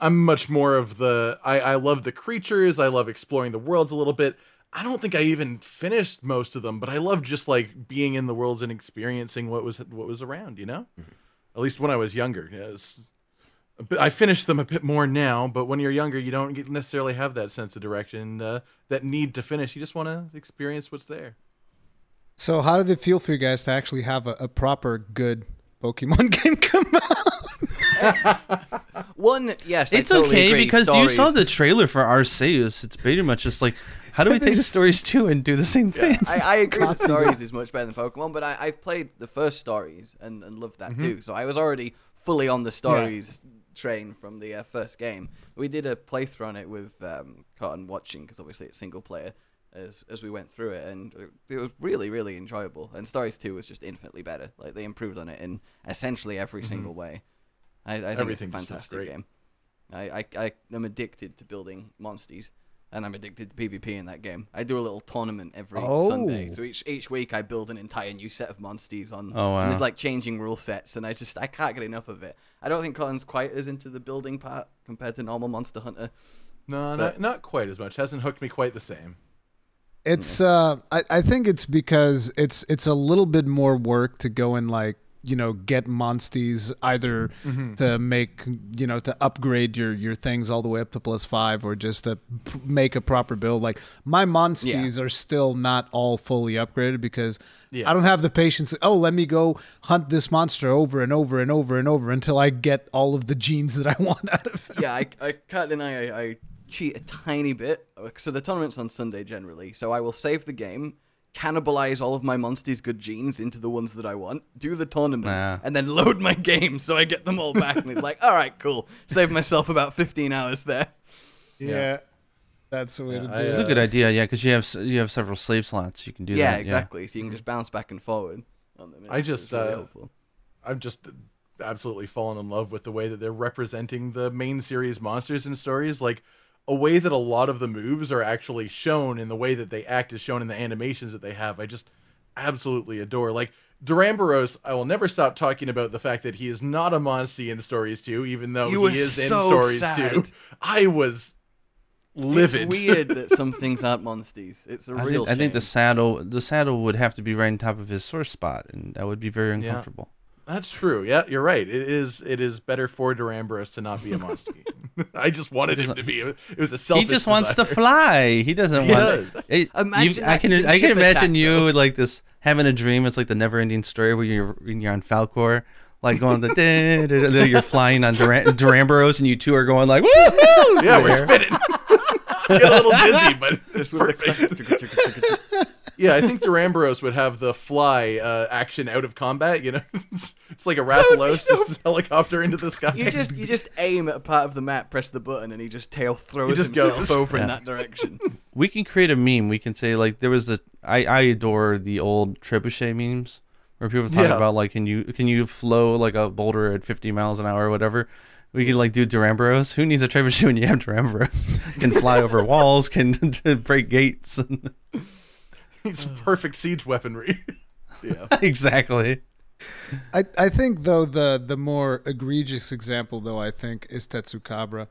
I'm much more of the, I love the creatures, I love exploring the worlds a little bit. I don't think I even finished most of them, but I love just like being in the worlds and experiencing what was around, you know? At least when I was younger. I finished them a bit more now, but when you're younger, you don't necessarily have that sense of direction, that need to finish. You just want to experience what's there. So how did it feel for you guys to actually have a proper good Pokemon game come out? It's totally okay because stories. You saw the trailer for Arceus. It's pretty much just like, how do we take the stories too and do the same thing? Yeah. I agree that Stories is much better than Pokemon, but I've played the first Stories and loved that too. So I was already fully on the Stories train from the first game. We did a playthrough on it with Cotton watching because obviously it's single player as we went through it, and it was really, really enjoyable. And Stories 2 was just infinitely better. Like they improved on it in essentially every single way. I think it's a fantastic game. I am addicted to building monsties, and I'm addicted to PvP in that game. I do a little tournament every Sunday, so each week I build an entire new set of monsties on. Oh, wow. And there's like changing rule sets, and I can't get enough of it. I don't think Colin's quite as into the building part compared to normal Monster Hunter. No, not quite as much. Hasn't hooked me quite the same. It's I think it's because it's a little bit more work to go and like, you know, get monsties either to make, you know, to upgrade your things all the way up to +5 or just to make a proper build. Like my monsties are still not all fully upgraded because I don't have the patience. Oh, let me go hunt this monster over and over and over and over until I get all of the genes that I want out of him. Yeah, I can't deny I cheat a tiny bit. So the tournament's on Sunday generally. So I will save the game, cannibalize all of my monster's good genes into the ones that I want, do the tournament, and then load my game so I get them all back. And it's like, all right, cool. Save myself about 15 hours there. Yeah. That's the way to do it. It's a good idea, yeah, because you have several slave slots. You can do that. Exactly. Yeah. So you can just bounce back and forward on them. I've just absolutely fallen in love with the way that they're representing the main series monsters and stories. Like, a way that a lot of the moves are actually shown in the way that they act is shown in the animations that they have. I just absolutely adore. Like, Duramboros, I will never stop talking about the fact that he is not a Monstie in Stories 2, even though he is in Stories 2. I was livid. It's weird that some things aren't Monsties. It's a real shame. I think the saddle would have to be right on top of his sore spot, and that would be very uncomfortable. That's true. Yeah, you're right. It is better for Duramboros to not be a monster. I just wanted him to be. It was a selfish. He just wants to fly. He doesn't want. I can imagine you like this having a dream. It's like the never-ending story where you're on Falcor, like going the you're flying on Duramboros and you two are going like woohoo! Yeah, we're spinning. Get a little dizzy, but it's perfect. Yeah, I think Duramboros would have the fly action out of combat. You know, it's like a Rathalos, so just helicopter into the sky. You just aim at a part of the map, press the button, and he just tail throws himself over in that direction. We can create a meme. We can say like there was the I adore the old trebuchet memes where people talk about like can you flow like a boulder at 50 miles an hour or whatever. We could like do Duramboros. Who needs a trebuchet when you have Duramboros? Can fly over walls. Can break gates. It's perfect siege weaponry. Yeah, exactly. I think though the more egregious example though I think is Tetsukabra.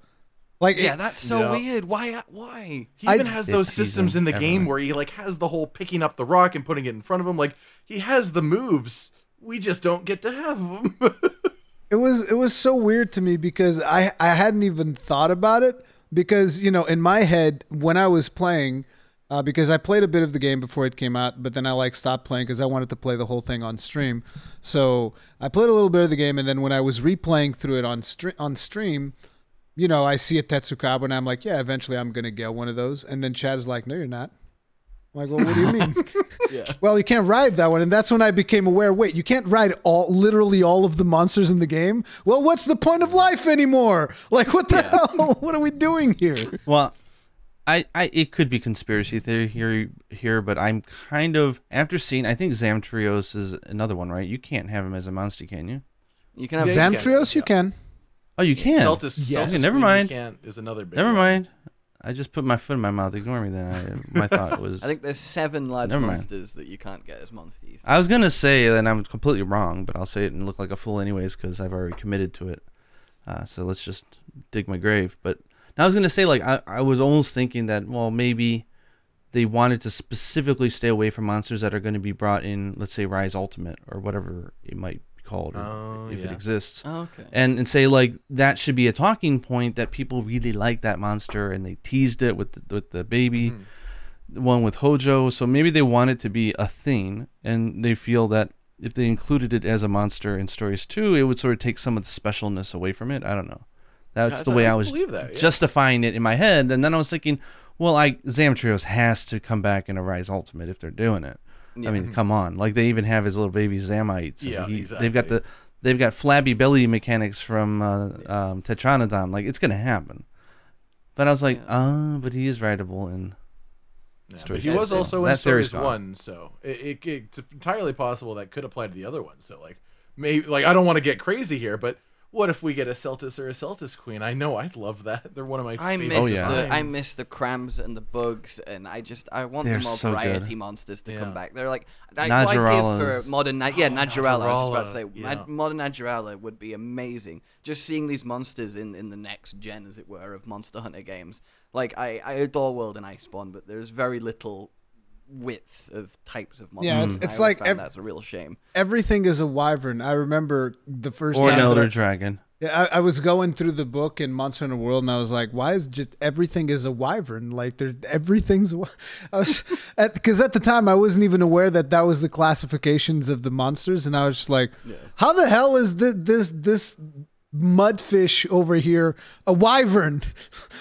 Like that's so weird. Why? He even has those systems in the game where he like has the whole picking up the rock and putting it in front of him. Like he has the moves. We just don't get to have them. It was so weird to me because I hadn't even thought about it because you know in my head when I was playing. Because I played a bit of the game before it came out, but then I like stopped playing because I wanted to play the whole thing on stream. So I played a little bit of the game, and then when I was replaying through it on stream, you know, I see a Tetsukabra, and I'm like, yeah, eventually I'm gonna get one of those. And then Chad is like, no, you're not. I'm like, well, what do you mean? Well, you can't ride that one, and that's when I became aware. Wait, you can't ride literally all of the monsters in the game. Well, what's the point of life anymore? Like, what the hell? What are we doing here? Well. It could be conspiracy theory here, but I'm kind of after seeing. I think Zamtrios is another one, right? You can't have him as a monster, can you? You can have Zamtrios. You can. Oh, you can. Celtus. Yes. Okay, never mind. You can't is another. Big never mind. One. I just put my foot in my mouth. Ignore me. Then my thought was. I think there's 7 large monsters that you can't get as monsters. I was gonna say, and I'm completely wrong, but I'll say it and look like a fool anyways because I've already committed to it. So let's just dig my grave, but. Now, I was going to say, like, I was almost thinking that, well, maybe they wanted to specifically stay away from monsters that are going to be brought in, let's say, Rise Ultimate or whatever it might be called if it exists. Oh, okay. And say, like, that should be a talking point that people really like that monster and they teased it with the baby, the one with Hojo. So maybe they want it to be a thing and they feel that if they included it as a monster in Stories 2, it would sort of take some of the specialness away from it. I don't know. That's the way I was justifying it in my head. And then I was thinking, well, Zamtrios has to come back in a Rise Ultimate if they're doing it. Yeah. I mean, come on. Like, they even have his little baby Zamites. Yeah, exactly. They've got flabby belly mechanics from Tetranodon. Like, it's going to happen. But I was like, but he is rideable in Stories. But he was also in Stories 1, so it's entirely possible that could apply to the other ones. So, like, maybe, like, I don't want to get crazy here, but... What if we get a Celtus or a Celtus Queen? I know I'd love that. They're one of my favorite. I miss the crams and the bugs, and I want the more variety monsters to come back. They're like I give for modern Najarala. I was about to say modern Najarala would be amazing. Just seeing these monsters in the next gen, as it were, of Monster Hunter games. Like I adore World and Iceborne, but there's very little width of types of monsters. Yeah, it's like that's a real shame. Everything is a wyvern. I remember the first time. Or an elder dragon. Yeah, I was going through the book in Monster Hunter World, and I was like, "Why is just everything is a wyvern? Like, everything's." Because at the time I wasn't even aware that was the classifications of the monsters, and I was just like, "How the hell is this mudfish over here a wyvern?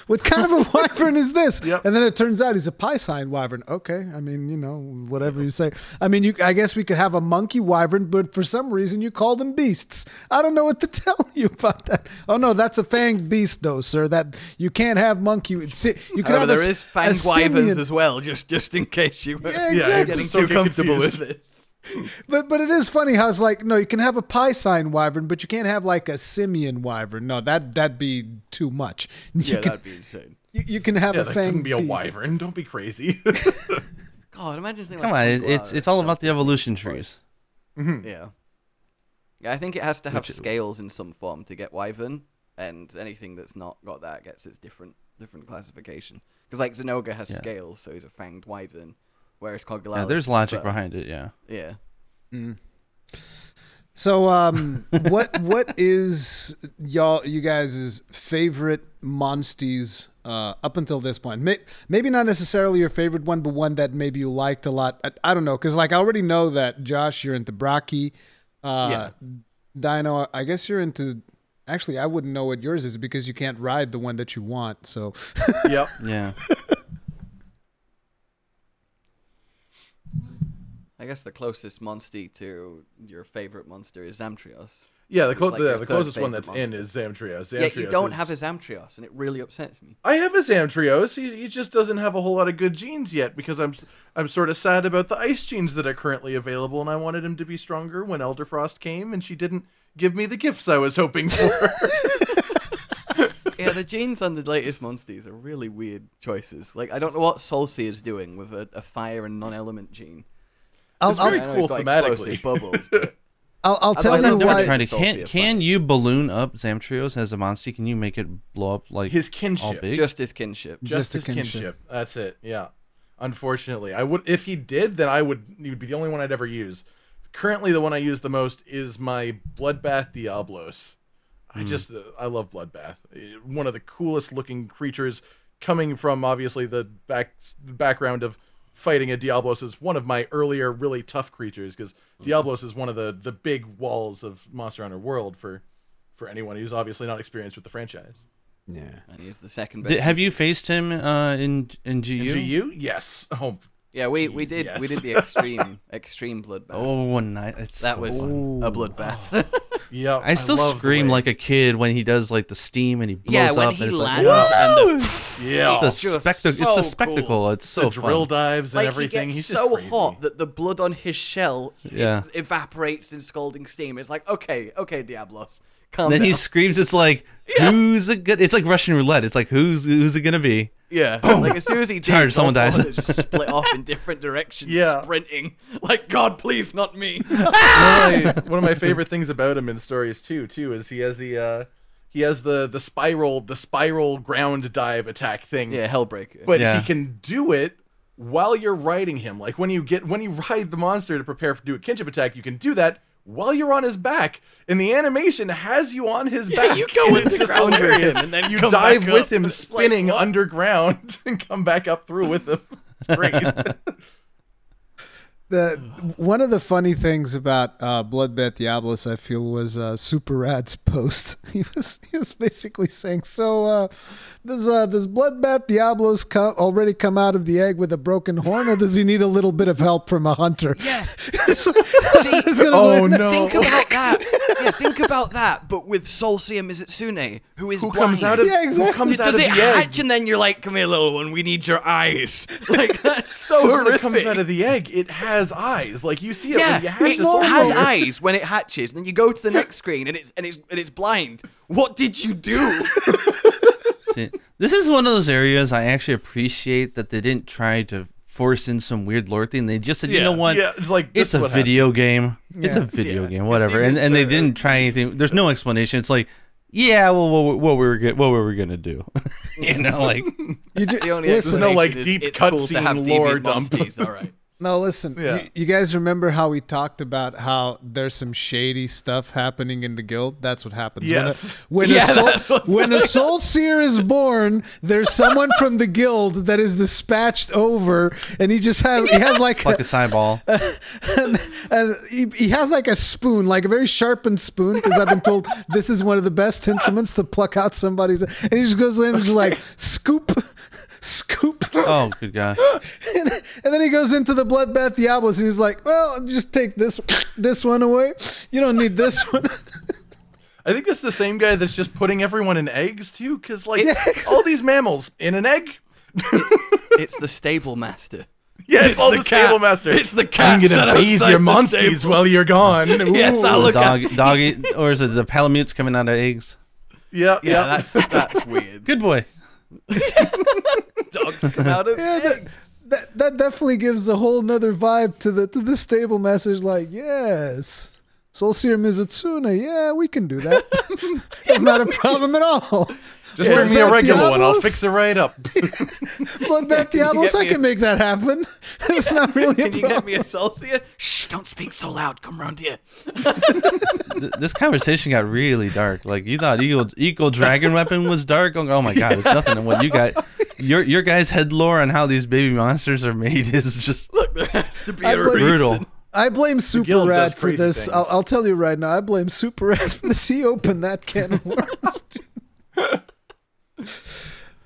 What kind of a wyvern is this?" And then it turns out he's a piscine wyvern. Okay, I mean, you know, whatever you say. I mean, I guess we could have a monkey wyvern, but for some reason you call them beasts. I don't know what to tell you about that. Oh no, that's a fanged beast though, sir. That you can't have monkey. There is fanged wyverns as well, just in case you were getting too comfortable with this. But it is funny how it's like, no, you can have a piscine wyvern, but you can't have like a simian wyvern. No, that'd be too much. That'd be insane. You can have a fang. Be a wyvern. Don't be crazy. God, imagine saying, like, come on, it's all about the evolution trees. Yeah, I think it has to have scales in some form to get wyvern, and anything that's not got that gets its different classification. Because like Zenoga has scales, so he's a fanged wyvern. Whereas Cogdalaris. Yeah, there's logic behind it. Yeah. So, what is you guys' favorite monsties up until this point? Maybe not necessarily your favorite one, but one that maybe you liked a lot. I don't know, because like I already know that Josh, you're into Brachy. Dino, I guess you're into... Actually, I wouldn't know what yours is because you can't ride the one that you want, so... Yep. Yeah. I guess the closest monstie to your favorite monster is Zamtrios. Yeah, the closest one that's monster in is Zamtrios. Yeah, you don't have a Zamtrios, and it really upsets me. I have a Zamtrios. He just doesn't have a whole lot of good genes yet because I'm sort of sad about the ice genes that are currently available, and I wanted him to be stronger when Elderfrost came, and she didn't give me the gifts I was hoping for. Yeah, the genes on the latest monsties are really weird choices. Like, I don't know what Soulseer is doing with a fire and non-element gene. It's very cool thematically. Bubbles, but... I'll tell you why. Can you balloon up Zamtrios as a monster? Can you make it blow up like his kinship? Just his kinship. Just his kinship. That's it. Yeah. Unfortunately, I would. If he did, then I would. He would be the only one I'd ever use. Currently, the one I use the most is my Bloodbath Diablos. I love Bloodbath. One of the coolest looking creatures, coming from obviously the background of fighting a Diablos is one of my earlier really tough creatures, because Diablos is one of the big walls of Monster Hunter World for anyone who's obviously not experienced with the franchise. Yeah, and he's the second best. Have you faced him in GU? In GU, yes. Oh, yeah, we did the extreme bloodbath. Oh, nice. That was a bloodbath. Yeah, I still scream like a kid when he does like the steam and he blows up. Yeah, when he lands. Like, and it's a spectacle. It's so fun. Drill dives and everything. He's so hot that the blood on his shell evaporates in scalding steam. It's like, okay, Diablos, calm down. Then he screams. It's like, who's the good? It's like Russian roulette. It's like, who's it gonna be? Yeah, boom. Like as soon as he charges, someone dies. Just split off in different directions, sprinting. Like, God, please, not me. One of my favorite things about him in Stories 2 is he has the spiral ground dive attack thing. Yeah, Hellbreaker. But he can do it while you're riding him. Like when you ride the monster to prepare to do a kinship attack, you can do that while you're on his back, and the animation has you on his back. You go into the ground with him, and then you dive with him, spinning underground, and come back up through with him. It's great. One of the funny things about Bloodbath Diablos, I feel, was Super Rad's post. He was basically saying, so does Bloodbath Diablos already come out of the egg with a broken horn, or does he need a little bit of help from a hunter? Yeah. Think about that. Yeah, think about that, but with Soulseer Mizutsune, who comes out of the egg. Hatch, and then you're like, come here, little one, we need your eyes. Like, that's so horrific. It comes out of the egg, it has eyes, like you see it when you hatch. It has eyes when it hatches, and then you go to the next screen and it's blind. What did you do? See, this is one of those areas I actually appreciate that they didn't try to force in some weird lore thing. They just said, you know what? Yeah, it's like it's a video game. It's a video game, whatever. And they didn't try anything. There's no explanation. It's like, yeah, well, what were we gonna do? You know, like there's no like deep cutscene lore dump. All right. No, listen, you guys remember how we talked about how there's some shady stuff happening in the guild? That's what happens. Yes. When a Soulseer is born, there's someone from the guild that is dispatched over, and he just has like a eyeball. And he has like a spoon, like a very sharpened spoon, because I've been told this is one of the best instruments to pluck out somebody's. And he just goes in and just like scoop. Oh, good guy. And then he goes into the Bloodbath Diablos, and he's like, well, just take this one away. You don't need this one. I think that's the same guy that's just putting everyone in eggs, too, because, like, all these mammals in an egg. It's the stable master. Yeah, it's all the stable master. It's the cat. I'm going to bathe your monsters while you're gone. Ooh. Yes, I'll look at doggy, or is it the palamutes coming out of eggs? Yeah. That's weird. Good boy. Dogs come out of eggs. That definitely gives a whole nother vibe to the stable message. Like, yes, Soulseer Mizutsune, we can do that. It's not a problem at all. Just bring me a regular one, I'll fix it right up. Bloodbath Diablos, I can make that happen. It's not really a problem. Can you get me a Soulseer? Shh, don't speak so loud, come round here. This conversation got really dark. Like, you thought Eagle Dragon Weapon was dark? Oh my god, it's nothing to what you got. Your guys' head lore on how these baby monsters are made is just... Look, there has to be a reason. Brutal. I blame Super Rad for this. I'll tell you right now, I blame Super Rad for this. He opened that can of worms.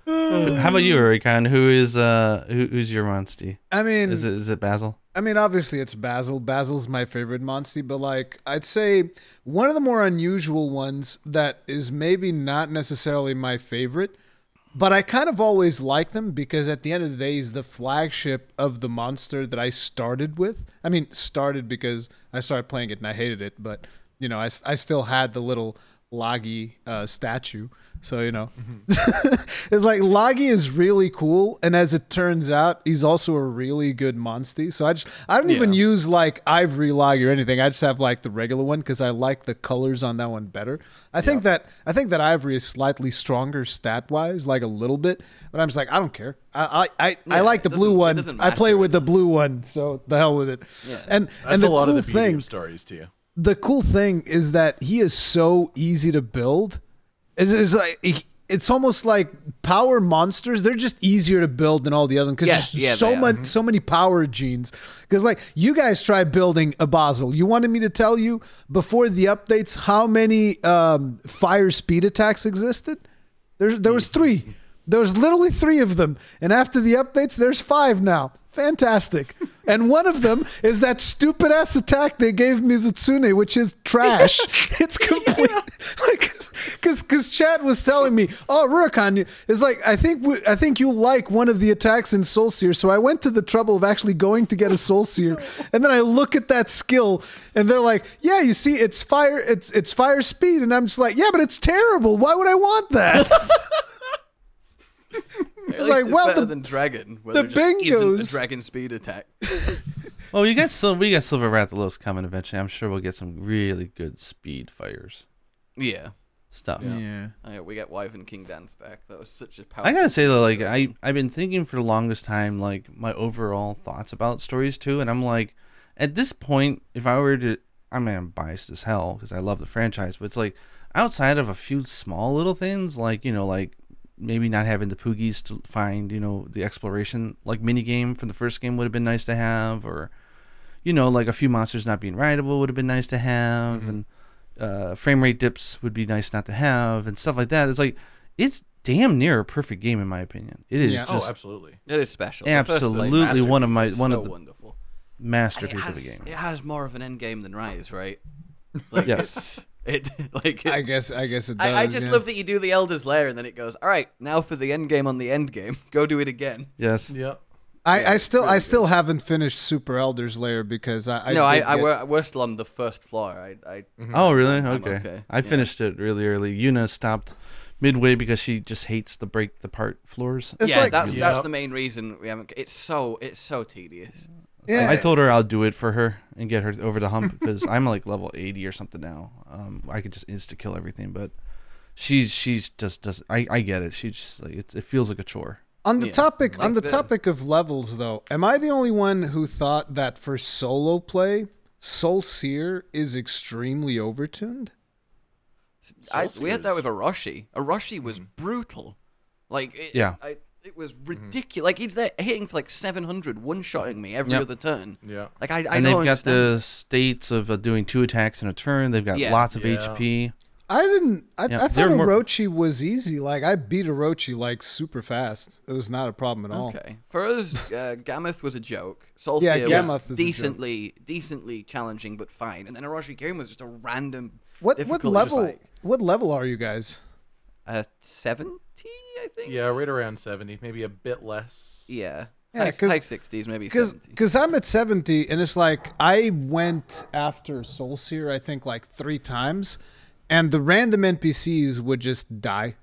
How about you, Rurikhan? Who is who's your monstie? I mean, is it Basil? I mean, obviously it's Basil. Basil's my favorite monstie, but like I'd say one of the more unusual ones that is maybe not necessarily my favorite, but I kind of always like them because at the end of the day, he's the flagship of the monster that I started with. I mean, started because I started playing it and I hated it, but you know, I still had the little Lagi statue, so you know, it's like Lagi is really cool, and as it turns out, he's also a really good monstie. So I don't even use like Ivory Lagi or anything. I just have like the regular one because I like the colors on that one better. I think that Ivory is slightly stronger stat wise, like a little bit, but I'm just like I don't care. I like the blue one. I play with the blue one, so the hell with it. Yeah, and the cool thing of stories to you. The cool thing is that he is so easy to build. It's almost like power monsters. They're just easier to build than all the other ones because there's so many power genes. Because like you guys try building a Basil. You wanted me to tell you before the updates how many fire speed attacks existed. There was 3. There was literally 3 of them, and after the updates, there's 5 now. Fantastic. And one of them is that stupid ass attack they gave Mizutsune, which is trash. It's complete. Like, cause Chad was telling me, oh, Rurikhan is like, I think you like one of the attacks in Soulseer. So I went to the trouble of actually going to get a Soulseer, and then I look at that skill, and they're like, yeah, you see, it's fire speed, and I'm just like, yeah, but it's terrible. Why would I want that? It's like, well, better than dragon. The bingos isn't a dragon speed attack. Well, we got Silver Rathalos coming eventually. I'm sure we'll get some really good speed fires. Yeah. Stuff. Yeah. Yeah. We got Wyvern and King Dance back. That was such a powerful. I gotta say though, like I've been thinking for the longest time, like my overall thoughts about Stories 2, and I'm like, at this point, if I were to, I mean, I'm biased as hell because I love the franchise, but it's like outside of a few small little things, like you know, like. Maybe not having the Poogies to find, you know, the exploration, like mini game from the first game would have been nice to have, or, you know, like a few monsters not being rideable would have been nice to have, and frame rate dips would be nice not to have, and stuff like that. It's like, it's damn near a perfect game in my opinion. It is. Yeah. Just absolutely. It is special. Absolutely, one of the masterpieces of the game. It has more of an end game than Rise, right? Like, yes. I guess it does. I just love that you do the Elder's Lair and then it goes, all right, now for the end game on the end game. Go do it again. Yes. Yep. I still haven't finished Super Elder's Lair because we're still on the first floor. Oh really? Okay. I finished it really early. Yuna stopped midway because she just hates the break the part floors. It's that's the main reason we haven't. It's so tedious. Yeah. I told her I'll do it for her and get her over the hump because I'm like level 80 or something now. I could just insta kill everything, but she's just doesn't. I get it. She's just like it feels like a chore. On the topic like on the topic of levels though, am I the only one who thought that for solo play, Soulseer is extremely overtuned? We had that with Orochi. Orochi was brutal. Like it was ridiculous. Like he's there hitting for like 700, one-shotting me every other turn. Yeah. Like I don't understand. Got the states of doing 2 attacks in a turn. They've got lots of HP. I thought Orochi was easy. Like I beat Orochi like super fast. It was not a problem at all. Okay. For us, Gammoth was a joke. Soulseer was decently challenging but fine. And then Orochi game was just a random. What level? Like, what level are you guys? 70. I think. Yeah, right around 70, maybe a bit less. Yeah, high 60s, maybe 70. Because I'm at 70, and it's like I went after Soulseer, I think, like 3 times, and the random NPCs would just die.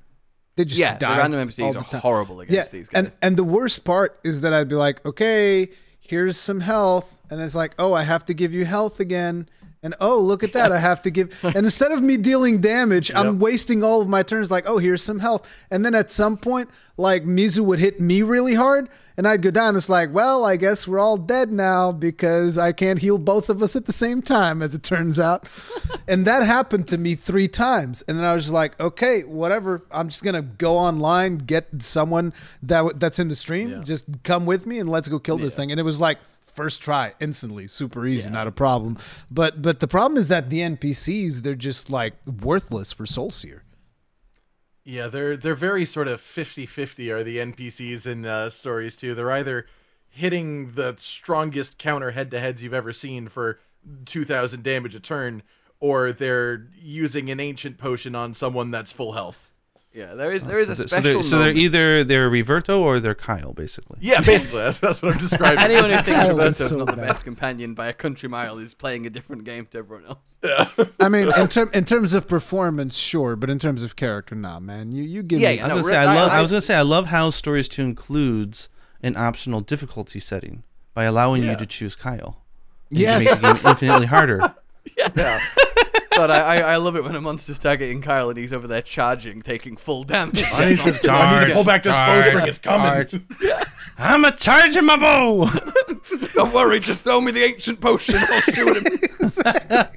They just die. The random NPCs are horrible against these guys. And the worst part is that I'd be like, okay, here's some health, and then it's like, oh, I have to give you health again. And oh, look at that! I have to give, and instead of me dealing damage, I'm wasting all of my turns. Like, oh, here's some health, and then at some point, like Mizu would hit me really hard, and I'd go down. It's like, well, I guess we're all dead now because I can't heal both of us at the same time, as it turns out. And that happened to me 3 times, and then I was just like, okay, whatever. I'm just gonna go online, get someone that's in the stream, just come with me, and let's go kill this thing. And it was like first try, instantly, super easy, not a problem. But the problem is that the NPCs, they're just like worthless for Soulseer. Yeah, they're very sort of 50-50 are the NPCs in Stories 2. They're either hitting the strongest counter head-to-heads you've ever seen for 2,000 damage a turn, or they're using an ancient potion on someone that's full health. Yeah, there is a special. So they're either Reverto or they're Kyle, basically. Yeah, basically, that's what I'm describing. Anyone who thinks Reverto's so not the best companion by a country mile is playing a different game to everyone else. Yeah. I mean, in terms of performance, sure, but in terms of character, nah, man. You give me. I was gonna say I love how Stories 2 includes an optional difficulty setting by allowing you to choose Kyle. Yes, to make the game infinitely harder. Yeah. God, I love it when a monster's targeting Kyle and he's over there charging, taking full damage. I need to pull back this bowstring, it's coming. I'm a charging my bow. Don't worry, just throw me the ancient potion. I'll shoot him.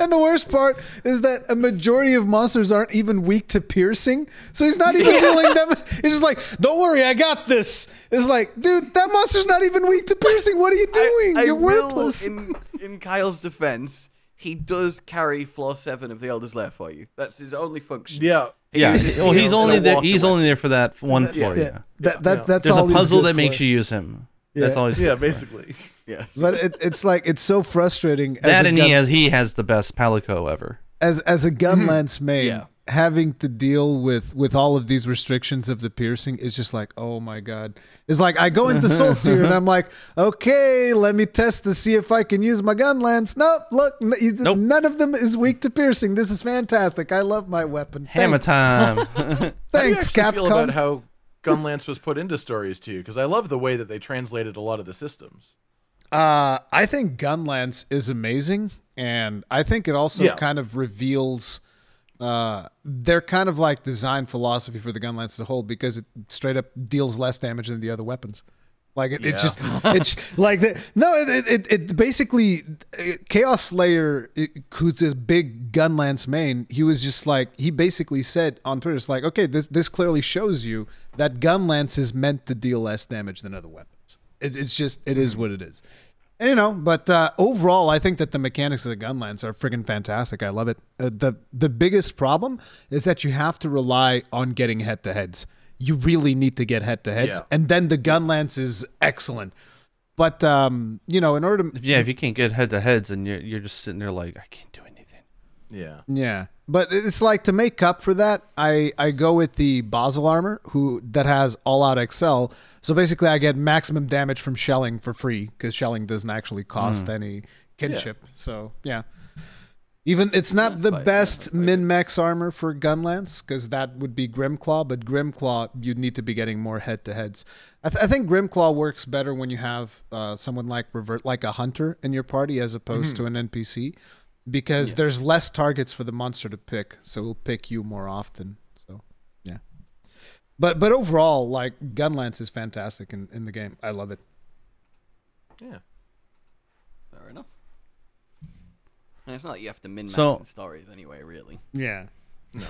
And the worst part is that a majority of monsters aren't even weak to piercing, so he's not even dealing them. He's just like, don't worry, I got this. It's like, dude, that monster's not even weak to piercing. What are you doing? You're worthless. In Kyle's defense, he does carry floor 7 of the Elder's Lair for you. That's his only function. Yeah, well, he's only there. He's only there for that one floor. Yeah, that's all. There's a puzzle that makes you use him. Yeah. That's all. He's basically. Yeah, but it's like it's so frustrating. That and he has the best Palico ever. As a Gunlance main, having to deal with all of these restrictions of the piercing is just like, oh my god. It's like I go into Soulseer and I'm like, okay, let me test to see if I can use my Gunlance. Nope, look, none of them is weak to piercing. This is fantastic. I love my weapon. Hammer time. Thanks, Capcom. How do you feel about how Gunlance was put into Stories 2? Because I love the way that they translated a lot of the systems. I think Gunlance is amazing, and I think it also kind of reveals they're kind of like design philosophy for the Gunlance as a whole, because it straight up deals less damage than the other weapons. Like it's just it's like that. No, it basically Chaos Slayer, who's this big Gunlance main, he was just like, he basically said on Twitter, it's like, okay, this clearly shows you that Gunlance is meant to deal less damage than other weapons. It's just it is what it is. And, you know, but overall, I think that the mechanics of the Gunlance are freaking fantastic. I love it. The biggest problem is that you have to rely on getting head-to-heads. You really need to get head-to-heads, and then the Gunlance is excellent. But you know, in order to if you can't get head-to-heads, and you're just sitting there like, I can't do anything. Yeah. Yeah. But it's like, to make up for that, I go with the Basil armor that has all-out Excel. So basically, I get maximum damage from shelling for free, because shelling doesn't actually cost any kinship. Yeah. So yeah, even it's not the best min-max armor for Gunlance, because that would be Grimclaw. But Grimclaw, you'd need to be getting more head-to-heads. I think Grimclaw works better when you have someone like a hunter in your party as opposed to an NPC. Because there's less targets for the monster to pick, so it'll pick you more often. So, yeah. But overall, like, Gunlance is fantastic in the game. I love it. Yeah. Fair enough. And it's not that you have to min-max in Stories anyway, really. Yeah. No.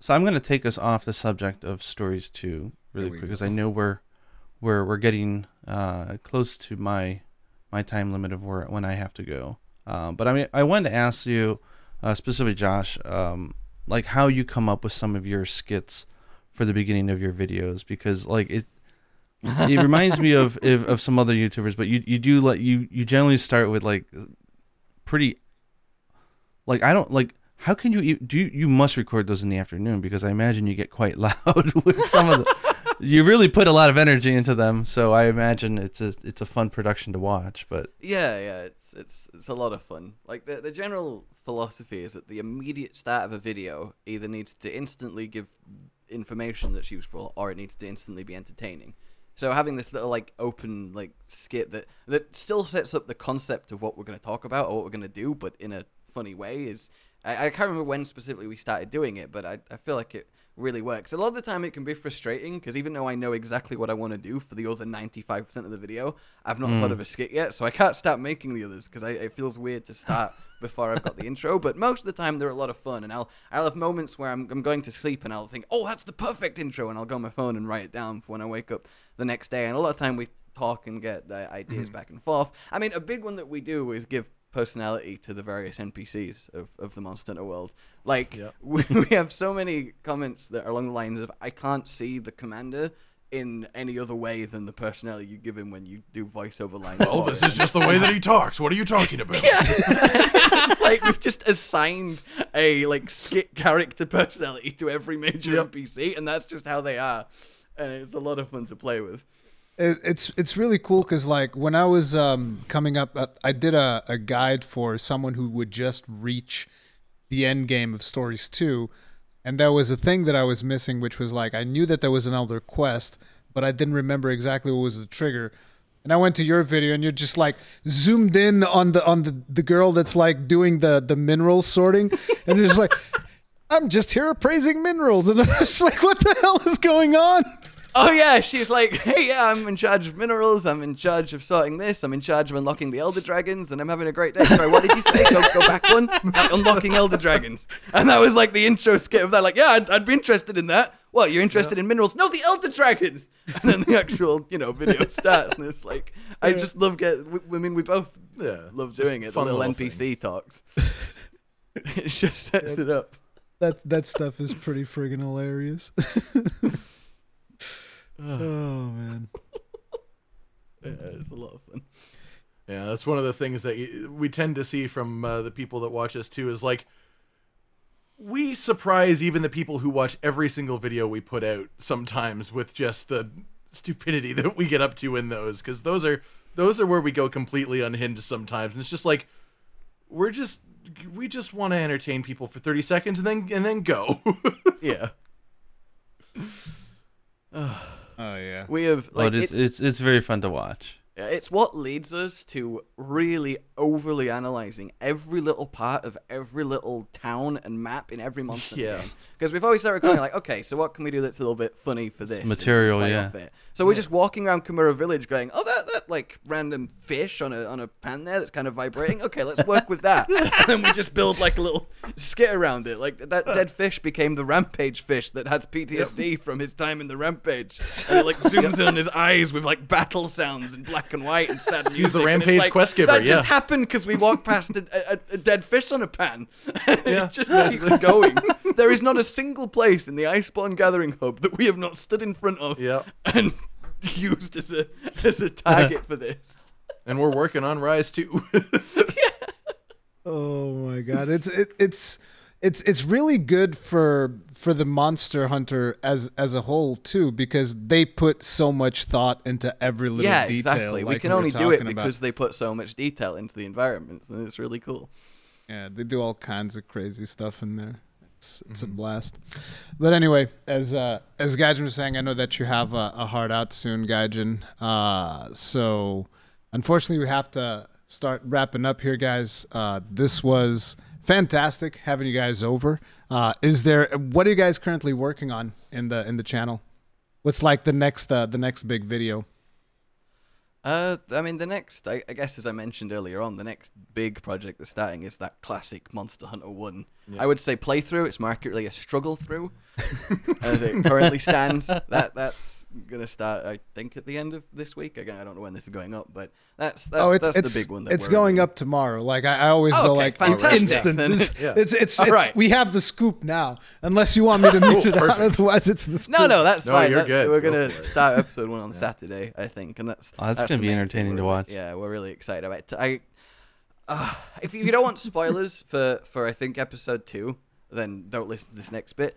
So I'm going to take us off the subject of Stories 2 really quick, because I know we're getting close to my time limit of when I have to go. But I mean, I wanted to ask you, specifically Josh, like how you come up with some of your skits for the beginning of your videos, because like it reminds me of some other YouTubers. But you do like you generally start with like pretty like I don't like how can you do you must record those in the afternoon, because I imagine you get quite loud with some of the. You really put a lot of energy into them, so I imagine it's a fun production to watch. But yeah, it's a lot of fun. Like the general philosophy is that the immediate start of a video either needs to instantly give information that's useful, or it needs to instantly be entertaining. So having this little like open like skit that still sets up the concept of what we're going to talk about or what we're going to do, but in a funny way is I can't remember when specifically we started doing it, but I feel like it really works. A lot of the time it can be frustrating, because even though I know exactly what I want to do for the other 95% of the video, I've not thought of a skit yet, so I can't start making the others, because it feels weird to start before I've got the intro. But most of the time they're a lot of fun, and I'll have moments where I'm going to sleep and I'll think, oh, that's the perfect intro, and I'll go on my phone and write it down for when I wake up the next day. And a lot of time we talk and get their ideas back and forth. I mean, a big one that we do is give personality to the various NPCs of the Monster Hunter world. Like, we have so many comments that are along the lines of, I can't see the commander in any other way than the personality you give him when you do voiceover lines. Oh, this is just the way that he talks. What are you talking about? Yeah. It's like we've just assigned a like skit character personality to every major NPC, and that's just how they are. And it's a lot of fun to play with. It's really cool because like when I was coming up, I did a guide for someone who would just reach the end game of Stories 2. And there was a thing that I was missing, which was like, I knew that there was another quest, but I didn't remember exactly what was the trigger. And I went to your video, and you're just like zoomed in on the girl that's like doing the mineral sorting, and you're just like, I'm just here appraising minerals, and I'm just like, what the hell is going on? Oh yeah, she's like, hey, yeah, I'm in charge of minerals, I'm in charge of sorting this, I'm in charge of unlocking the Elder Dragons, and I'm having a great day. Sorry, what did you say? Go back one. Unlocking Elder Dragons. And that was like the intro skit of that, like, yeah, I'd be interested in that. Well, you're interested in minerals? No, the Elder Dragons! And then the actual, you know, video starts, and it's like, I just love I mean, we both love doing it, the little NPC talks. It just sets it up. That stuff is pretty friggin' hilarious. Oh man. Yeah, it's a lot of fun. Yeah, that's one of the things that we tend to see from the people that watch us too, is like we surprise even the people who watch every single video we put out sometimes with just the stupidity that we get up to in those, because those are where we go completely unhinged sometimes, and it's just like we just want to entertain people for 30 seconds and then go. Yeah. Oh yeah, we have like, it's very fun to watch. It's what leads us to really overly analyzing every little part of every little town and map in every Monster game, because we've always started going like, okay, so what can we do that's a little bit funny for this material? So we're just walking around Kimura Village going, oh, that like random fish on a pan there that's kind of vibrating, okay, let's work with that. And then we just build like a little skit around it, like that dead fish became the rampage fish that has PTSD from his time in the rampage, and it like zooms in on his eyes with like battle sounds and black and white and sad music. He's the rampage like, quest giver. That just happened because we walked past a dead fish on a pan. It's just going. There is not a single place in the Iceborne Gathering Hub that we have not stood in front of and used as a target for this. And we're working on Rise 2. Oh my god, it's really good for the Monster Hunter as a whole too, because they put so much thought into every little detail. Yeah, exactly. Like we can only do it because they put so much detail into the environments, and it's really cool. Yeah, they do all kinds of crazy stuff in there. It's a blast. But anyway, as Gaijin was saying, I know that you have a hard out soon, Gaijin. So unfortunately, we have to start wrapping up here, guys. This was fantastic having you guys over. What are you guys currently working on in the channel? What's like the next big video? I mean, the next, I guess, as I mentioned earlier on, the next big project that's starting is that classic Monster Hunter 1. Yeah. I would say playthrough. It's markedly a struggle through as it currently stands. That's gonna start, I think, at the end of this week. Again, I don't know when this is going up, but that's the big one. It's going up tomorrow. Like I always go like instant. We have the scoop now. Unless you want me to mute it out, otherwise it's the scoop. No, that's fine. You're good. We're gonna start episode 1 on Saturday, I think, and that's gonna be entertaining to watch. Yeah, we're really excited about it. If you don't want spoilers for I think episode 2, then don't listen to this next bit.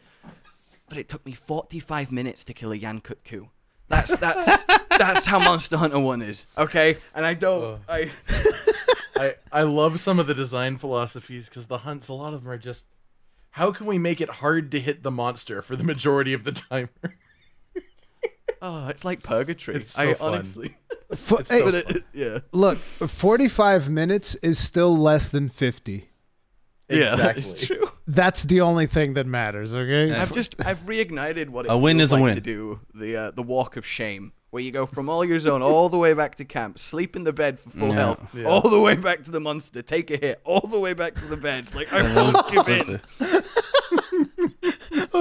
But it took me 45 minutes to kill a Yankutku. That's how Monster Hunter 1 is. Okay, and I don't. I love some of the design philosophies, because the hunts, a lot of them are just, how can we make it hard to hit the monster for the majority of the time? Oh, it's like purgatory. It's so fun. Honestly. Look, 45 minutes is still less than 50. Yeah, exactly. It's true. That's the only thing that matters, okay? Yeah. I've reignited what it feels like to do the walk of shame, where you go from all your zone all the way back to camp, sleep in the bed for full health, all the way back to the monster, take a hit, all the way back to the bed. It's like, I won't give in.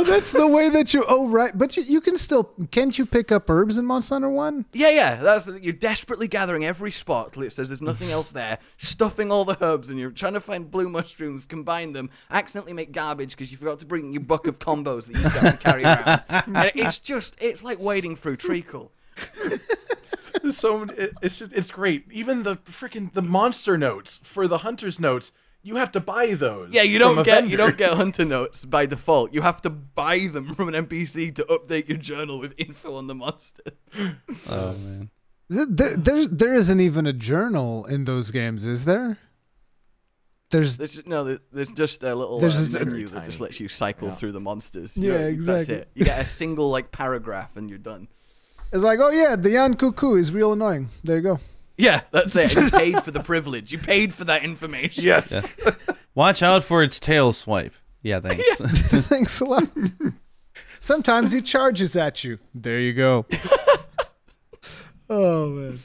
Oh, that's the way that you. Oh, right. But you can still. Can't you pick up herbs in Monster Hunter 1? Yeah, yeah. That's the, you're desperately gathering every spot till it says there's nothing else there, stuffing all the herbs, and you're trying to find blue mushrooms, combine them, accidentally make garbage because you forgot to bring your book of combos that you've got to carry around. And it's just. It's like wading through treacle. So it's just, it's great. Even the freaking the monster notes for the hunter's notes. You have to buy those. Yeah, you don't get hunter notes by default. You have to buy them from an NPC to update your journal with info on the monster. Oh man, there isn't even a journal in those games, is there? There's just a little menu that just lets you cycle through the monsters. Yeah, exactly. That's it. You get a single like paragraph and you're done. It's like, oh yeah, the Yan Cuckoo is real annoying. There you go. Yeah, that's it. You paid for the privilege. You paid for that information. Yes. Yeah. Watch out for its tail swipe. Yeah, thanks. Yeah. Thanks a lot. Sometimes he charges at you. There you go. Oh, man.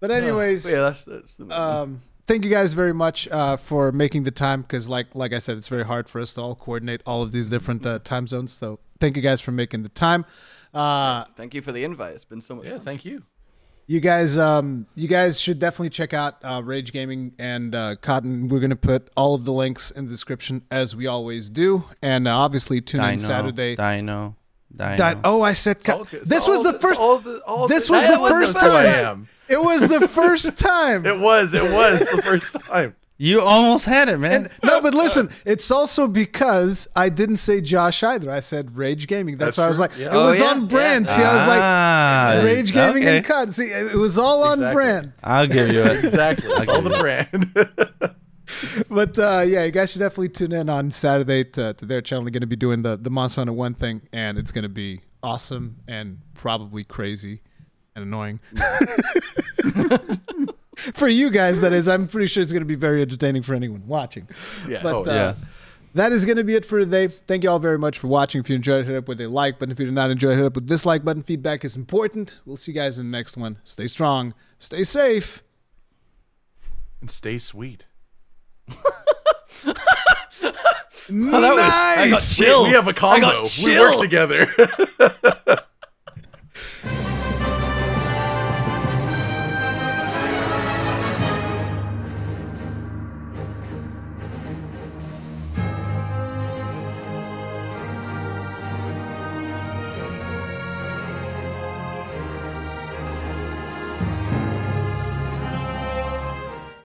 But anyways, but yeah, that's the thank you guys very much for making the time because, like I said, it's very hard for us to all coordinate all of these different time zones. So thank you guys for making the time. Thank you for the invite. It's been so much fun. Thank you. You guys should definitely check out Rage Gaming and Cotton. We're gonna put all of the links in the description as we always do, and obviously tune in Saturday. Dino. Oh, I said this was the first. This was the first time. It was the first time. It was the first time. You almost had it, man. And, no, but listen, it's also because I didn't say Josh either. I said Rage Gaming. That's why I was like, yeah. it was on brand. Yeah. See, I was like, Rage Gaming and Cut. See, it was all on brand. I'll give you it. Exactly. It's all the brand. But yeah, you guys should definitely tune in on Saturday to their channel. They're going to be doing the Monster Hunter 1 thing, and it's going to be awesome and probably crazy and annoying. For you guys, that is. I'm pretty sure it's going to be very entertaining for anyone watching. Yeah. But that is going to be it for today. Thank you all very much for watching. If you enjoyed, hit up with a like button. If you did not enjoy, hit up with a dislike button. Feedback is important. We'll see you guys in the next one. Stay strong, stay safe, and stay sweet. Nice. I got chills. We have a combo. We work together.